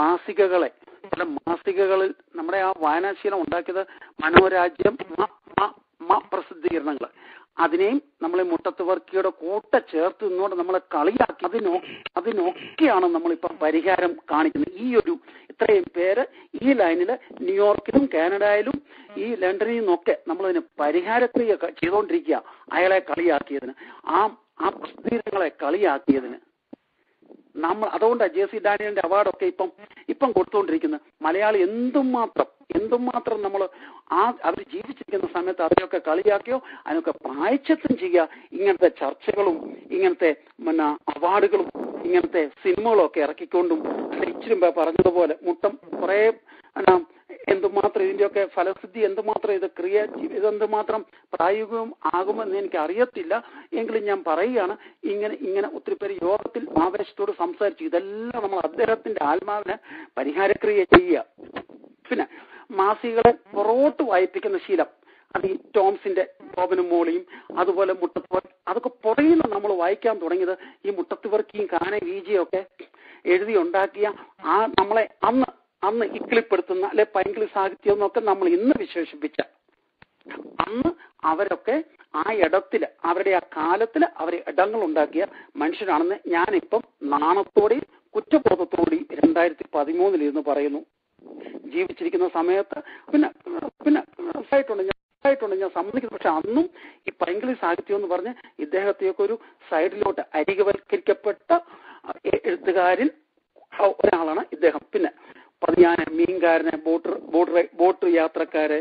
മാസികകളെ ചില മാസികകളിൽ നമ്മുടെ ആ വായനാശീലം ഉണ്ടാക്കിയത് മനോരാജ്യം, പ്രസിദ്ധീകരണങ്ങൾ, അതിനെയും നമ്മളെ മുട്ടത്ത് വർക്കിയുടെ കൂട്ട ചേർത്ത് നിന്നോട് നമ്മളെ കളിയാക്കി. അതിനോ അതിനൊക്കെയാണ് നമ്മളിപ്പം പരിഹാരം കാണിക്കുന്നത്. ഈ ഒരു ഇത്രയും പേര് ഈ ലൈനിൽ ന്യൂയോർക്കിലും കാനഡയിലും ഈ ലണ്ടനിൽ നിന്നൊക്കെ നമ്മളതിന് പരിഹാരക്രിയ ചെയ്തുകൊണ്ടിരിക്കുക. അയാളെ കളിയാക്കിയതിന്, ആ ആ പ്രസിദ്ധീകരണങ്ങളെ കളിയാക്കിയതിന് നമ്മൾ അതുകൊണ്ടാണ് ജെ സി ഡാനിയലിന്റെ അവാർഡൊക്കെ ഇപ്പം ഇപ്പം കൊടുത്തുകൊണ്ടിരിക്കുന്നത്. മലയാളി എന്തുമാത്രം എന്തുമാത്രം നമ്മൾ ആ അവർ ജീവിച്ചിരിക്കുന്ന സമയത്ത് അവരെയൊക്കെ കളിയാക്കിയോ അതിനൊക്കെ പ്രായച്ചത്വം ചെയ്യുക. ഇങ്ങനത്തെ ചർച്ചകളും ഇങ്ങനത്തെ പിന്നെ അവാർഡുകളും ഇങ്ങനത്തെ സിനിമകളും ഒക്കെ ഇറക്കിക്കൊണ്ടും ഇച്ചിരി പറഞ്ഞതുപോലെ മുട്ടം കുറേ എന്തുമാത്രം ഇതിൻ്റെയൊക്കെ ഫലസിദ്ധി എന്തുമാത്രം ഇത് ക്രിയേറ്റ് ഇതെന്തുമാത്രം പ്രായോഗികം ആകുമെന്ന് എനിക്ക് അറിയത്തില്ല. എങ്കിലും ഞാൻ പറയുകയാണ്, ഇങ്ങനെ ഇങ്ങനെ ഒത്തിരി പേര് യോഗത്തിൽ ആവേശത്തോട് സംസാരിച്ചു. ഇതെല്ലാം നമ്മൾ അദ്ദേഹത്തിന്റെ ആത്മാവിന് പരിഹാരക്രിയ ചെയ്യുക. പിന്നെ മാസികകളെ പുറകോട്ട് വായിപ്പിക്കുന്ന ശീലം, അത് ഈ ടോംസിന്റെ ബോബനും മോളിയും അതുപോലെ മുട്ടത്ത് അതൊക്കെ പുറകിൽ നമ്മൾ വായിക്കാൻ തുടങ്ങിയത് ഈ മുട്ടത്ത് വർക്കിയും കാന വീജിയൊക്കെ എഴുതി ഉണ്ടാക്കിയ ആ നമ്മളെ അന്ന് അന്ന് ഇക്കിളിപ്പെടുത്തുന്ന അല്ലെ പൈങ്കിളി സാഹിത്യം എന്നൊക്കെ നമ്മൾ ഇന്ന് വിശേഷിപ്പിച്ച അന്ന് അവരൊക്കെ ആ ഇടത്തിൽ അവരുടെ ആ കാലത്തിൽ അവർ ഇടങ്ങൾ ഉണ്ടാക്കിയ മനുഷ്യരാണെന്ന് ഞാനിപ്പം നാണത്തോടെയും കുറ്റബോധത്തോടെയും രണ്ടായിരത്തി പതിമൂന്നിൽ ഇരുന്ന് പറയുന്നു. ജീവിച്ചിരിക്കുന്ന സമയത്ത് പിന്നെ പിന്നെ സൈറ്റുണ്ട് ഞാൻ സൈറ്റുണ്ട് ഞാൻ സമ്മതിക്കുന്നു. പക്ഷെ അന്നും ഈ പൈങ്കിളി സാഹിത്യം എന്ന് പറഞ്ഞ് ഇദ്ദേഹത്തെയൊക്കെ ഒരു സൈഡിലോട്ട് അരികവൽക്കരിക്കപ്പെട്ട എഴുത്തുകാരിൽ ഒരാളാണ് ഇദ്ദേഹം. പിന്നെ പതിയാനെ, മീൻകാരനെ, ബോട്ട് ബോട്ട് ബോട്ട് യാത്രക്കാര്,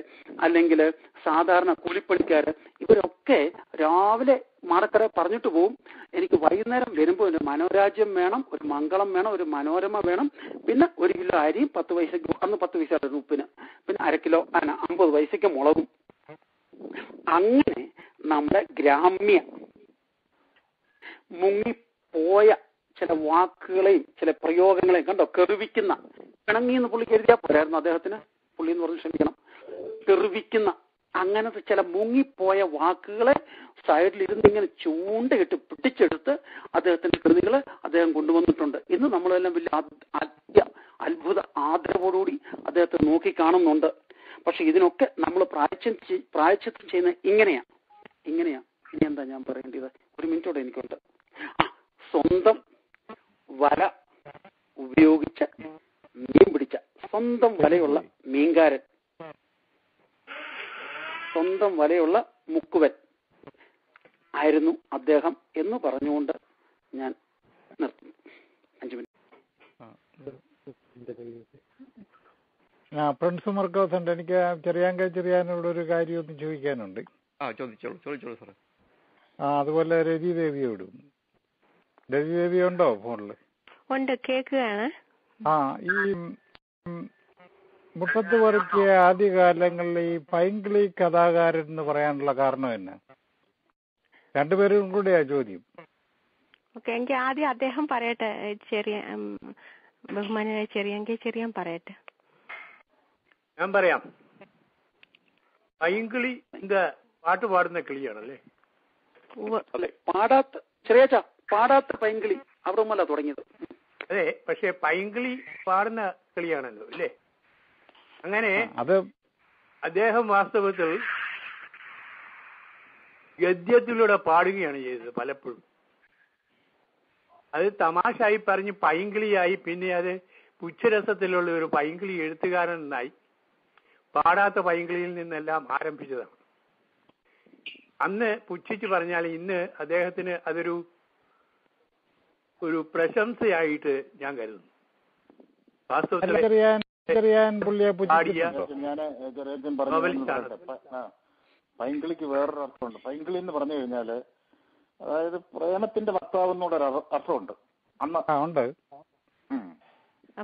അല്ലെങ്കിൽ സാധാരണ കൂലിപ്പണിക്കാര്, ഇവരൊക്കെ രാവിലെ മാറക്കര പറഞ്ഞിട്ട് പോവും, എനിക്ക് വൈകുന്നേരം വരുമ്പോൾ ഒരു മനോരാജ്യം വേണം, ഒരു മംഗളം വേണം, ഒരു മനോരമ വേണം, പിന്നെ ഒരു കിലോ അരിയും പത്ത് പൈസക്ക് അന്ന് പത്ത് പൈസ ഉപ്പിന്, പിന്നെ അര കിലോ അന അമ്പത് പൈസക്ക് മുളകും. അങ്ങനെ നമ്മുടെ ഗ്രാമ്യ മുങ്ങിപ്പോയ ചില വാക്കുകളെയും ചില പ്രയോഗങ്ങളെയും കണ്ടോ കെറിവിക്കുന്ന, പിണങ്ങിന്ന് പുള്ളി കരുതിയാൽ പോരായിരുന്നു അദ്ദേഹത്തിന്, പുള്ളി എന്ന് പറഞ്ഞ് ക്ഷമിക്കണം, കെറിവിക്കുന്ന അങ്ങനത്തെ ചില മുങ്ങിപ്പോയ വാക്കുകളെ സൈഡിലിരുന്ന് ഇങ്ങനെ ചൂണ്ടയിട്ട് പിടിച്ചെടുത്ത് അദ്ദേഹത്തിന്റെ കൃതികള് അദ്ദേഹം കൊണ്ടുവന്നിട്ടുണ്ട്. ഇന്ന് നമ്മളെല്ലാം വലിയ അത്യ അത്ഭുത ആദരവോടുകൂടി അദ്ദേഹത്തെ നോക്കിക്കാണുന്നുണ്ട്. പക്ഷെ ഇതിനൊക്കെ നമ്മൾ പ്രായച്ചം പ്രായച്ചത്വം ചെയ്യുന്ന ഇങ്ങനെയാ ഇങ്ങനെയാ ഇനി എന്താ ഞാൻ പറയേണ്ടത്? ഒരു മിനിറ്റോടെ എനിക്കുണ്ട്. സ്വന്തം വല ഉപയോഗിച്ച് മീൻ പിടിച്ച സ്വന്തം വലയുള്ള മീൻകാരൻ, സ്വന്തം വലയുള്ള മുക്കുവൻ ആയിരുന്നു അദ്ദേഹം എന്ന് പറഞ്ഞുകൊണ്ട് ഞാൻ നിർത്തുന്നു. അഞ്ചു മിനിറ്റ്. ആ പ്രിൻസ് മർക്കോസുണ്ട്. എനിക്ക് ചെറിയാങ്ക ചെറിയാനോട് ഒരു കാര്യം ഒന്ന് ചോദിക്കാനുണ്ട്. ആ അതുപോലെ രവി ദേവിയോട് രവി ദേവി ഉണ്ടോ ഫോണില്? ഉണ്ട്, കേൾക്കുകയാണ്. ആ ഈ മുട്ടത്ത് വർക്കി ആദ്യകാലങ്ങളിൽ ഈ പൈങ്കിളി കഥാകാരൻ എന്ന് പറയാനുള്ള കാരണം എന്നാ? രണ്ടുപേരും കൂടെയാ ചോദ്യം. ഓക്കെ, എനിക്ക് ആദ്യം അദ്ദേഹം പറയട്ടെ, ചെറിയ ബഹുമാനായ ചെറിയെങ്കിൽ ചെറിയാൻ പറയട്ടെ. ഞാൻ പറയാം. പൈങ്കിളി പാട്ട് പാടുന്ന കിളിയാണല്ലേ? പാടാത്ത ചെറിയ പാടാത്ത പൈങ്കിളി അവിടെ മുതല തുടങ്ങിയത്. അതെ, പക്ഷെ പൈങ്കിളി പാടുന്ന കളിയാണല്ലോ അല്ലേ? അങ്ങനെ അത് അദ്ദേഹം വാസ്തവത്തിൽ ഗദ്യത്തിലൂടെ പാടുകയാണ് ചെയ്തത് പലപ്പോഴും. അത് തമാശയായി പറഞ്ഞ് പൈങ്കിളിയായി, പിന്നെ അത് പുച്ഛരസത്തിലുള്ള ഒരു പൈങ്കിളി എഴുത്തുകാരനായി പാടാത്ത പൈങ്കിളിയിൽ നിന്നെല്ലാം ആരംഭിച്ചതാണ്. അന്ന് പുച്ഛിച്ച് പറഞ്ഞാൽ ഇന്ന് അദ്ദേഹത്തിന് അതൊരു ഒരു പ്രശംസയായിട്ട് ഞാൻ കരുതുന്നു. പൈങ്കിളിക്ക് വേറൊരു അർത്ഥമുണ്ട്. പൈങ്കിളി എന്ന് പറഞ്ഞു കഴിഞ്ഞാല് അതായത് പ്രേമത്തിന്റെ വക്താവ് എന്നൊരു അർത്ഥമുണ്ട്.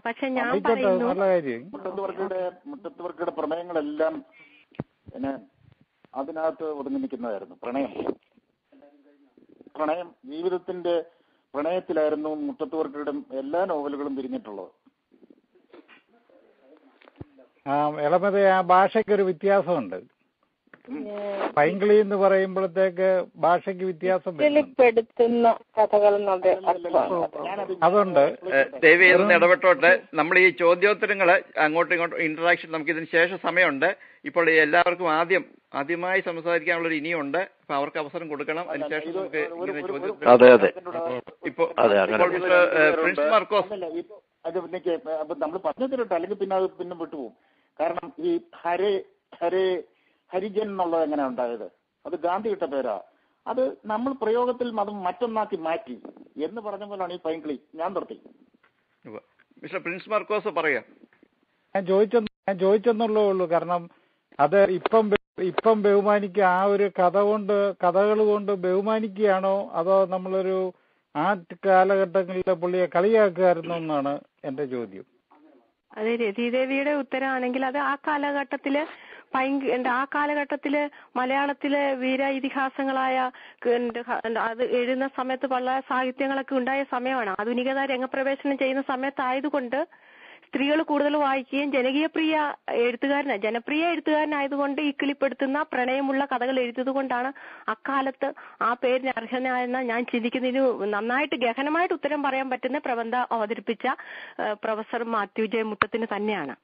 പക്ഷെ ഞാൻ മുട്ടത്തുവർക്കിയുടെ മുട്ടത്തുവർക്കിയുടെ പ്രണയങ്ങളെല്ലാം പിന്നെ അതിനകത്ത് ഒതുങ്ങി നിൽക്കുന്നതായിരുന്നു. പ്രണയം പ്രണയം ജീവിതത്തിന്റെ പ്രണയത്തിലായിരുന്നു മുട്ടത്തുവർക്കിയുടെ എല്ലാ നോവലുകളും തിരിഞ്ഞിട്ടുള്ളത്. ഇളമത് ആ ഭാഷയ്ക്കൊരു വ്യത്യാസമുണ്ട്. പൈങ്കിളി എന്ന് പറയുമ്പോഴത്തേക്ക് ഭാഷയ്ക്ക് വ്യത്യാസം അതുണ്ട്. ദേവി ഇന്ന് ഇടപെട്ടോട്ടെ. നമ്മൾ ഈ ചോദ്യോത്തരങ്ങള് അങ്ങോട്ടും ഇങ്ങോട്ടും ഇന്ററാക്ഷൻ നമുക്ക് ഇതിന് ശേഷം സമയമുണ്ട്. ഇപ്പോൾ എല്ലാവർക്കും ആദ്യം ആദ്യമായി സംസാരിക്കാനുള്ളൊരു ഇനിയുണ്ട്. അപ്പൊ അവർക്ക് അവസരം കൊടുക്കണം. അതിനുശേഷം നമുക്ക് ഇങ്ങനെ ചോദ്യം ഇപ്പൊ പ്രിൻസ് മാർക്കോസ് നമ്മൾ പറഞ്ഞു തരട്ടെ, അല്ലെങ്കിൽ പിന്നെ അത് പിന്നെ വിട്ടുപോകും. കാരണം ഈ ഹരേ ഹരേ ഹരിജൻ എന്നുള്ളത് എങ്ങനെ ഉണ്ടായത്? അത് ഗാന്ധി ഇട്ട പേരാ. അത് നമ്മൾ പ്രയോഗത്തിൽ അത് മറ്റൊന്നാക്കി മാറ്റി എന്ന് പറഞ്ഞ പോലാണ് ഈ പൈങ്കിളി. ഞാൻ നിർത്തി. മിസ്റ്റർ പ്രിൻസ് മാർക്കോസ് പറയാം. ഞാൻ ചോദിച്ചു ഞാൻ ചോദിച്ചെന്നുള്ളേ ഉള്ളൂ. കാരണം അത് ഇപ്പം ഇപ്പം ബഹുമാനിക്കുക ആ ഒരു കഥ കൊണ്ട് കഥകൾ കൊണ്ട് ബഹുമാനിക്കുകയാണോ അതോ നമ്മളൊരു ആ കാലഘട്ടങ്ങളിലെ പുള്ളിയെ കളിയാക്കുമായിരുന്നു എന്നാണ് എന്റെ ചോദ്യം. അതെ, രതിദേവിയുടെ ഉത്തരവാണെങ്കിൽ അത് ആ കാലഘട്ടത്തില് ആ കാലഘട്ടത്തില് മലയാളത്തിലെ വീര ഇതിഹാസങ്ങളായ അത് എഴുതുന്ന സമയത്ത് പല സാഹിത്യങ്ങളൊക്കെ ഉണ്ടായ സമയമാണ്. ആധുനികത രംഗപ്രവേശനം ചെയ്യുന്ന സമയത്തായതുകൊണ്ട് സ്ത്രീകൾ കൂടുതൽ വായിക്കുകയും ജനകീയപ്രിയ എഴുത്തുകാരനാണ് ജനപ്രിയ എഴുത്തുകാരനായതുകൊണ്ട് ഈ കിളിപ്പെടുത്തുന്ന പ്രണയമുള്ള കഥകൾ എഴുതിയത് കൊണ്ടാണ് അക്കാലത്ത് ആ പേരിന് അർഹനായെന്ന ഞാൻ ചിന്തിക്കുന്നതിന് നന്നായിട്ട് ഗഹനമായിട്ട് ഉത്തരം പറയാൻ പറ്റുന്ന പ്രബന്ധം അവതരിപ്പിച്ച പ്രൊഫസർ മാത്യു ജെ മുട്ടത്തിന് തന്നെയാണ്.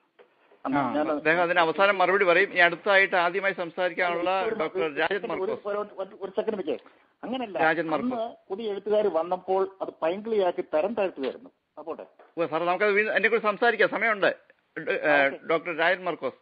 അദ്ദേഹം അതിന് അവസാനം മറുപടി പറയും. ഈ അടുത്തായിട്ട് ആദ്യമായി സംസാരിക്കാനുള്ള ഡോക്ടർ രാജൻ മാർക്കോസ്. അങ്ങനല്ല, രാജൻ മാർക്കോസ് പുതിയ എഴുത്തുകാർ വന്നപ്പോൾ അത് പൈങ്കിളിയാക്കി തരം താഴ്ത്തുകയായിരുന്നു. സാർ, നമുക്ക് എന്നെ കുറിച്ച് സംസാരിക്കാം, സമയമുണ്ട്. ഡോക്ടർ രാജൻ മാർക്കോസ്.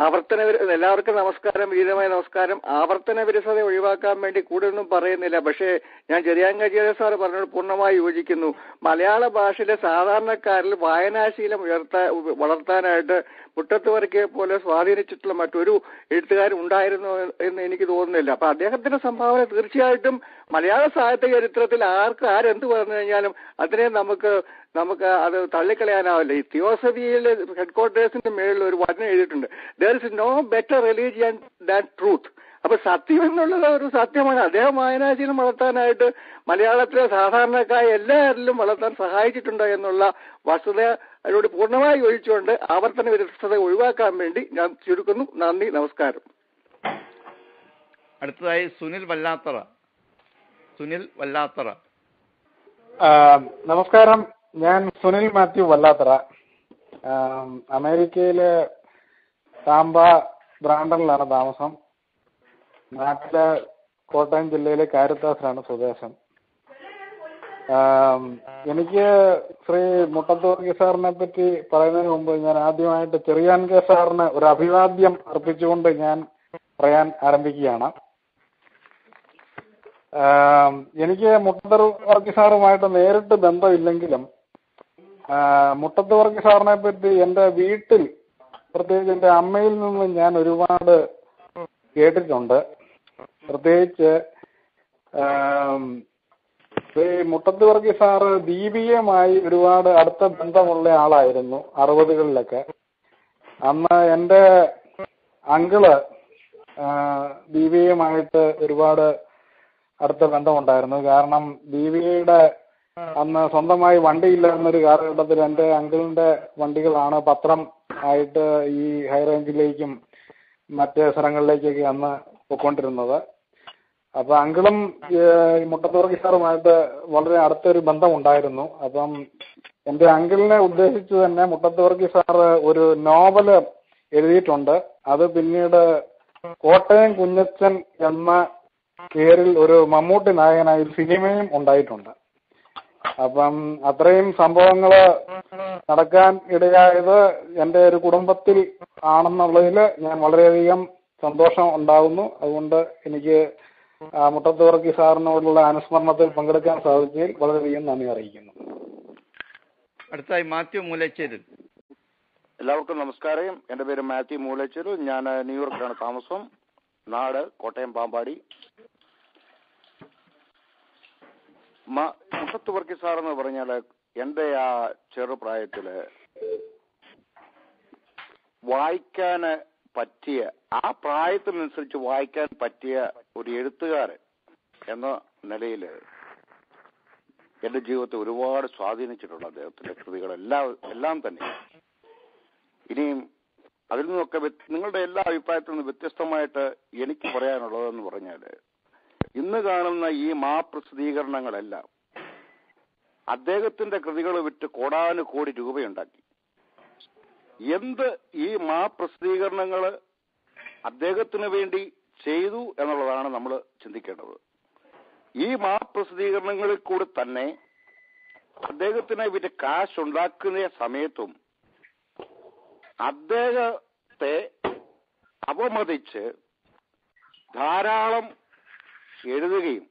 ആവർത്തന എല്ലാവർക്കും നമസ്കാരം, വിനീതമായ നമസ്കാരം. ആവർത്തന വിരസത ഒഴിവാക്കാൻ വേണ്ടി കൂടുതലൊന്നും പറയുന്നില്ല. പക്ഷേ ഞാൻ ചെറിയാങ്കജീര സാർ പറഞ്ഞോട് പൂർണ്ണമായി യോജിക്കുന്നു. മലയാള ഭാഷയിലെ സാധാരണക്കാരിൽ വായനാശീലം ഉയർത്താൻ വളർത്താനായിട്ട് മുട്ടത്തുവർക്കിയെ പോലെ സ്വാധീനിച്ചിട്ടുള്ള മറ്റൊരു എഴുത്തുകാരും ഉണ്ടായിരുന്നു എന്ന് എനിക്ക് തോന്നുന്നില്ല. അപ്പൊ അദ്ദേഹത്തിന്റെ സംഭാവന തീർച്ചയായിട്ടും മലയാള സാഹിത്യ ചരിത്രത്തിൽ ആർക്ക് ആരെന്ത് പറഞ്ഞു കഴിഞ്ഞാലും അതിനെ നമുക്ക് നമുക്ക് അത് തള്ളിക്കളയാനാവില്ല. ഈ തിയോസഫിയിലെ ഹെഡ് ക്വാർട്ടേഴ്സിന്റെ മേളിൽ ഒരു വചനം എഴുതിയിട്ടുണ്ട്, there is no better religion than truth. അപ്പൊ സത്യം എന്നുള്ളത് ഒരു സത്യമാണ്. അദ്ദേഹം വായനാശീലം വളർത്താനായിട്ട് മലയാളത്തിലെ സാധാരണക്കാരെ എല്ലാവരിലും വളർത്താൻ സഹായിച്ചിട്ടുണ്ട് എന്നുള്ള വസ്തുതയോട് പൂർണ്ണമായി യോജിച്ചുകൊണ്ട് ആവർത്തന വിരസത ഒഴിവാക്കാൻ വേണ്ടി ഞാൻ ചുരുക്കുന്നു. നന്ദി, നമസ്കാരം. അടുത്തതായി സുനിൽ വല്ലാത്തറ. സുനിൽ വല്ലാത്തറ നമസ്കാരം. ഞാൻ സുനിൽ മാത്യു വല്ലാത്തറ. അമേരിക്കയിലെ സാമ്പ ബ്രാൻഡനിലാണ് താമസം. നാട്ടിലെ കോട്ടയം ജില്ലയിലെ കാരിത്താസിലാണ് സ്വദേശം. എനിക്ക് ശ്രീ മുട്ടത്തുവർക്കി സാറിനെ പറ്റി പറയുന്നതിന് മുമ്പ് ഞാൻ ആദ്യമായിട്ട് ചെറിയാൻ കെ സാറിന് ഒരു അഭിവാദ്യം അർപ്പിച്ചുകൊണ്ട് ഞാൻ പറയാൻ ആരംഭിക്കുകയാണ്. എനിക്ക് മുട്ടത്തുവർക്കി സാറുമായിട്ട് നേരിട്ട് ബന്ധമില്ലെങ്കിലും മുട്ടത്തുവർക്കി സാറിനെ പറ്റി എൻ്റെ വീട്ടിൽ, പ്രത്യേകിച്ച് എൻ്റെ അമ്മയിൽ നിന്ന് ഞാൻ ഒരുപാട് കേട്ടിട്ടുണ്ട്. പ്രത്യേകിച്ച് ശ്രീ മുട്ടത്തുവർക്കി സാറ് ദീപികയുമായി ഒരുപാട് അടുത്ത ബന്ധമുള്ള ആളായിരുന്നു. അറുപതുകളിലൊക്കെ അന്ന് എൻ്റെ അങ്കിള് ദീപികയുമായിട്ട് ഒരുപാട് അടുത്ത ബന്ധമുണ്ടായിരുന്നു. കാരണം ദീപികയുടെ അന്ന് സ്വന്തമായി വണ്ടിയില്ലായിരുന്നൊരു കാലഘട്ടത്തിൽ എൻ്റെ അങ്കിളിൻ്റെ വണ്ടികളാണ് പത്രം ആയിട്ട് ഈ ഹൈറേഞ്ചിലേക്കും മറ്റ് സ്ഥലങ്ങളിലേക്കൊക്കെ അന്ന് പോയിക്കൊണ്ടിരുന്നത്. അപ്പം അങ്കിളും മുട്ടത്തുവർക്കി സാറുമായിട്ട് വളരെ അടുത്തൊരു ബന്ധമുണ്ടായിരുന്നു. അപ്പം എൻ്റെ അങ്കിളിനെ ഉദ്ദേശിച്ച് തന്നെ മുട്ടത്തുവർക്കി സാറ് ഒരു നോവല് എഴുതിയിട്ടുണ്ട്. അത് പിന്നീട് കോട്ടയം കുഞ്ഞച്ചൻ എന്ന പേരിൽ ഒരു മമ്മൂട്ടി നായകനായ ഒരു സിനിമയും ഉണ്ടായിട്ടുണ്ട്. അപ്പം അത്രയും സംഭവങ്ങൾ നടക്കാൻ ഇടയായത് എൻ്റെ ഒരു കുടുംബത്തിൽ ആണെന്നുള്ളതിൽ ഞാൻ വളരെയധികം സന്തോഷം ഉണ്ടാകുന്നു. അതുകൊണ്ട് എനിക്ക് മുട്ടത്ത് വർക്കി സാറിനോടുള്ള അനുസ്മരണത്തിൽ പങ്കെടുക്കാൻ സാധിച്ചതിൽ വളരെയധികം നന്ദി അറിയിക്കുന്നു. അടുത്തായി മാത്യു മൂലച്ചേരി. എല്ലാവർക്കും നമസ്കാരം. എൻ്റെ പേര് മാത്യു മൂലച്ചേരി. ഞാൻ ന്യൂയോർക്കിലാണ് താമസം. നാട് കോട്ടയം പാമ്പാടി. മുട്ടത്ത് വർക്കി സാറെന്ന് പറഞ്ഞാൽ എൻ്റെ ആ ചെറുപ്രായത്തിൽ വായിക്കാൻ പറ്റിയ, ആ പ്രായത്തിനനുസരിച്ച് വായിക്കാൻ പറ്റിയ ഒരു എഴുത്തുകാരൻ എന്ന നിലയിൽ എൻ്റെ ജീവിതത്തെ ഒരുപാട് സ്വാധീനിച്ചിട്ടുണ്ട് അദ്ദേഹത്തിൻ്റെ കൃതികളെല്ലാം എല്ലാം തന്നെ. ഇനിയും അതിൽ നിന്നൊക്കെ നിങ്ങളുടെ എല്ലാ അഭിപ്രായത്തിൽ നിന്നും വ്യത്യസ്തമായിട്ട് എനിക്ക് പറയാനുള്ളതെന്ന് പറഞ്ഞാൽ ഇന്ന് കാണുന്ന ഈ മാപ്രസിദ്ധീകരണങ്ങളെല്ലാം അദ്ദേഹത്തിന്റെ കൃതികൾ വിറ്റ് കോടാനുകോടി രൂപയുണ്ടാക്കി. എന്ത് ഈ മാപ്രസിദ്ധീകരണങ്ങൾ അദ്ദേഹത്തിന് വേണ്ടി ചെയ്തു എന്നുള്ളതാണ് നമ്മൾ ചിന്തിക്കേണ്ടത്. ഈ മാപ്രസിദ്ധീകരണങ്ങളിൽ കൂടി തന്നെ അദ്ദേഹത്തിനെ വിറ്റ് കാശ് ഉണ്ടാക്കുന്ന സമയത്തും അദ്ദേഹത്തെ അപമതിച്ച് ധാരാളം എഴുതുകയും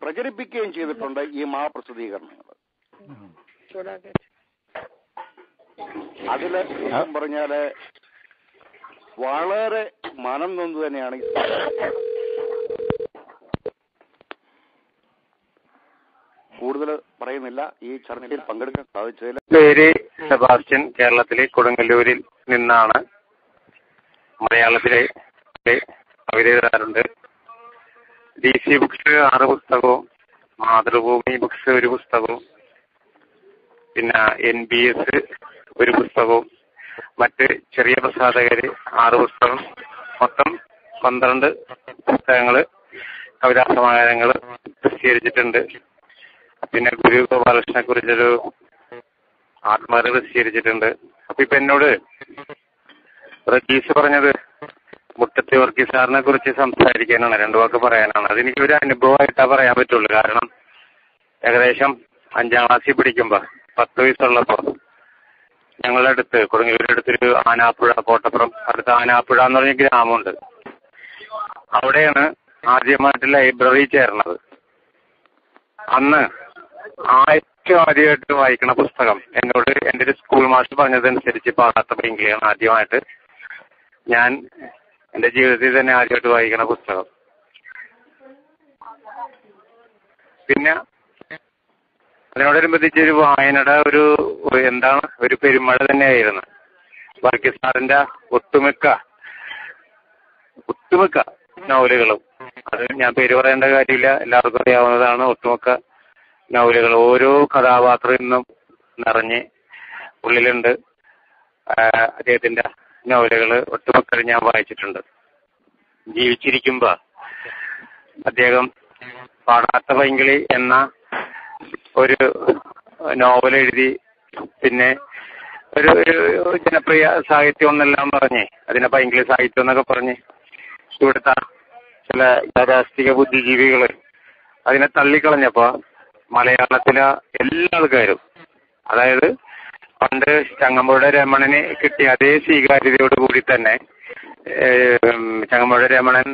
പ്രചരിപ്പിക്കുകയും ചെയ്തിട്ടുണ്ട് ഈ മഹാപ്രസിദ്ധീകരണങ്ങൾ. അതില് പറഞ്ഞാല് വളരെ മനം നൊന്ന് തന്നെയാണ്. കൂടുതൽ പറയുന്നില്ല. ഈ ചർച്ചയിൽ പങ്കെടുക്കാൻ സാധിച്ചതിൽ പേര് സെബാസ്റ്റ്യൻ, കേരളത്തിലെ കൊടുങ്ങല്ലൂരിൽ നിന്നാണ്. മലയാളത്തിലെ കവിതയുണ്ട്. ഡി സി ബുക്സ് ആറ് പുസ്തകവും മാതൃഭൂമി ബുക്സ് ഒരു പുസ്തകവും പിന്നെ എൻ ബി എസ് ഒരു പുസ്തകവും മറ്റ് ചെറിയ പ്രസാധകര് ആറ് പുസ്തകം, മൊത്തം പന്ത്രണ്ട് പുസ്തകങ്ങള് കവിതാ സമാഹാരങ്ങള് പ്രസിദ്ധീകരിച്ചിട്ടുണ്ട്. പിന്നെ ഗുരു ഗോപാലകൃഷ്ണനെ കുറിച്ചൊരു ആത്മകഥ പ്രസിദ്ധീകരിച്ചിട്ടുണ്ട്. അപ്പൊ ഇപ്പൊ എന്നോട് റജീസ് പറഞ്ഞത് മുട്ടത്ത് വർക്കി സാറിനെ കുറിച്ച് സംസാരിക്കാനാണ്, രണ്ടു വാക്ക് പറയാനാണ്. അതെനിക്ക് ഒരു അനുഭവമായിട്ടാ പറയാൻ പറ്റുള്ളൂ. കാരണം ഏകദേശം അഞ്ചാം ക്ലാസ്സിൽ പഠിക്കുമ്പോ പത്ത് വയസ്സുള്ളപ്പോ ഞങ്ങളുടെ അടുത്ത് കൊടുങ്ങല്ലൂരിന്റെ അടുത്തൊരു ആനാപ്പുഴ, കോട്ടപ്പുറം അടുത്ത് ആനാപ്പുഴ എന്ന് പറഞ്ഞ ഗ്രാമമുണ്ട്. അവിടെയാണ് ആദ്യമായിട്ട് ലൈബ്രറി ചേർന്നത്. അന്ന് ഏറ്റവും ആദ്യമായിട്ട് വായിക്കണ പുസ്തകം എന്നോട് എൻ്റെ ഒരു സ്കൂൾ മാസ്റ്റർ പറഞ്ഞതനുസരിച്ച് പാടാത്ത പെങ്കിളിയാണ് ആദ്യമായിട്ട് ഞാൻ എന്റെ ജീവിതത്തിൽ തന്നെ ആദ്യമായിട്ട് വായിക്കണ പുസ്തകം. പിന്നെ അതിനോടനുബന്ധിച്ച് ഒരു വായനയുടെ ഒരു എന്താണ് ഒരു പെരുമഴ തന്നെയായിരുന്നു. വർക്കി സാറിന്റെ ഒട്ടുമിക്ക ഒട്ടുമിക്ക നോവലുകളും, അത് ഞാൻ പേര് പറയേണ്ട കാര്യമില്ല, എല്ലാവർക്കും അറിയാവുന്നതാണ്. ഒട്ടുമിക്ക നോവലുകൾ ഓരോ കഥാപാത്രം ഇന്നും നിറഞ്ഞ് ഉള്ളിലുണ്ട്. അദ്ദേഹത്തിന്റെ നോവലുകള് ഒട്ടുമൊക്കെ ഞാൻ വായിച്ചിട്ടുണ്ട്. ജീവിച്ചിരിക്കുമ്പോ അദ്ദേഹം പാടാത്ത പൈങ്കിളി എന്ന ഒരു നോവൽ എഴുതി. പിന്നെ ഒരു ഒരു ജനപ്രിയ സാഹിത്യം എന്നെല്ലാം പറഞ്ഞ് അതിനെ പൈങ്കിളി സാഹിത്യം എന്നൊക്കെ പറഞ്ഞ് ഇവിടുത്തെ ചില രാഷ്ട്രീയ ബുദ്ധിജീവികള് അതിനെ തള്ളിക്കളഞ്ഞപ്പോ മലയാളത്തിലെ എല്ലാ ആൾക്കാരും, അതായത് പണ്ട് ചങ്ങമ്പുഴ രമണന് കിട്ടിയ അതേ സ്വീകാര്യതയോട് കൂടി തന്നെ ചങ്ങമ്പുഴ രമണൻ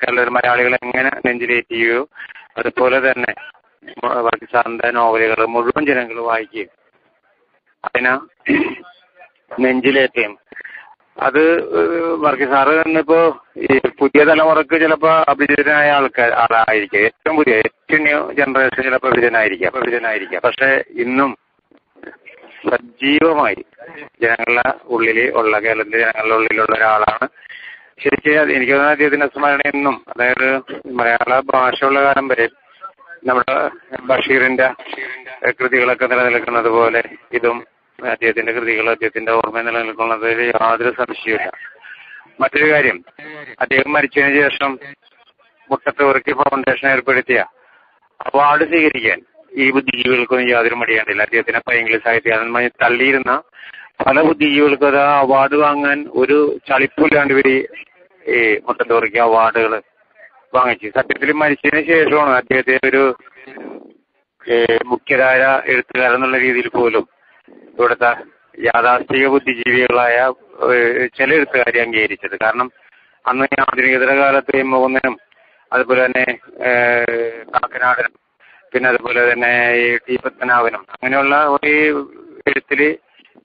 കേരള മലയാളികൾ എങ്ങനെ നെഞ്ചിലേറ്റിയോ അതുപോലെ തന്നെ വർക്കി സാറിന്റെ നോവലുകൾ മുഴുവൻ ജനങ്ങൾ വായിക്കുകയും അതിനെ നെഞ്ചിലേറ്റുകയും അത് വർക്കി സാറ് തന്നിപ്പോ ഈ പുതിയ തലമുറക്ക് ചിലപ്പോ അഭിജിതനായ ആൾക്കാർ ആളായിരിക്കും, ഏറ്റവും പുതിയ ഏറ്റവും ന്യൂ ജനറേഷൻ ചിലപ്പോ അഭിജിതനായിരിക്കാം അഭിജിതനായിരിക്കാം പക്ഷെ ഇന്നും സജീവമായി ജനങ്ങളുടെ ഉള്ളിൽ ഉള്ള കേരളത്തിലെ ജനങ്ങളുടെ ഉള്ളിലുള്ള ഒരാളാണ്. ശരിക്കും എനിക്ക് തോന്നുന്ന അദ്ദേഹത്തിന്റെ സ്മരണ എന്നും, അതായത് മലയാള ഭാഷ ഉള്ള കാലം വരെ നമ്മുടെ ബഷീറിന്റെ കൃതികളൊക്കെ നിലനിൽക്കുന്നത് പോലെ ഇതും അദ്ദേഹത്തിന്റെ കൃതികൾ അദ്ദേഹത്തിന്റെ ഓർമ്മ നിലനിൽക്കുന്നതിൽ യാതൊരു സംശയമില്ല. മറ്റൊരു കാര്യം, അദ്ദേഹം മരിച്ചതിന് ശേഷം മുട്ടത്ത് വർക്കി ഫൗണ്ടേഷൻ ഏർപ്പെടുത്തിയ അവാർഡ് സ്വീകരിക്കാൻ ഈ ബുദ്ധിജീവികൾക്കൊന്നും യാതൊരു മടിയാണ്ടില്ല. അദ്ദേഹത്തിന് പൈങ്കിളി സാഹിത്യം തള്ളിയിരുന്ന പല ബുദ്ധിജീവികൾക്കും അത് അവാർഡ് വാങ്ങാൻ ഒരു ചളിപ്പില്ലാണ്ട് ഇവര് ഈ മുട്ടത്ത് വർക്കി അവാർഡുകൾ വാങ്ങിച്ചു. സത്യത്തിൽ മരിച്ചതിന് ശേഷമാണ് അദ്ദേഹത്തെ ഒരു മുഖ്യധാര എഴുത്തുകാർ എന്നുള്ള രീതിയിൽ പോലും ഇവിടുത്തെ യാഥാസ്ഥിക ബുദ്ധിജീവികളായ ചില എഴുത്തുകാരെ അംഗീകരിച്ചത്. കാരണം അന്ന് ആധുനികതര കാലത്ത് മോഹനനും അതുപോലെ തന്നെ കാക്കനാടനും പിന്നെ അതുപോലെ തന്നെ ഈ ടി പത്മനാഭനും അങ്ങനെയുള്ള ഒരു എഴുത്തില്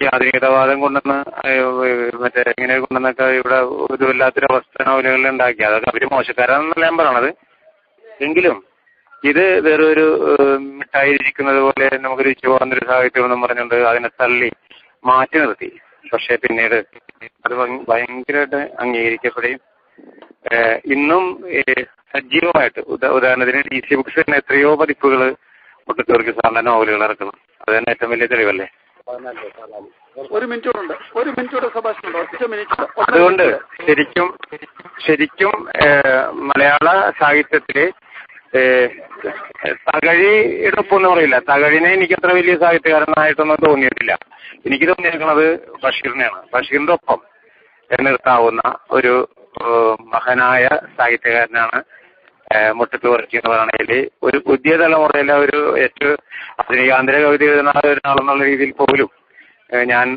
ഈ ആധുനികതവാദം കൊണ്ടുവന്ന് മറ്റേ ഇങ്ങനെ കൊണ്ടുവന്നൊക്കെ ഇവിടെ ഒരു വല്ലാത്തൊരു അവസ്ഥ നോവലുകളിൽ ഉണ്ടാക്കി. അതൊക്കെ അവര് മോശക്കാരാണെന്നല്ല ഞാൻ പറയണത്. എങ്കിലും ഇത് വേറൊരു മിഠായിരിക്കുന്നത് പോലെ നമുക്കൊരു സ്വാതന്ത്ര്യ സാഹിത്യം എന്നും പറഞ്ഞുകൊണ്ട് അതിനെ തള്ളി മാറ്റി നിർത്തി. പക്ഷെ പിന്നീട് അത് ഭയങ്കരമായിട്ട് അംഗീകരിക്കപ്പെടുകയും ഇന്നും സജീവമായിട്ട് ഉദാ ഉദാഹരണത്തിന് ഡി സി ബുക്സ് തന്നെ എത്രയോ പതിപ്പുകൾ ഒട്ടുത്തവർക്ക് സാധാരണ നോവലുകൾ ഇറക്കണം. അത് തന്നെ ഏറ്റവും വലിയ തെളിവല്ലേ. അതുകൊണ്ട് ശരിക്കും ശരിക്കും മലയാള സാഹിത്യത്തില് തകഴിയുടെ ഒപ്പൊന്നും പറയില്ല. തകഴിനെ എനിക്ക് അത്ര വലിയ സാഹിത്യകാരനായിട്ടൊന്നും തോന്നിയിട്ടില്ല. എനിക്ക് തോന്നിയിരിക്കുന്നത് ബഷീറിനെയാണ്. ബഷീറിന്റെ ഒപ്പം നിർത്താവുന്ന ഒരു മഹാനായ സാഹിത്യകാരനാണ് മുട്ടത്തുവർക്കി എന്ന് പറയണതിൽ ഒരു പുതിയ തലമുറയിലെ ഒരു ഏറ്റവും ആധുനികാന്തര കവിത എഴുതുന്ന ഒരാളെന്നുള്ള രീതിയിൽ പോലും ഞാൻ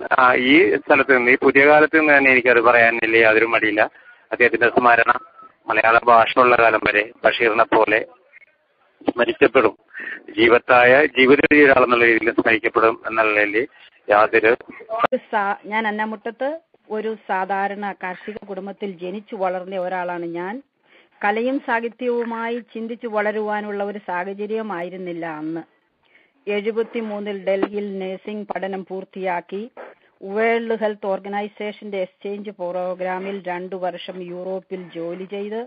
ഈ സ്ഥലത്ത് നിന്ന് ഈ പുതിയ കാലത്ത് നിന്ന് തന്നെ എനിക്കത് പറയാനില്ല യാതൊരു മടിയില്ല. അദ്ദേഹത്തിന്റെ സ്മരണ മലയാള ഭാഷയുള്ള കാലം വരെ ബഷീറിനെ പോലെ സ്മരിക്കപ്പെടും. ജീവിതത്തായ ജീവിത ഒരാളെന്നുള്ള രീതിയിൽ സ്മരിക്കപ്പെടും എന്നുള്ളതിൽ യാതൊരു. ഞാൻ അന്നമുട്ടത്ത് ഒരു സാധാരണ കാർഷിക കുടുംബത്തിൽ ജനിച്ചു വളർന്ന ഒരാളാണ് ഞാൻ. കലയും സാഹിത്യവുമായി ചിന്തിച്ചു വളരുവാനുള്ള ഒരു സാഹചര്യമായിരുന്നില്ല അന്ന്. എഴുപത്തി മൂന്നിൽ ഡൽഹിയിൽ നഴ്സിംഗ് പഠനം പൂർത്തിയാക്കി. വേൾഡ് ഹെൽത്ത് ഓർഗനൈസേഷന്റെ എക്സ്ചേഞ്ച് പ്രോഗ്രാമിൽ രണ്ടു വർഷം യൂറോപ്പിൽ ജോലി ചെയ്ത്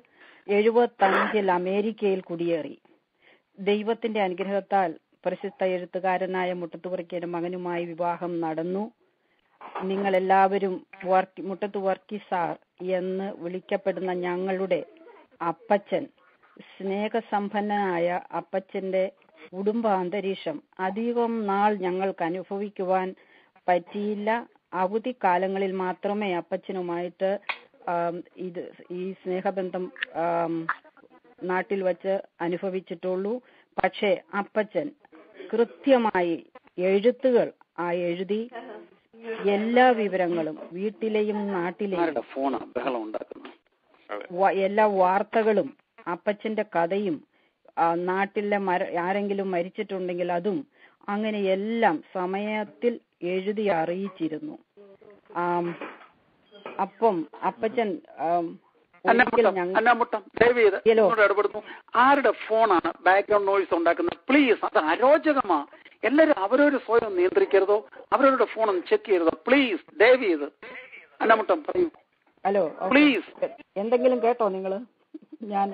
എഴുപത്തി അഞ്ചിൽ അമേരിക്കയിൽ കുടിയേറി. ദൈവത്തിന്റെ അനുഗ്രഹത്താൽ പ്രസിദ്ധ എഴുത്തുകാരനായ മുട്ടത്തുവർക്കിയുടെ മകനുമായി വിവാഹം നടന്നു. നിങ്ങൾ എല്ലാവരും വർക്കി മുട്ടത്ത് വർക്കി സാർ എന്ന് വിളിക്കപ്പെടുന്ന ഞങ്ങളുടെ അപ്പച്ചൻ, സ്നേഹസമ്പന്നനായ അപ്പച്ചന്റെ കുടുംബ അന്തരീക്ഷം അധികം നാൾ ഞങ്ങൾക്ക് അനുഭവിക്കുവാൻ പറ്റിയില്ല. അവധിക്കാലങ്ങളിൽ മാത്രമേ അപ്പച്ചനുമായിട്ട് ഇത് ഈ സ്നേഹബന്ധം നാട്ടിൽ വച്ച് അനുഭവിച്ചിട്ടുള്ളൂ. പക്ഷേ അപ്പച്ചൻ കൃത്യമായി എഴുത്തുകൾ ആ എഴുതി എല്ലാ വിവരങ്ങളും വീട്ടിലെയും നാട്ടിലെയും എല്ലാ വാർത്തകളും അപ്പച്ചന്റെ കഥയും നാട്ടിലെ മര ആരെങ്കിലും മരിച്ചിട്ടുണ്ടെങ്കിൽ അതും അങ്ങനെ എല്ലാം സമയത്തിൽ എഴുതി അറിയിച്ചിരുന്നു. ആ അപ്പം അപ്പച്ചൻ ആരുടെ ഫോണാണ് ബാക്ക്ഗ്രൗണ്ട് നോയിസ് ഉണ്ടാക്കുന്നത്? പ്ലീസ്, അത് അരോചകമാ. എല്ലാരും അവരൊരു സ്വയം നിയന്ത്രിക്കരുതോ, അവരവരുടെ ഫോണും ചെക്ക് ചെയ്യരുതോ. പ്ലീസ് ദയവ് ചെയ്ത് അന്നമുട്ടം പറയൂ. ഹലോ പ്ലീസ്, എന്തെങ്കിലും കേട്ടോ നിങ്ങള്? ഞാൻ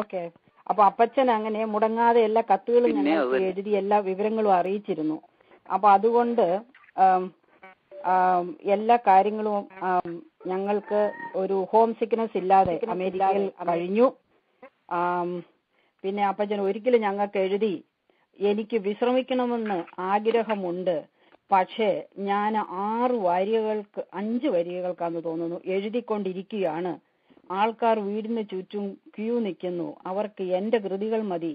ഓക്കെ. അപ്പൊ അപ്പച്ചൻ അങ്ങനെ മുടങ്ങാതെ എല്ലാ കത്തുകളും ഞങ്ങൾ എഴുതി എല്ലാ വിവരങ്ങളും അറിയിച്ചിരുന്നു. അപ്പൊ അതുകൊണ്ട് എല്ലാ കാര്യങ്ങളും ഞങ്ങൾക്ക് ഒരു ഹോം സിക്നെസ് ഇല്ലാതെ അമേരിക്കയിൽ കഴിഞ്ഞു. പിന്നെ അപ്പച്ചൻ ഒരിക്കലും ഞങ്ങൾക്ക് എഴുതി, എനിക്ക് വിശ്രമിക്കണമെന്ന് ആഗ്രഹമുണ്ട്, പക്ഷേ ഞാൻ ആറ് വരികൾക്ക് അഞ്ച് വരികൾക്കാന്ന് തോന്നുന്നു എഴുതിക്കൊണ്ടിരിക്കുകയാണ്. ആൾക്കാർ വീടിന് ചുറ്റും ക്യൂ നിൽക്കുന്നു, അവർക്ക് എന്റെ കൃതികൾ മതി,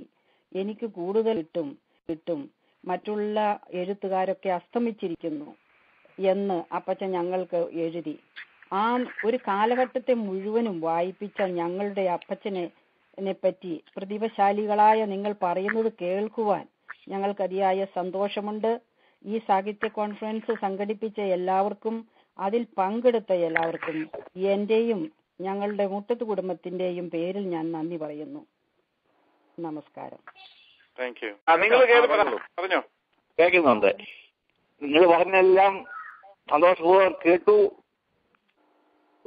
എനിക്ക് കൂടുതൽ കിട്ടും കിട്ടും മറ്റുള്ള എഴുത്തുകാരൊക്കെ അസ്തമിച്ചിരിക്കുന്നു എന്ന് അപ്പച്ചൻ ഞങ്ങൾക്ക് എഴുതി. ആ ഒരു കാലഘട്ടത്തെ മുഴുവനും വായിപ്പിച്ച ഞങ്ങളുടെ അപ്പച്ചനെ നെപ്പറ്റി പ്രതിഭാശാലികളായ നിങ്ങൾ പറയുന്നത് കേൾക്കുവാൻ ഞങ്ങൾക്ക് അതിയായ സന്തോഷമുണ്ട്. ഈ സാഹിത്യ കോൺഫറൻസ് സംഘടിപ്പിച്ച എല്ലാവർക്കും, അതിൽ പങ്കെടുത്ത എല്ലാവർക്കും എന്റെയും ഞങ്ങളുടെ മുട്ടത്ത് കുടുംബത്തിന്റെയും പേരിൽ ഞാൻ നന്ദി പറയുന്നു. നമസ്കാരം. കേൾക്കുന്നുണ്ട്, നിങ്ങൾ പറഞ്ഞെല്ലാം സന്തോഷപൂർവ്വം കേട്ടു,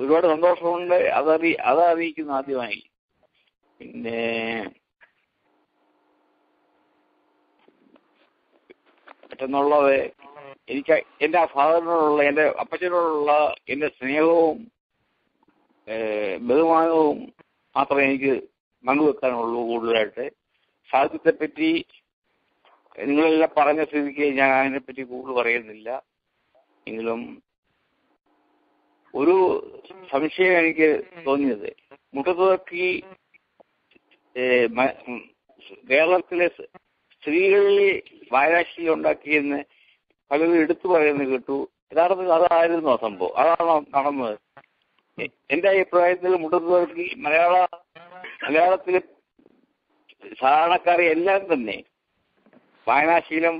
ഒരുപാട് സന്തോഷമുണ്ട്. അതറി അത് അറിയിക്കുന്നു ആദ്യമായി. പിന്നെ മറ്റെന്നുള്ളത് എനിക്ക് എൻ്റെ ആ ഫാദറിനോടുള്ള എൻ്റെ അപ്പച്ചനോടുള്ള എൻ്റെ സ്നേഹവും ബഹുമാനവും മാത്രമേ എനിക്ക് പങ്കുവെക്കാനുള്ളൂ. കൂടുതലായിട്ട് സാഹിത്യത്തെപ്പറ്റി നിങ്ങളെല്ലാം പറഞ്ഞ സ്ഥിതിക്ക് ഞാൻ അതിനെപ്പറ്റി കൂടുതൽ പറയുന്നില്ല. എങ്കിലും ഒരു സംശയം എനിക്ക് തോന്നിയത്, മുട്ടത്തുവർക്കി കേരളത്തിലെ സ്ത്രീകളിൽ വൈരാശിയുണ്ടാക്കിയെന്ന് പലരും എടുത്തു പറയുന്നത് കേട്ടു. യഥാർത്ഥത്തിൽ അതായിരുന്നു ആ സംഭവം, അതാണ് നടന്നത്. എന്റെ അഭിപ്രായത്തിൽ മുതിർന്നവർക്ക് മലയാള മലയാളത്തിലെ സാധാരണക്കാരെ എല്ലാം തന്നെ വായനാശീലം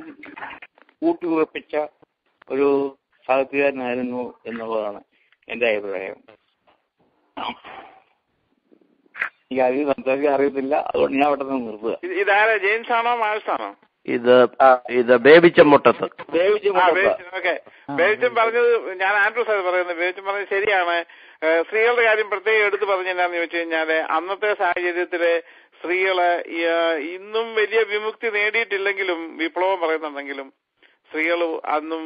കൂട്ടി ഉറപ്പിച്ച ഒരു സാഹിത്യകാരനായിരുന്നു എന്നുള്ളതാണ് എന്റെ അഭിപ്രായം. എനിക്ക് അറിയാം, സംസാരിക്കാൻ അറിയത്തില്ല, അതുകൊണ്ട് ഞാൻ പെട്ടെന്ന് നിർത്തുക. ഇതാരോ ജെയിംസ് ആണോ മാൽസ് ആണോ? ഇത് ഇത് ബേബിച്ചമ്മൊട്ടത്ത് ബേബിച്ചം പറഞ്ഞത്, ഞാൻ ആൻഡ്രൂസ് ആണ് പറയുന്നത്. ബേബിച്ചം പറഞ്ഞത് ശരിയാണ്. സ്ത്രീകളുടെ കാര്യം പ്രത്യേകം എടുത്തു പറഞ്ഞെന്നാന്ന് ചോദിച്ചു കഴിഞ്ഞാല് അന്നത്തെ സാഹചര്യത്തില് സ്ത്രീകള് ഇന്നും വലിയ വിമുക്തി നേടിയിട്ടില്ലെങ്കിലും വിപ്ലവം പറയുന്നുണ്ടെങ്കിലും സ്ത്രീകൾ അന്നും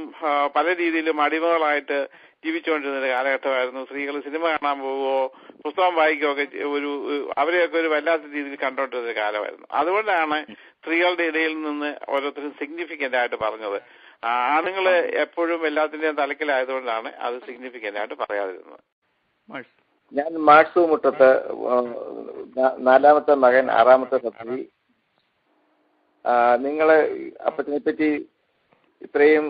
പല രീതിയിലും അടിമകളായിട്ട് ജീവിച്ചുകൊണ്ടിരുന്ന ഒരു കാലഘട്ടമായിരുന്നു. സ്ത്രീകൾ സിനിമ കാണാൻ പോവുകയോ പുസ്തകം വായിക്കുകയോ ഒക്കെ ഒരു അവരെയൊക്കെ ഒരു വല്ലാത്ത രീതിയിൽ കണ്ടോണ്ടിരുന്ന കാലമായിരുന്നു. അതുകൊണ്ടാണ് സ്ത്രീകളുടെ ഇടയിൽ നിന്ന് ഓരോരുത്തരും സിഗ്നിഫിക്കന്റ് ആയിട്ട് പറഞ്ഞത്. ആണുങ്ങൾ എപ്പോഴും എല്ലാത്തിന്റെയും തലക്കിലായതുകൊണ്ടാണ് അത് സിഗ്നിഫിക്കന്റ് ആയിട്ട് പറയാതിരുന്നത്. ഞാൻ മാർസു മുട്ടത്ത് നാലാമത്തെ മകൻ, ആറാമത്തെ സത്രി. നിങ്ങള് അപ്പച്ചനെ പറ്റി ഇത്രയും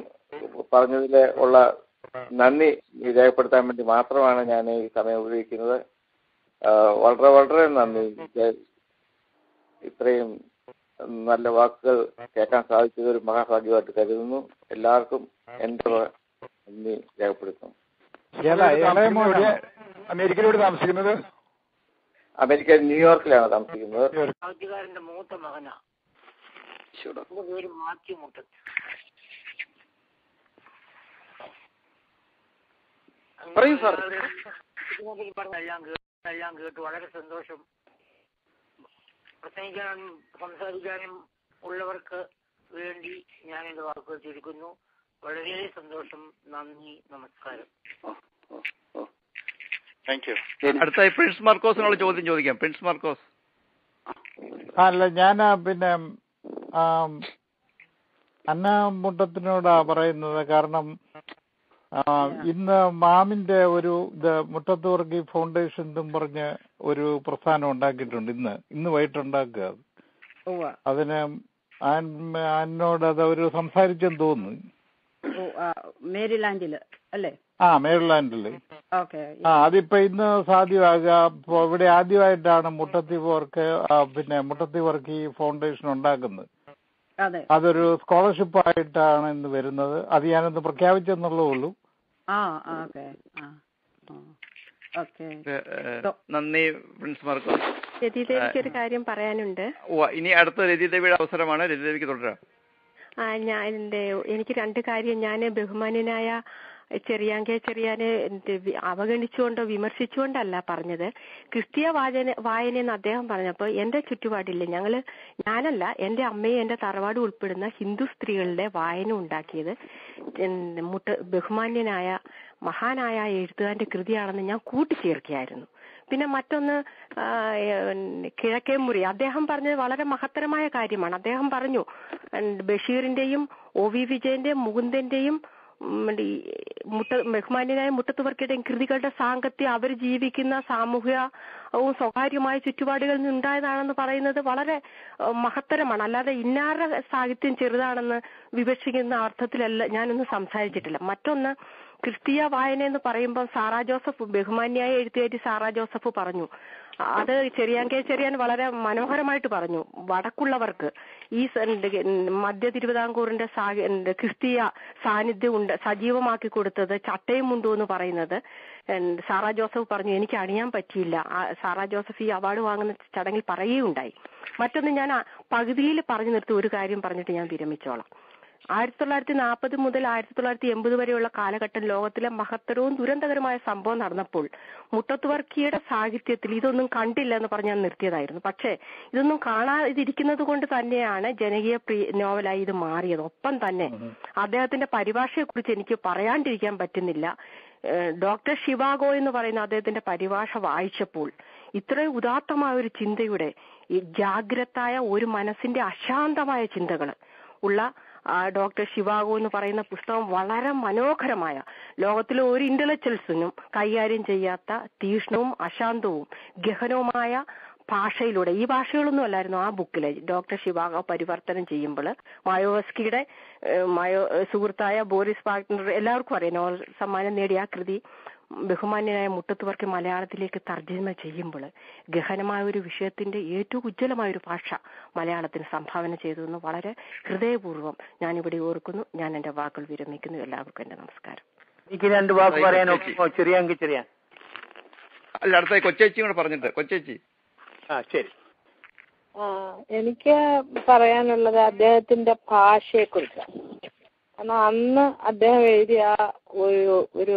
പറഞ്ഞതിൽ ഉള്ള നന്ദി രേഖപ്പെടുത്താൻ വേണ്ടി മാത്രമാണ് ഞാൻ ഈ സമയം ഉപയോഗിക്കുന്നത്. വളരെ വളരെ നന്ദി. ഇത്രയും നല്ല വാക്കുകൾ കേൾക്കാൻ സാധിച്ചത് ഒരു മഹാഭാഗ്യമായിട്ട് കരുതുന്നു. എല്ലാവർക്കും എൻ്റെ നന്ദി രേഖപ്പെടുത്തുന്നു. അമേരിക്കയിലൂടെ താമസിക്കുന്നത്? അമേരിക്ക ന്യൂയോർക്കിലാണ് താമസിക്കുന്നത്. മൂത്ത മകനാ പേര് മാത്യു മുട്ടത്ത്. എല്ലാം കേട്ടു വളരെ സന്തോഷം. പ്രസംഗിക്കാനും സംസാരിക്കാനും ഉള്ളവർക്ക് വേണ്ടി ഞാൻ എന്റെ വാക്കുകൾ ചുരുക്കുന്നു. വളരെ സന്തോഷം, നന്ദി, നമസ്കാരം. അടുത്ത പ്രിൻസ് മാർക്കോസിനോട് ചോദ്യം ചോദിക്കാം. പ്രിൻസ് മാർക്കോസ്. അല്ല, ഞാൻ പിന്നെ അന്നാമുട്ടത്തിനോടാ പറയുന്നത്. കാരണം ഇന്ന് മാമിന്റെ ഒരു ഇത് മുട്ടത്തുവർഗി ഫൗണ്ടേഷൻ എന്നും പറഞ്ഞ് ഒരു പ്രസ്ഥാനം ഉണ്ടാക്കിയിട്ടുണ്ട്. ഇന്ന് ഇന്ന് വൈകിട്ടുണ്ടാക്കുക. അതിന് ആനോട് അത് അവര് സംസാരിച്ചെന്ന് തോന്നുന്നു. മേരിലാൻഡില് അല്ലേ? ആ, മേരിലാൻഡില്. ആ, അതിപ്പോ ഇന്ന് സാധ്യമാകുക. ഇവിടെ ആദ്യമായിട്ടാണ് മുട്ടത്തിവർക്ക് പിന്നെ മുട്ടത്തിവർഗി ഫൗണ്ടേഷൻ ഉണ്ടാക്കുന്നത്. അതൊരു സ്കോളർഷിപ്പ് ആയിട്ടാണ് ഇന്ന് വരുന്നത്. അത് ഞാനിന്ന് പ്രഖ്യാപിച്ചെന്നുള്ളൂ. നന്ദി പ്രിൻസ് മാർക്കോസ്. രതിദേവിക്കൊരു കാര്യം പറയാനുണ്ട്. ഇനി അടുത്ത രതിദേവിയുടെ അവസരമാണ്. രതിദേവിക്ക് തുടരാം. ആ, ഞാൻ എനിക്ക് രണ്ട് കാര്യം. ഞാൻ ബഹുമാന്യനായ ചെറിയാങ്കെ ചെറിയാനെ അവഗണിച്ചുകൊണ്ടോ വിമർശിച്ചുകൊണ്ടല്ല പറഞ്ഞത്. ക്രിസ്തീയ വായന വായനയെന്ന് അദ്ദേഹം പറഞ്ഞപ്പോൾ എന്റെ ചുറ്റുപാടില്ല, ഞങ്ങള് ഞാനല്ല എന്റെ അമ്മയും എന്റെ തറവാട് ഉൾപ്പെടുന്ന ഹിന്ദു സ്ത്രീകളുടെ വായന ഉണ്ടാക്കിയത് മുട്ട ബഹുമാന്യനായ മഹാനായ എഴുത്തുകാരന്റെ കൃതിയാണെന്ന് ഞാൻ കൂട്ടിച്ചേർക്കുകയായിരുന്നു. പിന്നെ മറ്റൊന്ന്, കിഴക്കേ മുറി അദ്ദേഹം പറഞ്ഞത് വളരെ മഹത്തരമായ കാര്യമാണ്. അദ്ദേഹം പറഞ്ഞു ബഷീറിന്റെയും ഒ വി വിജയന്റെയും മുകുന്ദന്റെയും മുട്ട ബഹുമാന്യനായ മുട്ടത്തുവർക്കിയുടെയും കൃതികളുടെ സാങ്കത്യം അവർ ജീവിക്കുന്ന സാമൂഹികവും സ്വകാര്യമായ ചുറ്റുപാടുകളിൽ നിന്നുണ്ടായതാണെന്ന് പറയുന്നത് വളരെ മഹത്തരമാണ്. അല്ലാതെ ഇന്നാരുടെ സാഹിത്യം ചെറുതാണെന്ന് വിവക്ഷിക്കുന്ന അർത്ഥത്തിലല്ല ഞാനൊന്നും സംസാരിച്ചിട്ടില്ല. മറ്റൊന്ന്, ക്രിസ്തീയ വായന എന്ന് പറയുമ്പോൾ സാറാ ജോസഫ്, ബഹുമാന്യായ എഴുത്തുകാരി സാറാ ജോസഫ് പറഞ്ഞു, അത് ചെറിയാൻ കെ ചെറിയാൻ വളരെ മനോഹരമായിട്ട് പറഞ്ഞു, വടക്കുള്ളവർക്ക് ഈ മധ്യ തിരുവിതാംകൂറിന്റെ ക്രിസ്തീയ സാന്നിധ്യം ഉണ്ട് സജീവമാക്കി കൊടുത്തത് ചട്ടയും മുണ്ടു എന്ന് പറയുന്നത് സാറാ ജോസഫ് പറഞ്ഞു. എനിക്ക് അറിയാൻ പറ്റിയില്ല. സാറാ ജോസഫ് ഈ അവാർഡ് വാങ്ങുന്ന ചടങ്ങിൽ പറയുകയുണ്ടായി. മറ്റൊന്ന്, ഞാൻ പകുതിയിൽ പറഞ്ഞു നിർത്തി ഒരു കാര്യം പറഞ്ഞിട്ട് ഞാൻ വിരമിച്ചോളാം. ആയിരത്തി തൊള്ളായിരത്തി നാൽപ്പത് മുതൽ ആയിരത്തി തൊള്ളായിരത്തി എൺപത് വരെയുള്ള കാലഘട്ടം ലോകത്തിലെ മഹത്തരവും ദുരന്തകരമായ സംഭവം നടന്നപ്പോൾ മുട്ടത്തുവർക്കിയുടെ സാഹിത്യത്തിൽ ഇതൊന്നും കണ്ടില്ല എന്ന് പറഞ്ഞ് ഞാൻ നിർത്തിയതായിരുന്നു. പക്ഷേ ഇതൊന്നും കാണാതിരിക്കുന്നത് കൊണ്ട് തന്നെയാണ് ജനകീയ നോവലായി ഇത് മാറിയത്. ഒപ്പം തന്നെ അദ്ദേഹത്തിന്റെ പരിഭാഷയെക്കുറിച്ച് എനിക്ക് പറയാണ്ടിരിക്കാൻ പറ്റുന്നില്ല. ഡോക്ടർ ഷിവാഗോ എന്ന് പറയുന്ന അദ്ദേഹത്തിന്റെ പരിഭാഷ വായിച്ചപ്പോൾ ഇത്രയും ഉദാത്തമായ ഒരു ചിന്തയുടെ ജാഗ്രതായ ഒരു മനസ്സിന്റെ അശാന്തമായ ചിന്തകൾ ഉള്ള ഡോക്ടർ ഷിവാഗോ എന്ന് പറയുന്ന പുസ്തകം വളരെ മനോഹരമായ ലോകത്തിലെ ഒരു ഇന്റലക്ച്വൽസിനും കൈകാര്യം ചെയ്യാത്ത തീഷ്ണവും അശാന്തവും ഗഹനവുമായ ഭാഷയിലൂടെ, ഈ ഭാഷകളൊന്നും അല്ലായിരുന്നു ആ ബുക്കിലെ. ഡോക്ടർ ഷിവാഗോ പരിവർത്തനം ചെയ്യുമ്പോൾ മയോവസ്കിയുടെ മയോ സുഹൃത്തായ ബോറിസ് വാഗ്നർ, എല്ലാവർക്കും അറിയാം, നോവൽ സമ്മാനം നേടിയ ആ കൃതി ബഹുമാന്യനായ മുട്ടത്തുവർക്കി മലയാളത്തിലേക്ക് തർജ്ജിമ ചെയ്യുമ്പോൾ ഗഹനമായ ഒരു വിഷയത്തിന്റെ ഏറ്റവും ഉജ്ജ്വലമായ ഒരു ഭാഷ മലയാളത്തിന് സംഭാവന ചെയ്തതെന്ന് വളരെ ഹൃദയപൂർവ്വം ഞാനിവിടെ ഓർക്കുന്നു. ഞാൻ എന്റെ വാക്കുകൾ വിരമിക്കുന്നു. എല്ലാവർക്കും എന്റെ നമസ്കാരം. എനിക്ക് രണ്ട് വാക്ക് പറയാനോ ചെറിയാങ്കി ചെറിയാൻ അല്ല, അടുത്ത കൊച്ചേച്ചി കൂടെ പറഞ്ഞിട്ട് കൊച്ചേച്ചി. ആ ശരി, എനിക്ക് പറയാനുള്ളത് അദ്ദേഹത്തിന്റെ ഭാഷയെ കുറിച്ചാണ്. കാരണം അന്ന് അദ്ദേഹം എഴുതിയ ആ ഒരു ഒരു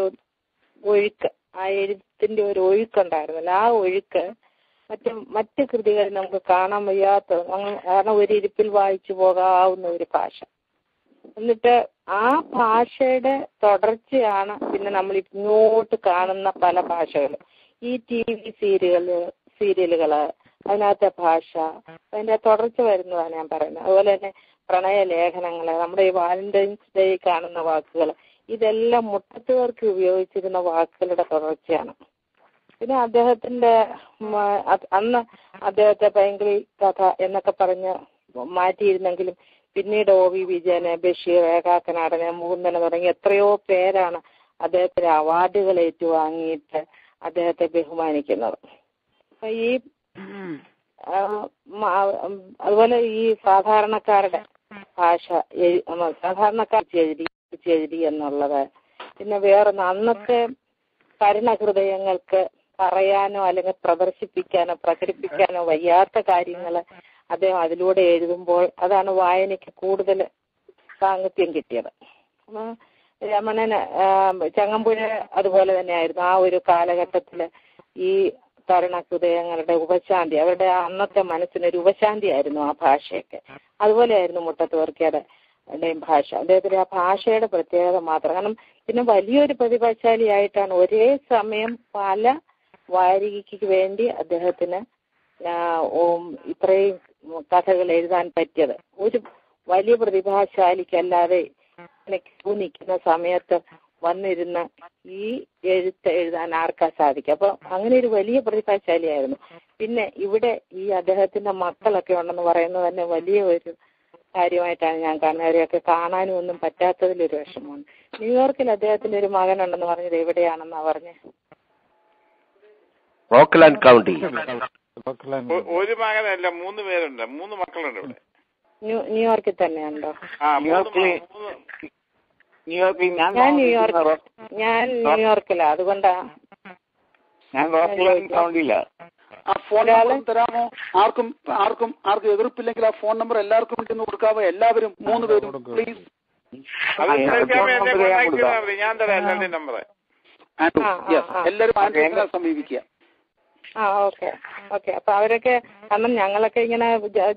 ഒഴുക്ക്, ആ എഴുത്തിന്റെ ഒരു ഒഴുക്കുണ്ടായിരുന്നല്ലോ, ആ ഒഴുക്ക് മറ്റ് മറ്റ് കൃതികളിൽ നമുക്ക് കാണാൻ വയ്യാത്ത, കാരണം ഒരു ഇരിപ്പിൽ വായിച്ചു പോകാവുന്ന ഒരു ഭാഷ. എന്നിട്ട് ആ ഭാഷയുടെ തുടർച്ചയാണ് പിന്നെ നമ്മൾ ഇങ്ങോട്ട് കാണുന്ന പല ഭാഷകളും, ഈ ടി വി സീരിയല് സീരിയലുകള് അതിനകത്തെ ഭാഷ, അതിന്റെ തുടർച്ച വരുന്നതാണ് ഞാൻ പറയുന്നത്. അതുപോലെ തന്നെ പ്രണയ ലേഖനങ്ങള്, നമ്മുടെ ഈ വാലന്റൈൻസ് ഡേ കാണുന്ന വാക്കുകൾ, ഇതെല്ലാം മുട്ടത്തുവർക്കി ഉപയോഗിച്ചിരുന്ന വാക്കുകളുടെ തുടർച്ചയാണ്. പിന്നെ അദ്ദേഹത്തിന്റെ അന്ന് അദ്ദേഹത്തെ ഭയങ്കര കഥ എന്നൊക്കെ പറഞ്ഞ് മാറ്റിയിരുന്നെങ്കിലും പിന്നീട് ഒ വി വിജയനെ, ബഷീർ, കാക്കനാടനെ, മുകുന്ദനെ തുടങ്ങി എത്രയോ പേരാണ് അദ്ദേഹത്തിന് അവാർഡുകൾ ഏറ്റുവാങ്ങിയിട്ട് അദ്ദേഹത്തെ ബഹുമാനിക്കുന്നത്. അപ്പൊ ഈ അതുപോലെ ഈ സാധാരണക്കാരുടെ ഭാഷ, സാധാരണക്കാർ എഴുതി എഴുതി എന്നുള്ളത്, പിന്നെ വേറൊന്ന് അന്നത്തെ ഭരണഹൃദയങ്ങൾക്ക് പറയാനോ അല്ലെങ്കിൽ പ്രദർശിപ്പിക്കാനോ പ്രകടിപ്പിക്കാനോ വയ്യാത്ത കാര്യങ്ങൾ അദ്ദേഹം അതിലൂടെ എഴുതുമ്പോൾ അതാണ് വായനയ്ക്ക് കൂടുതൽ സാംഗത്യം കിട്ടിയത്. രമണന്, ചങ്ങമ്പുഴ അതുപോലെ തന്നെയായിരുന്നു. ആ ഒരു കാലഘട്ടത്തില് ഈ തരുണഹൃദയങ്ങളുടെ ഉപശാന്തി, അവരുടെ അന്നത്തെ മനസ്സിനൊരു ഉപശാന്തിയായിരുന്നു ആ ഭാഷയൊക്കെ. അതുപോലെയായിരുന്നു മുട്ടത്തുവർക്കിയുടെ ഭാഷ. അദ്ദേഹത്തിന്റെ ആ ഭാഷയുടെ പ്രത്യേകത മാത്രം. കാരണം പിന്നെ വലിയൊരു പ്രതിഭാശാലിയായിട്ടാണ് ഒരേ സമയം പല വാരികയ്ക്ക് വേണ്ടി അദ്ദേഹത്തിന് ഇത്രയും കഥകൾ എഴുതാൻ പറ്റിയത്. ഒരു വലിയ പ്രതിഭാശാലിക്കല്ലാതെ നിൽക്കുന്ന സമയത്ത് വന്നിരുന്ന ഈ എഴുത്ത് എഴുതാൻ ആർക്കാ സാധിക്കുക? അപ്പൊ അങ്ങനെ ഒരു വലിയ പ്രതിഭാശാലിയായിരുന്നു. പിന്നെ ഇവിടെ ഈ അദ്ദേഹത്തിന്റെ മക്കളൊക്കെ ഉണ്ടെന്ന് പറയുന്നത് തന്നെ വലിയ ഒരു കാര്യമായിട്ടാണ് ഞാൻ കാണുന്നത്. അവരെയൊക്കെ കാണാനും ഒന്നും പറ്റാത്തതിലൊരു വിഷമമാണ്. ന്യൂയോർക്കിൽ അദ്ദേഹത്തിന്റെ ഒരു മകനുണ്ടെന്ന് പറഞ്ഞത് എവിടെയാണെന്നാ പറഞ്ഞത്? Oakland county. ഒരു മകനല്ല, മൂന്ന് പേരുണ്ട്, മൂന്ന് മക്കളുണ്ട് ഇവിടെ. ന്യൂയോർക്കിൽ തന്നെയുണ്ടോ? ഞാൻ ന്യൂയോർക്ക് ഞാൻ ന്യൂയോർക്കിലാ, അതുകൊണ്ടാ ഞാൻ ഓക്ലാൻഡ് കൗണ്ടിയിലാ. ആ ഫോൺ നമ്പർ തരാമോ? ആർക്കും ആർക്കും ആർക്കും എതിർപ്പില്ലെങ്കിൽ ആ ഫോൺ നമ്പർ എല്ലാവർക്കും കിട്ടുന്ന കൊടുക്കാവോ? എല്ലാവരും മൂന്ന് പേരും പ്ലീസ്. ഞാൻ തരാം എല്ലാവരുടെയും നമ്പർ. എല്ലാവരും ആന്റണിയെ സമീപിക്കുക. ആ ഓക്കെ ഓക്കെ. അപ്പൊ അവരൊക്കെ, കാരണം ഞങ്ങളൊക്കെ ഇങ്ങനെ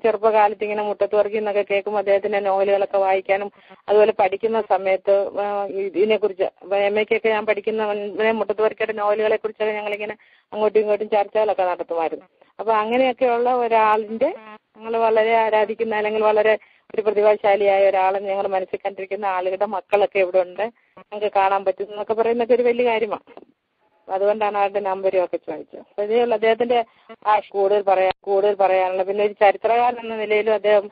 ചെറുപ്പകാലത്ത് ഇങ്ങനെ മുട്ടത്തുവർക്കി എന്നൊക്കെ കേൾക്കുമ്പോൾ അദ്ദേഹത്തിന്റെ നോവലുകളൊക്കെ വായിക്കാനും അതുപോലെ പഠിക്കുന്ന സമയത്ത് ഇതിനെ കുറിച്ച് എം എക്കൊക്കെ ഞാൻ പഠിക്കുന്ന മുട്ടത്തുവർക്കിയുടെ നോവലുകളെ കുറിച്ചൊക്കെ ഞങ്ങളിങ്ങനെ അങ്ങോട്ടും ഇങ്ങോട്ടും ചർച്ചകളൊക്കെ നടത്തുമായിരുന്നു. അപ്പൊ അങ്ങനെയൊക്കെയുള്ള ഒരാളിന്റെ, ഞങ്ങൾ വളരെ ആരാധിക്കുന്ന അല്ലെങ്കിൽ വളരെ ഒരു പ്രതിഭാശാലിയായ ഒരാളെന്ന് ഞങ്ങൾ മനസ്സിൽ കണ്ടിരിക്കുന്ന ആളുകളുടെ മക്കളൊക്കെ ഇവിടെ ഉണ്ട്, ഞങ്ങൾക്ക് കാണാൻ പറ്റും എന്നൊക്കെ പറയുന്നൊക്കെ ഒരു വലിയ കാര്യമാണ്. അതുകൊണ്ടാണ് അവരുടെ നമ്പരും ഒക്കെ ചോദിച്ചത്. അപ്പൊ ഇതേയുള്ള അദ്ദേഹത്തിന്റെ ഭാഷ കൂടുതൽ പറയാൻ കൂടുതൽ പറയാനുള്ള, പിന്നെ ഒരു ചരിത്രകാരൻ എന്ന നിലയിലും അദ്ദേഹം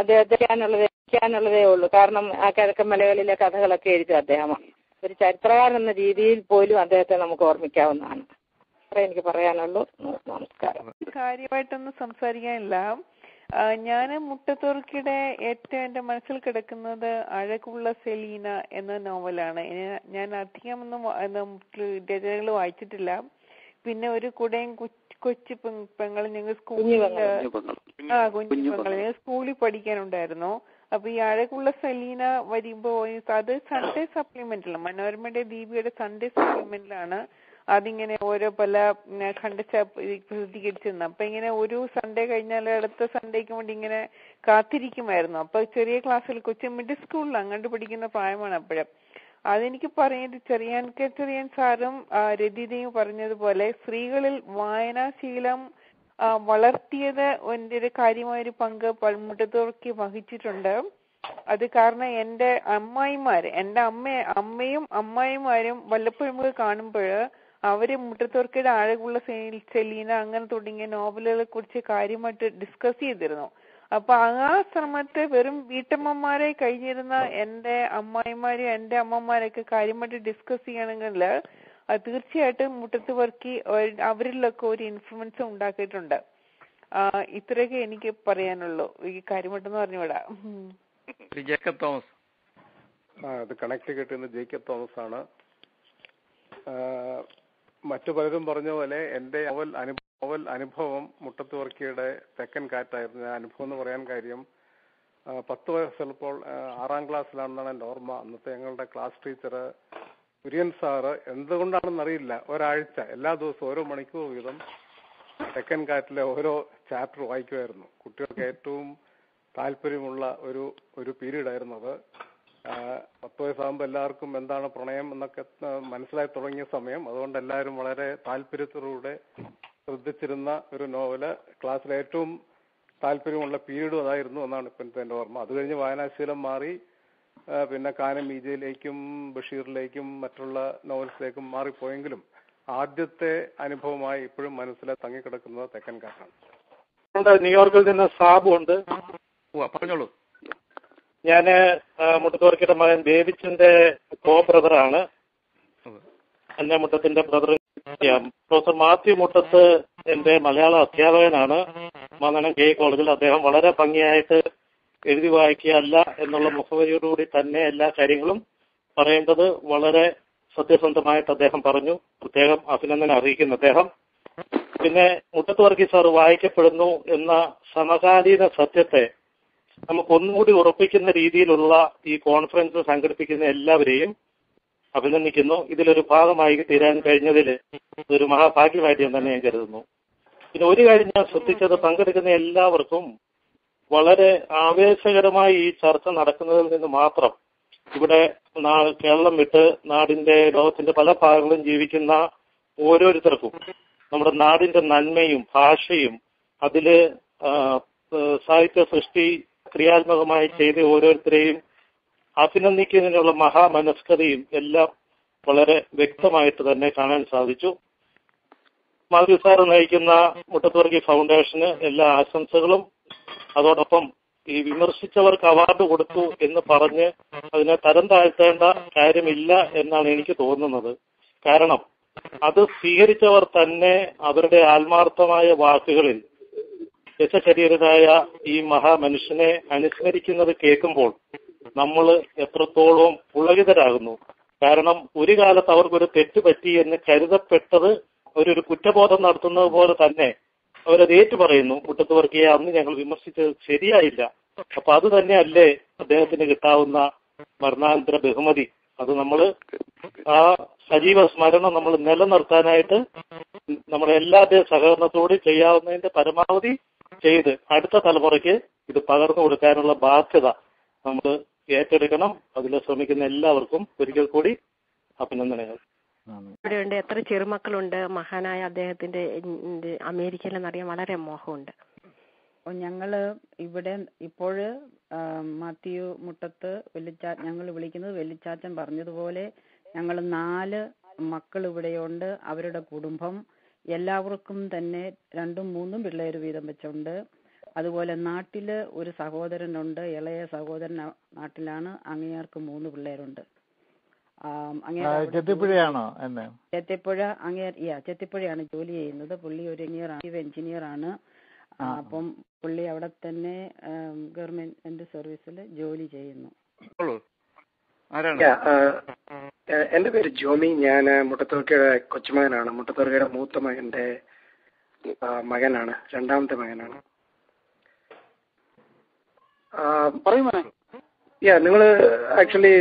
അദ്ദേഹത്തിനുള്ളതേ ഉള്ളൂ. കാരണം ആ കിഴക്കൻ മലകളിലെ കഥകളൊക്കെ എഴുതി അദ്ദേഹമാണ്. ഒരു ചരിത്രകാരൻ എന്ന രീതിയിൽ പോലും അദ്ദേഹത്തെ നമുക്ക് ഓർമ്മിക്കാവുന്നതാണ്. അത്ര എനിക്ക് പറയാനുള്ളൂ. നമസ്കാരം. കാര്യമായിട്ടൊന്നും സംസാരിക്കാനില്ല. ഞാൻ മുട്ടത്തുവർക്കിയുടെ ഏറ്റവും എന്റെ മനസ്സിൽ കിടക്കുന്നത് അഴകുള്ള സെലീന എന്ന നോവലാണ്. ഞാൻ അധികം ഒന്നും രചനകൾ വായിച്ചിട്ടില്ല. പിന്നെ ഒരു കൂടെയും കൊച്ചു പെങ്ങളും ഞങ്ങൾ സ്കൂളിൽ ആ കുഞ്ഞു പെങ്ങളും ഞങ്ങൾ സ്കൂളിൽ പഠിക്കാനുണ്ടായിരുന്നു. അപ്പൊ ഈ അഴകുള്ള സെലീന വരുമ്പോ അത് സൺഡേ സപ്ലിമെന്റിലാണ്, മനോരമയുടെ ദീപികയുടെ സൺഡേ സപ്ലിമെന്റിലാണ് അതിങ്ങനെ ഓരോ പല ഖണ്ഡിച്ച പ്രസിദ്ധീകരിച്ചിരുന്നു. അപ്പൊ ഇങ്ങനെ ഒരു സൺഡേ കഴിഞ്ഞാൽ അടുത്ത സൺഡേക്ക് വേണ്ടി ഇങ്ങനെ കാത്തിരിക്കുമായിരുന്നു. അപ്പൊ ചെറിയ ക്ലാസ്സിൽ, കൊച്ചു മിഡിൽ സ്കൂളിൽ അങ്ങോട്ട് പഠിക്കുന്ന പ്രായമാണ് അപ്പോഴും. അതെനിക്ക് പറയുന്നത് ചെറിയാൻ കെ ചെറിയാൻ സാറും രതിതയും പറഞ്ഞതുപോലെ സ്ത്രീകളിൽ വായനാശീലം വളർത്തിയത് എൻ്റെ കാര്യമായൊരു പങ്ക് മുട്ടത്തുവർക്കി വഹിച്ചിട്ടുണ്ട്. അത് കാരണം എൻ്റെ അമ്മായിമാര്, എൻ്റെ അമ്മ അമ്മയും അമ്മായിമാരും വല്ലപ്പോഴും നമുക്ക് കാണുമ്പോൾ അവര് മുട്ടത്തുവർക്കയുടെ ആഴകുള്ള സെലീന അങ്ങനെ തുടങ്ങിയ നോവലുകളെ കുറിച്ച് കാര്യമായിട്ട് ഡിസ്കസ് ചെയ്തിരുന്നു. അപ്പൊ ആ ശ്രമത്തെ വെറും വീട്ടമ്മമാരെ കഴിഞ്ഞിരുന്ന എന്റെ അമ്മായിമാരെയും എന്റെ അമ്മമാരെയൊക്കെ കാര്യമായിട്ട് ഡിസ്കസ് ചെയ്യണമെങ്കിൽ തീർച്ചയായിട്ടും മുട്ടത്തുവർക്കി അവരിലൊക്കെ ഒരു ഇൻഫ്ലുവൻസ് ഉണ്ടാക്കിയിട്ടുണ്ട്. ഇത്രയൊക്കെ എനിക്ക് പറയാനുള്ളൂ. ഈ കാര്യമായിട്ടൊന്ന് പറഞ്ഞുവിടാം. ജേക്കബ് തോമസ് അത് കണക്ട് കിട്ടുന്ന ജേക്കബ് തോമസ് ആണ്. മറ്റു പലരും പറഞ്ഞ പോലെ എന്റെ നോവൽ നോവൽ അനുഭവം മുട്ടത്തുവർക്കിയുടെ തെക്കൻ കാറ്റായിരുന്നു. ഞാൻ അനുഭവം എന്ന് പറയാൻ കാര്യം, പത്ത് വയസ്സുള്ളപ്പോൾ ആറാം ക്ലാസ്സിലാണെന്നാണ് എൻ്റെ ഓർമ്മ. അന്നത്തെ ഞങ്ങളുടെ ക്ലാസ് ടീച്ചർ കുര്യൻ സാറ് എന്തുകൊണ്ടാണെന്നറിയില്ല, ഒരാഴ്ച എല്ലാ ദിവസവും ഓരോ മണിക്കൂർ വീതം തെക്കൻ കാറ്റിലെ ഓരോ ചാപ്റ്റർ വായിക്കുമായിരുന്നു. കുട്ടികൾക്ക് ഏറ്റവും താല്പര്യമുള്ള ഒരു ഒരു പീരീഡായിരുന്നു അത്. പത്ത് വയസ്സാകുമ്പോൾ എല്ലാവർക്കും എന്താണ് പ്രണയം എന്നൊക്കെ മനസ്സിലായി തുടങ്ങിയ സമയം. അതുകൊണ്ട് എല്ലാവരും വളരെ താല്പര്യത്തോടുകൂടെ ശ്രദ്ധിച്ചിരുന്ന ഒരു നോവല്, ക്ലാസ്സിലെ ഏറ്റവും താല്പര്യമുള്ള പീരീഡും അതായിരുന്നു എന്നാണ് ഇപ്പോഴത്തെ എൻ്റെ ഓർമ്മ. അത് കഴിഞ്ഞ് വായനാശീലം മാറി, പിന്നെ കാനം ഈജയിലേക്കും ബഷീറിലേക്കും മറ്റുള്ള നോവൽസിലേക്കും മാറിപ്പോയെങ്കിലും ആദ്യത്തെ അനുഭവമായി ഇപ്പോഴും മനസ്സിലെ തങ്ങിക്കിടക്കുന്നത് തെക്കൻ കാറ്റാണ്. ന്യൂയോർക്കിൽ നിന്ന് സാബു ഉണ്ട്, പറഞ്ഞോളൂ. ഞാന് മുട്ടത്തുവർക്കിയുടെ മകൻ ബേബിച്ചന്റെ കോ ബ്രദറാണ്. എന്റെ മുട്ടത്തിന്റെ ബ്രദർ പ്രൊഫസർ മാത്യു മുട്ടത്ത് എന്റെ മലയാള അധ്യാപകനാണ് മന്നനം കെ കോളേജിൽ. അദ്ദേഹം വളരെ ഭംഗിയായിട്ട് എഴുതി വായിക്കുകയല്ല എന്നുള്ള മുഖവരിയോടുകൂടി തന്നെ എല്ലാ കാര്യങ്ങളും പറയേണ്ടത് വളരെ സത്യസന്ധമായിട്ട് അദ്ദേഹം പറഞ്ഞു. പ്രത്യേകം അഭിനന്ദനം അറിയിക്കുന്നു അദ്ദേഹം. പിന്നെ മുട്ടത്തുവർക്കി സാർ വായിക്കപ്പെടുന്നു എന്ന സമകാലീന സത്യത്തെ നമുക്കൊന്നുകൂടി ഉറപ്പിക്കുന്ന രീതിയിലുള്ള ഈ കോൺഫറൻസ് സംഘടിപ്പിക്കുന്ന എല്ലാവരെയും അഭിനന്ദിക്കുന്നു. ഇതിലൊരു ഭാഗമായി തീരാൻ കഴിഞ്ഞതിൽ ഇതൊരു മഹാഭാഗ്യമായിട്ട് തന്നെ ഞാൻ കരുതുന്നു. പിന്നെ ഒരു കാര്യം ഞാൻ ശ്രദ്ധിച്ചത്, പങ്കെടുക്കുന്ന എല്ലാവർക്കും വളരെ ആവേശകരമായി ഈ ചർച്ച നടക്കുന്നതിൽ നിന്ന് മാത്രം ഇവിടെ കേരളം വിട്ട് നാടിന്റെ ലോകത്തിന്റെ പല ഭാഗങ്ങളും ജീവിക്കുന്ന ഓരോരുത്തർക്കും നമ്മുടെ നാടിന്റെ നന്മയും ഭാഷയും അതില് സാഹിത്യ സൃഷ്ടി ക്രിയാത്മകമായി ചെയ്ത് ഓരോരുത്തരെയും അഭിനന്ദിക്കുന്നതിനുള്ള മഹാമനസ്കതയും എല്ലാം വളരെ വ്യക്തമായിട്ട് തന്നെ കാണാൻ സാധിച്ചു. മാത്യു സാർ നയിക്കുന്ന മുട്ടത്തുവർക്കി ഫൗണ്ടേഷന് എല്ലാ ആശംസകളും. അതോടൊപ്പം ഈ വിമർശിച്ചവർക്ക് അവാർഡ് കൊടുത്തു എന്ന് പറഞ്ഞ് അതിനെ തരം താഴ്ത്തേണ്ട കാര്യമില്ല എന്നാണ് എനിക്ക് തോന്നുന്നത്. കാരണം അത് സ്വീകരിച്ചവർ തന്നെ അവരുടെ ആത്മാർത്ഥമായ വാക്കുകളിൽ രസശരീരനായ ഈ മഹാമനുഷ്യനെ അനുസ്മരിക്കുന്നത് കേൾക്കുമ്പോൾ നമ്മൾ എത്രത്തോളം പുളകിതരാകുന്നു. കാരണം ഒരു കാലത്ത് അവർക്കൊരു തെറ്റുപറ്റി എന്ന് കരുതപ്പെട്ടത് അവരൊരു കുറ്റബോധം നടത്തുന്നത് പോലെ തന്നെ അവരത് ഏറ്റുപറയുന്നു. മുട്ടത്തുവർക്കിയെ അന്ന് ഞങ്ങൾ വിമർശിച്ചത് ശരിയായില്ല. അപ്പൊ അത് തന്നെയല്ലേ അദ്ദേഹത്തിന് കിട്ടാവുന്ന മരണാനന്തര ബഹുമതി. അത് നമ്മൾ ആ സജീവ സ്മരണം നമ്മൾ നിലനിർത്താനായിട്ട് നമ്മുടെ എല്ലാവരുടെയും സഹകരണത്തോട് ചെയ്യാവുന്നതിന്റെ പരമാവധി ചെയ്ത് അടുത്ത തലമുറയ്ക്ക് ഇത് പകർന്നു കൊടുക്കാനുള്ള ബാധ്യത നമ്മൾ ഏറ്റെടുക്കണം. അതിൽ ശ്രമിക്കുന്ന എല്ലാവർക്കും ഒരിക്കൽ കൂടി അഭിനന്ദനങ്ങൾ. ഇവിടെയുണ്ട് എത്ര ചെറുമക്കളുണ്ട്. മഹാനായ അദ്ദേഹത്തിന്റെ അമേരിക്കയിലെന്നറിയാൻ വളരെ മോഹമുണ്ട്. ഞങ്ങള് ഇവിടെ ഇപ്പോഴ് മാത്യു മുട്ടത്ത് വെല്ലിച്ചാ ഞങ്ങൾ വിളിക്കുന്നത് വെല്ലിച്ചാച്ചൻ പറഞ്ഞതുപോലെ ഞങ്ങൾ നാല് മക്കൾ ഇവിടെയുണ്ട്. അവരുടെ കുടുംബം എല്ലാവർക്കും തന്നെ രണ്ടും മൂന്നും പിള്ളേർ വീതം വെച്ചുണ്ട്. അതുപോലെ നാട്ടില് ഒരു സഹോദരനുണ്ട്, ഇളയ സഹോദരൻ നാട്ടിലാണ്. അങ്ങേർക്ക് മൂന്ന് പിള്ളേരുണ്ട്. ചെത്തിപ്പുഴ അങ്ങേർ ചെത്തിപ്പുഴയാണ് ജോലി ചെയ്യുന്നത്. പുള്ളി ഒരു എഞ്ചിനീയർ ആണ്. അപ്പം പുള്ളി അവിടെ തന്നെ ഗവൺമെന്റ് സർവീസിൽ ജോലി ചെയ്യുന്നു. എന്റെ പേര് ജോമി. ഞാൻ മുട്ടത്തുവർക്കിയുടെ കൊച്ചുമകനാണ്. മുട്ടത്തുവർക്കിയുടെ മൂത്ത മകന്റെ മകനാണ്, രണ്ടാമത്തെ മകനാണ്. നിങ്ങൾ ആക്ച്വലി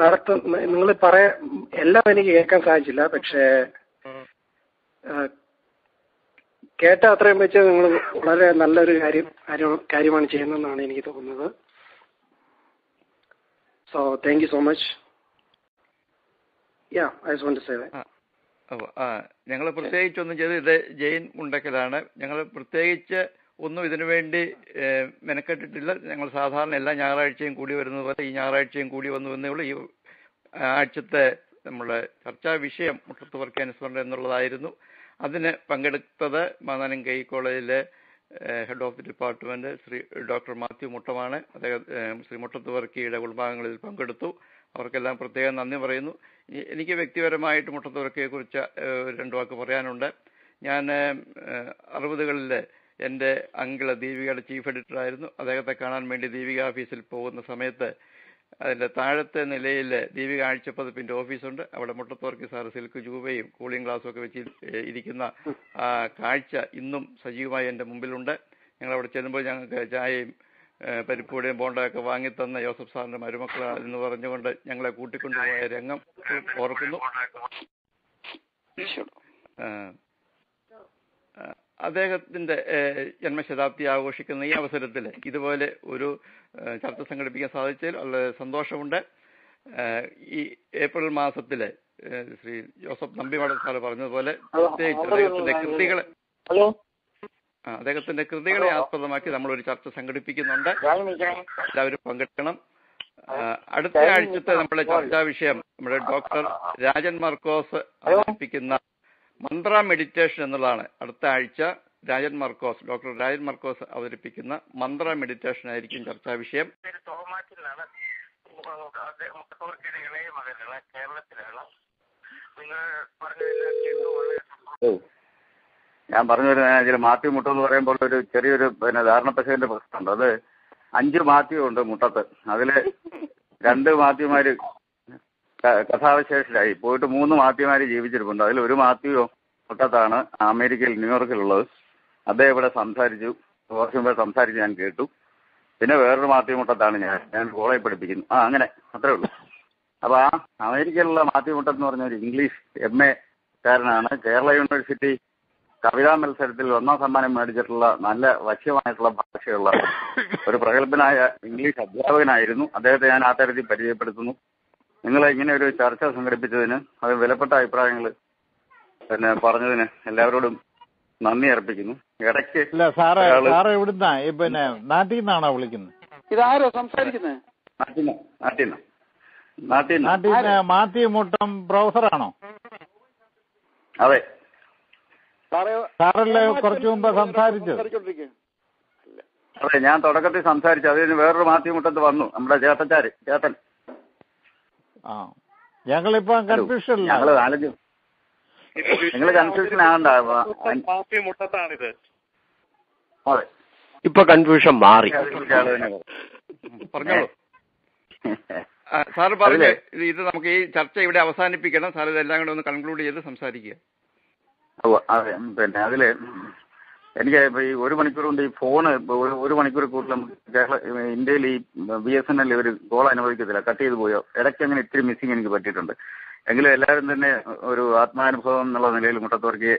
നടത്തുന്ന നിങ്ങൾ പറയാ എല്ലാം എനിക്ക് കേൾക്കാൻ സാധിച്ചില്ല, പക്ഷേ കേട്ട അത്രയും വെച്ച് നിങ്ങൾ വളരെ നല്ലൊരു കാര്യം കാര്യമാണ് ചെയ്യുന്നതെന്നാണ് എനിക്ക് തോന്നുന്നത്. So thank you so much. ഞങ്ങൾ പ്രത്യേകിച്ച് ഒന്നും ചെയ്ത് ഇത് ജെയിൻ മുണ്ടക്കലാണ്. ഞങ്ങൾ പ്രത്യേകിച്ച് ഒന്നും ഇതിനു വേണ്ടി മെനക്കെട്ടിട്ടില്ല. ഞങ്ങൾ സാധാരണ എല്ലാ ഞായറാഴ്ചയും കൂടി വരുന്നത് പോലെ ഈ ഞായറാഴ്ചയും കൂടി വന്നു വന്നേ ഉള്ളൂ. ഈ ആഴ്ചത്തെ നമ്മുടെ ചർച്ചാ വിഷയം മുട്ടത്ത് പറക്കി അനുസ്മരണം എന്നുള്ളതായിരുന്നു. അതിന് പങ്കെടുത്തത് മാന്നാനംകൈ കോളേജിലെ head of the department Shri doctor Mathew മുട്ടമാണ്. അദ്ദേഹം ശ്രീ മുട്ടത്ത് പറക്കിയുടെ കുടുംബാംഗങ്ങളിൽ പങ്കെടുത്തു. അവർക്കെല്ലാം പ്രത്യേകം നന്ദി പറയുന്നു. എനിക്ക് വ്യക്തിപരമായിട്ട് മുട്ടത്ത് പറക്കിയെ കുറിച്ച് രണ്ടു വാക്ക് പറയാനുണ്ട്. ഞാൻ അറുപതുകളിൽ എൻ്റെ അങ്കിള് ദീപികയുടെ ചീഫ് എഡിറ്റർ ആയിരുന്നു. അദ്ദേഹത്തെ കാണാൻ വേണ്ടി ദീപിക ഓഫീസിൽ പോകുന്ന സമയത്ത് അതിൻ്റെ താഴത്തെ നിലയിൽ ദീപിക ആഴ്ചപ്പതിപ്പിൻ്റെ ഓഫീസുണ്ട്. അവിടെ മുട്ടത്ത് പറക്കി സാറ് സിൽക്ക് ജൂബയും കൂളിംഗ് ഗ്ലാസും ഒക്കെ വെച്ച് ഇരിക്കുന്ന ആ കാഴ്ച ഇന്നും സജീവമായി എൻ്റെ മുമ്പിലുണ്ട്. ഞങ്ങളവിടെ ചെല്ലുമ്പോൾ ഞങ്ങൾക്ക് ചായയും പരിപ്പൂടിയും ബോണ്ടയൊക്കെ വാങ്ങിത്തന്ന ജോസഫ് സാറിൻ്റെ മരുമക്കൾ എന്ന് പറഞ്ഞുകൊണ്ട് ഞങ്ങളെ കൂട്ടിക്കൊണ്ടുപോയ രംഗം ഓർക്കുന്നു. അദ്ദേഹത്തിന്റെ ജന്മശതാബ്ദി ആഘോഷിക്കുന്ന ഈ അവസരത്തിൽ ഇതുപോലെ ഒരു ചർച്ച സംഘടിപ്പിക്കാൻ സാധിച്ചതിൽ വളരെ സന്തോഷമുണ്ട്. ഈ ഏപ്രിൽ മാസത്തില് ശ്രീ ജോസഫ് നമ്പിവാടൻ സാറ് പറഞ്ഞതുപോലെ പ്രത്യേകിച്ച് അദ്ദേഹത്തിന്റെ കൃതികളെ അദ്ദേഹത്തിന്റെ കൃതികളെ ആസ്പദമാക്കി നമ്മളൊരു ചർച്ച സംഘടിപ്പിക്കുന്നുണ്ട്. എല്ലാവരും പങ്കെടുക്കണം. അടുത്ത ആഴ്ചത്തെ നമ്മുടെ ചർച്ചാ വിഷയം നമ്മുടെ ഡോക്ടർ രാജൻ മാർക്കോസ് അവതരിപ്പിക്കുന്ന മന്ത്ര മെഡിറ്റേഷൻ എന്നുള്ളതാണ്. അടുത്ത ആഴ്ച രാജൻ മാർക്കോസ് ഡോക്ടർ രാജൻ മാർക്കോസ് അവതരിപ്പിക്കുന്ന മന്ത്ര മെഡിറ്റേഷൻ ആയിരിക്കും ചർച്ചാ വിഷയം. ഞാൻ പറഞ്ഞു വരുന്ന മാത്യു മുട്ടം എന്ന് പറയുമ്പോൾ ഒരു ചെറിയൊരു പിന്നെ ധാരണ പശുവിന്റെ പ്രശ്നമുണ്ട്. അത് അഞ്ച് മാത്യു ഉണ്ട് മുട്ടത്ത്. അതില് രണ്ട് മാത്യുമാര് കഥാവശേഷരായി പോയിട്ട് മൂന്ന് മാത്യുമാര് ജീവിച്ചിട്ടുണ്ട്. അതിൽ ഒരു മാത്യു മുട്ടത്താണ് അമേരിക്കയിൽ ന്യൂയോർക്കിലുള്ളത്. അദ്ദേഹം ഇവിടെ സംസാരിച്ചു, കുറച്ച് മുമ്പേ സംസാരിച്ച് ഞാൻ കേട്ടു. പിന്നെ വേറൊരു മാത്യു മുട്ടത്താണ് ഞാൻ ഞാൻ കോളേജിൽ പഠിപ്പിക്കുന്നു. ആ അങ്ങനെ അത്രേ ഉള്ളൂ. അപ്പൊ ആ അമേരിക്കയിലുള്ള മാത്യു മുട്ടത്തെന്ന് പറഞ്ഞ ഒരു ഇംഗ്ലീഷ് എം എ കാരനാണ്. കേരള യൂണിവേഴ്സിറ്റി കവിതാ മത്സരത്തിൽ ഒന്നാം സമ്മാനം മേടിച്ചിട്ടുള്ള നല്ല വശ്യമായിട്ടുള്ള ഭാഷയുള്ള ഒരു പ്രഗത്ഭനായ ഇംഗ്ലീഷ് അധ്യാപകനായിരുന്നു. അദ്ദേഹത്തെ ഞാൻ ആ തരത്തിൽ പരിചയപ്പെടുത്തുന്നു. നിങ്ങൾ ഇങ്ങനെ ഒരു ചർച്ച സംഘടിപ്പിച്ചതിന്, അത് വിലപ്പെട്ട അഭിപ്രായങ്ങൾ പിന്നെ പറഞ്ഞതിന് എല്ലാവരോടും നന്ദി അർപ്പിക്കുന്നു. ഇടയ്ക്ക് പിന്നെ നാട്ടിൽ നിന്നാണോ വിളിക്കുന്നത്? ഇതാരോ സംസാരിക്കുന്നത്? മാത്യു മുട്ടം പ്രൊഫസറാണോ? അതെ സാറല്ലേ കുറച്ചു മുമ്പ് സംസാരിച്ചത്? അതെ, ഞാൻ തുടക്കത്തിൽ സംസാരിച്ചു. അതിന് വേറൊരു മാത്യു മുട്ടത്ത് വന്നു, നമ്മുടെ ചേട്ടച്ചാര് ചേട്ടൻ. ഞങ്ങളിപ്പോ കൺഫ്യൂഷൻ നിങ്ങള് കൺഫ്യൂഷൻ ആകണ്ടാണിത്. ഇപ്പൊ കൺഫ്യൂഷൻ മാറി പറഞ്ഞോളൂ സാറ് പറഞ്ഞേ. ഇത് നമുക്ക് ഈ ചർച്ച ഇവിടെ അവസാനിപ്പിക്കണം. സാർ ഇതെല്ലാം കൂടെ ഒന്ന് കൺക്ലൂഡ് ചെയ്ത് സംസാരിക്കുക. അതെ, പിന്നെ അതില് എനിക്ക് ഈ ഒരു മണിക്കൂർ കൊണ്ട് ഈ ഫോണ് ഒരു മണിക്കൂർ കൂടുതലും കേരള ഇന്ത്യയിൽ ഈ ബി എസ് എൻ എൽ ഒരു കോൾ അനുവദിക്കത്തില്ല, കട്ട് ചെയ്ത് പോയോ. ഇടയ്ക്ക് അങ്ങനെ ഇത്തിരി മിസ്സിങ് എനിക്ക് പറ്റിയിട്ടുണ്ട്. എങ്കിലും എല്ലാവരും തന്നെ ഒരു ആത്മാനുഭവം എന്നുള്ള നിലയിൽ മുട്ടത്ത് പറക്കിയെ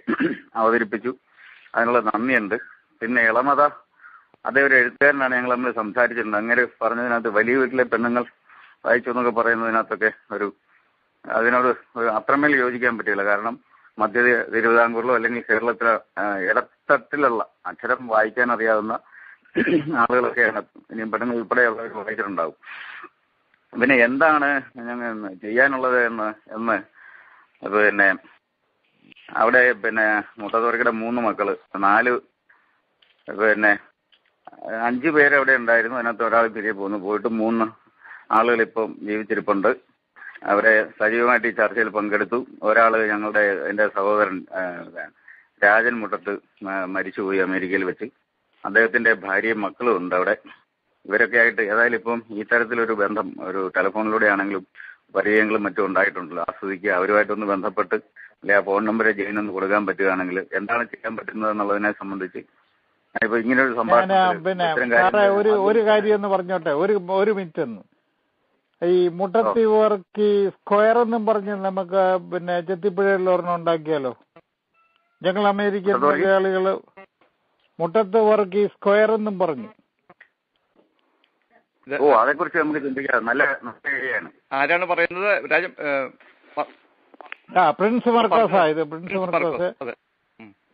അവതരിപ്പിച്ചു. അതിനുള്ള നന്ദിയുണ്ട്. പിന്നെ ഇളമത, അതേ ഒരു എഴുത്തുകാരനാണ്. ഞങ്ങൾ നമ്മൾ സംസാരിച്ചിട്ടുണ്ട്. അങ്ങനെ പറഞ്ഞതിനകത്ത് വലിയ വീട്ടിലെ പെണ്ണുങ്ങൾ വായിച്ചു എന്നൊക്കെ പറയുന്നതിനകത്തൊക്കെ ഒരു അതിനോട് അത്രമേൽ യോജിക്കാൻ പറ്റില്ല. കാരണം മധ്യ തിരുവിതാംകൂറിലോ അല്ലെങ്കിൽ കേരളത്തിലോ ഇടത്തട്ടിലുള്ള അക്ഷരം വായിക്കാൻ അറിയാവുന്ന ആളുകളൊക്കെയാണ് ഇനി പെട്ടെന്ന് ഉൾപ്പെടെ വായിച്ചിട്ടുണ്ടാവും. പിന്നെ എന്താണ് ഞങ്ങൾ ചെയ്യാനുള്ളത് എന്ന് എന്ന് പിന്നെ അവിടെ പിന്നെ മുട്ടത്ത് പറക്കിയുടെ മൂന്ന് മക്കള് നാല് പിന്നെ അഞ്ചു പേര് അവിടെ ഉണ്ടായിരുന്നു. അതിനകത്ത് ഒരാൾ തിരികെ പോന്നു പോയിട്ട് മൂന്ന് ആളുകൾ ഇപ്പം ജീവിച്ചിരിപ്പുണ്ട്. അവരെ സജീവമായിട്ട് ഈ ചർച്ചയിൽ പങ്കെടുത്തു. ഒരാൾ ഞങ്ങളുടെ എൻ്റെ സഹോദരൻ രാജൻ മുട്ടത്ത് മരിച്ചുപോയി അമേരിക്കയിൽ വെച്ച്. അദ്ദേഹത്തിൻ്റെ ഭാര്യയും മക്കളും ഉണ്ട് അവിടെ. ഇവരൊക്കെ ആയിട്ട് ഏതായാലും ഇപ്പം ഈ തരത്തിലൊരു ബന്ധം ഒരു ടെലിഫോണിലൂടെ ആണെങ്കിലും പരിചയങ്ങളും മറ്റും ഉണ്ടായിട്ടുണ്ടല്ലോ. ആസ്വദിക്കുക. അവരുമായിട്ടൊന്ന് ബന്ധപ്പെട്ട് അല്ലെ ആ ഫോൺ നമ്പർ ജയിനൊന്ന് കൊടുക്കാൻ പറ്റുകയാണെങ്കിൽ എന്താണ് ചെയ്യാൻ പറ്റുന്നത് എന്നുള്ളതിനെ സംബന്ധിച്ച് ഇപ്പൊ ഇങ്ങനൊരു സംഭാഷണം. പിന്നെ ഒരു കാര്യം എന്ന് പറഞ്ഞോട്ടെ, ഒരു മിനിറ്റ്. ഈ മുട്ടത്ത് പറക്കി സ്ക്വയർ എന്നും പറഞ്ഞ് നമുക്ക് പിന്നെ ചെത്തിപ്പുഴയിൽ ഒരെണ്ണം ഉണ്ടാക്കിയാലോ? ഞങ്ങൾ അമേരിക്കൻ മലയാളികള് മുട്ടത്ത് പറക്കി സ്ക്വയർ എന്നും പറഞ്ഞു. ഓ, അതേക്കുറിച്ച് നമുക്ക് ചിന്തിക്കാം. നല്ല ആരാണ് പറയുന്നത്? ആ പ്രിൻസ് മർക്കോസ് ആയത് പ്രിൻസ് മർക്കോസ്.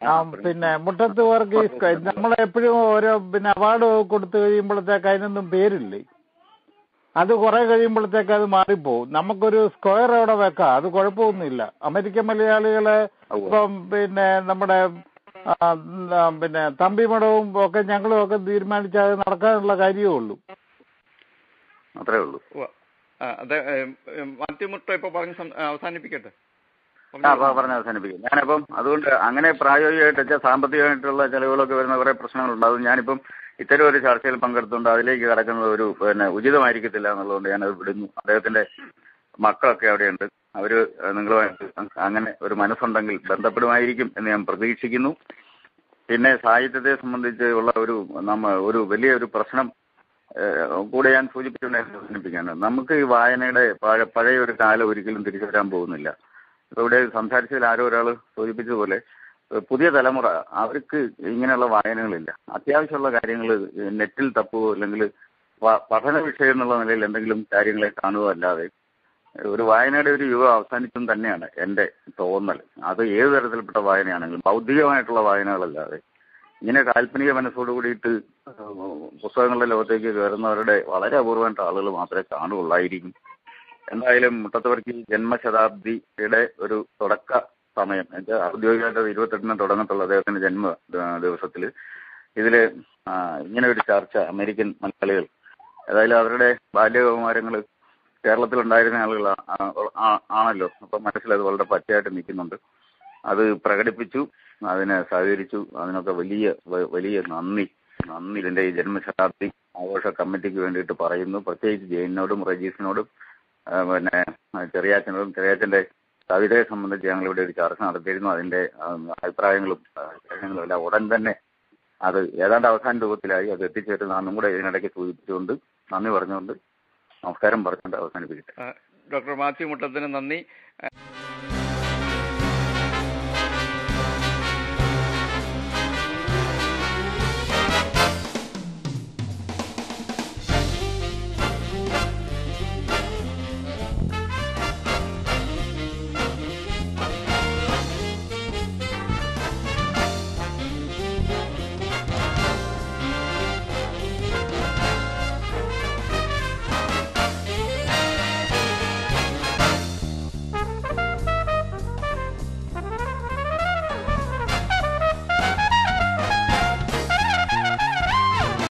ആ പിന്നെ മുട്ടത്ത് പറക്കി സ്ക്വയർ നമ്മളെപ്പോഴും ഓരോ പിന്നെ അവാർഡ് കൊടുത്തു കഴിയുമ്പോഴത്തേക്ക് അതിനൊന്നും പേരില്ലേ. അത് കുറെ കഴിയുമ്പോഴത്തേക്ക് അത് മാറിപ്പോവും. നമുക്കൊരു സ്ക്വയർ അവിടെ വെക്കാം, അത് കുഴപ്പമൊന്നുമില്ല. അമേരിക്കൻ മലയാളികളെ ഇപ്പം പിന്നെ നമ്മുടെ പിന്നെ തമ്പി മഠവും ഒക്കെ ഞങ്ങളും ഒക്കെ തീരുമാനിച്ചാൽ നടക്കാനുള്ള കാര്യമേ ഉള്ളൂ, അത്രേ ഉള്ളൂ. അതെ, മാറ്റിമുട്ട ഇപ്പൊ പറഞ്ഞ് അവസാനിപ്പിക്കട്ടെ, പറഞ്ഞ് അവസാനിപ്പിക്കും. ഞാനിപ്പം അതുകൊണ്ട് അങ്ങനെ പ്രായോഗികമായിട്ട് വെച്ചാൽ സാമ്പത്തികമായിട്ടുള്ള ചെലവുകളൊക്കെ വരുന്ന കുറെ പ്രശ്നങ്ങളുണ്ട്. അത് ഞാനിപ്പം ഇത്തരം ഒരു ചർച്ചയിൽ പങ്കെടുത്തുകൊണ്ട് അതിലേക്ക് കടക്കുന്നത് ഒരു പിന്നെ ഉചിതമായിരിക്കത്തില്ല എന്നുള്ളതുകൊണ്ട് ഞാനത് വിടുന്നു. അദ്ദേഹത്തിന്റെ മക്കളൊക്കെ അവിടെയുണ്ട്, അവര് നിങ്ങളുമായിട്ട് അങ്ങനെ ഒരു മനസ്സുണ്ടെങ്കിൽ ബന്ധപ്പെടുമായിരിക്കും എന്ന് ഞാൻ പ്രതീക്ഷിക്കുന്നു. പിന്നെ സാഹിത്യത്തെ സംബന്ധിച്ച് ഉള്ള ഒരു നമ്മ ഒരു വലിയ ഒരു പ്രശ്നം കൂടെ ഞാൻ സൂചിപ്പിച്ചുകൊണ്ടിരിക്കുകയാണ്. നമുക്ക് ഈ വായനയുടെ പഴ പഴയ ഒരു കാലം ഒരിക്കലും തിരിച്ചു വരാൻ പോകുന്നില്ല. ഇവിടെ സംസാരിച്ചതിൽ ആരോ ഒരാൾ സൂചിപ്പിച്ചതുപോലെ പുതിയ തലമുറ അവർക്ക് ഇങ്ങനെയുള്ള വായനകളില്ല. അത്യാവശ്യമുള്ള കാര്യങ്ങൾ നെറ്റിൽ തപ്പുകയോ അല്ലെങ്കിൽ പഠന വിഷയം എന്നുള്ള നിലയിൽ എന്തെങ്കിലും കാര്യങ്ങളെ കാണുകയോ അല്ലാതെ ഒരു വായനയുടെ ഒരു യുഗം അവസാനിച്ചും തന്നെയാണ് എൻ്റെ തോന്നൽ. അത് ഏത് തരത്തിൽപ്പെട്ട വായനയാണെങ്കിലും ബൗദ്ധികമായിട്ടുള്ള വായനകളല്ലാതെ ഇങ്ങനെ കാൽപ്പനിക മനസ്സോട് കൂടിയിട്ട് പുസ്തകങ്ങളുടെ ലോകത്തേക്ക് കയറുന്നവരുടെ വളരെ അപൂർവമായിട്ട് ആളുകൾ മാത്രമേ കാണുകയുള്ളായിരിക്കും. എന്തായാലും മുട്ടത്തുവർക്കി ജന്മശതാബ്ദിയുടെ ഒരു തുടക്ക സമയം എന്നുവെച്ചാൽ ഔദ്യോഗികമായിട്ട് ഇരുപത്തെട്ടിന് തുടങ്ങത്തുള്ള അദ്ദേഹത്തിന്റെ ജന്മ ദിവസത്തിൽ ഇതിൽ ഇങ്ങനെ ഒരു ചർച്ച അമേരിക്കൻ മലയാളികൾ, ഏതായാലും അവരുടെ ബാല്യകൗമാരങ്ങൾ കേരളത്തിലുണ്ടായിരുന്ന ആളുകൾ ആണല്ലോ, അപ്പം മനസ്സിലത് വളരെ പച്ചയായിട്ട് നിൽക്കുന്നുണ്ട്. അത് പ്രകടിപ്പിച്ചു, അതിനെ സഹകരിച്ചു, അതിനൊക്കെ വലിയ വലിയ നന്ദി നന്ദി ഇതിൻ്റെ ഈ ജന്മശതാബ്ദി ആഘോഷ കമ്മിറ്റിക്ക് വേണ്ടിയിട്ട് പറയുന്നു. പ്രത്യേകിച്ച് ജെയിനോടും റജീസിനോടും പിന്നെ ചെറിയാച്ചനോടും ചെറിയാച്ചൻ്റെ കവിതയെ സംബന്ധിച്ച് ഞങ്ങളിവിടെ ഒരു ചർച്ച നടത്തിയിരുന്നു. അതിൻ്റെ അഭിപ്രായങ്ങളും കാര്യങ്ങളും എല്ലാം ഉടൻ തന്നെ അത് ഏതാണ്ട് അവസാന രൂപത്തിലായി അത് എത്തിച്ചേരുന്നതാണെന്നും കൂടെ ഇതിനിടയ്ക്ക് സൂചിപ്പിച്ചുകൊണ്ട് നന്ദി പറഞ്ഞുകൊണ്ട് നമസ്കാരം പറഞ്ഞുകൊണ്ട് അവസാനിപ്പിക്കട്ടെ. ഡോക്ടർ മാത്യു മുട്ടത്തിന് നന്ദി.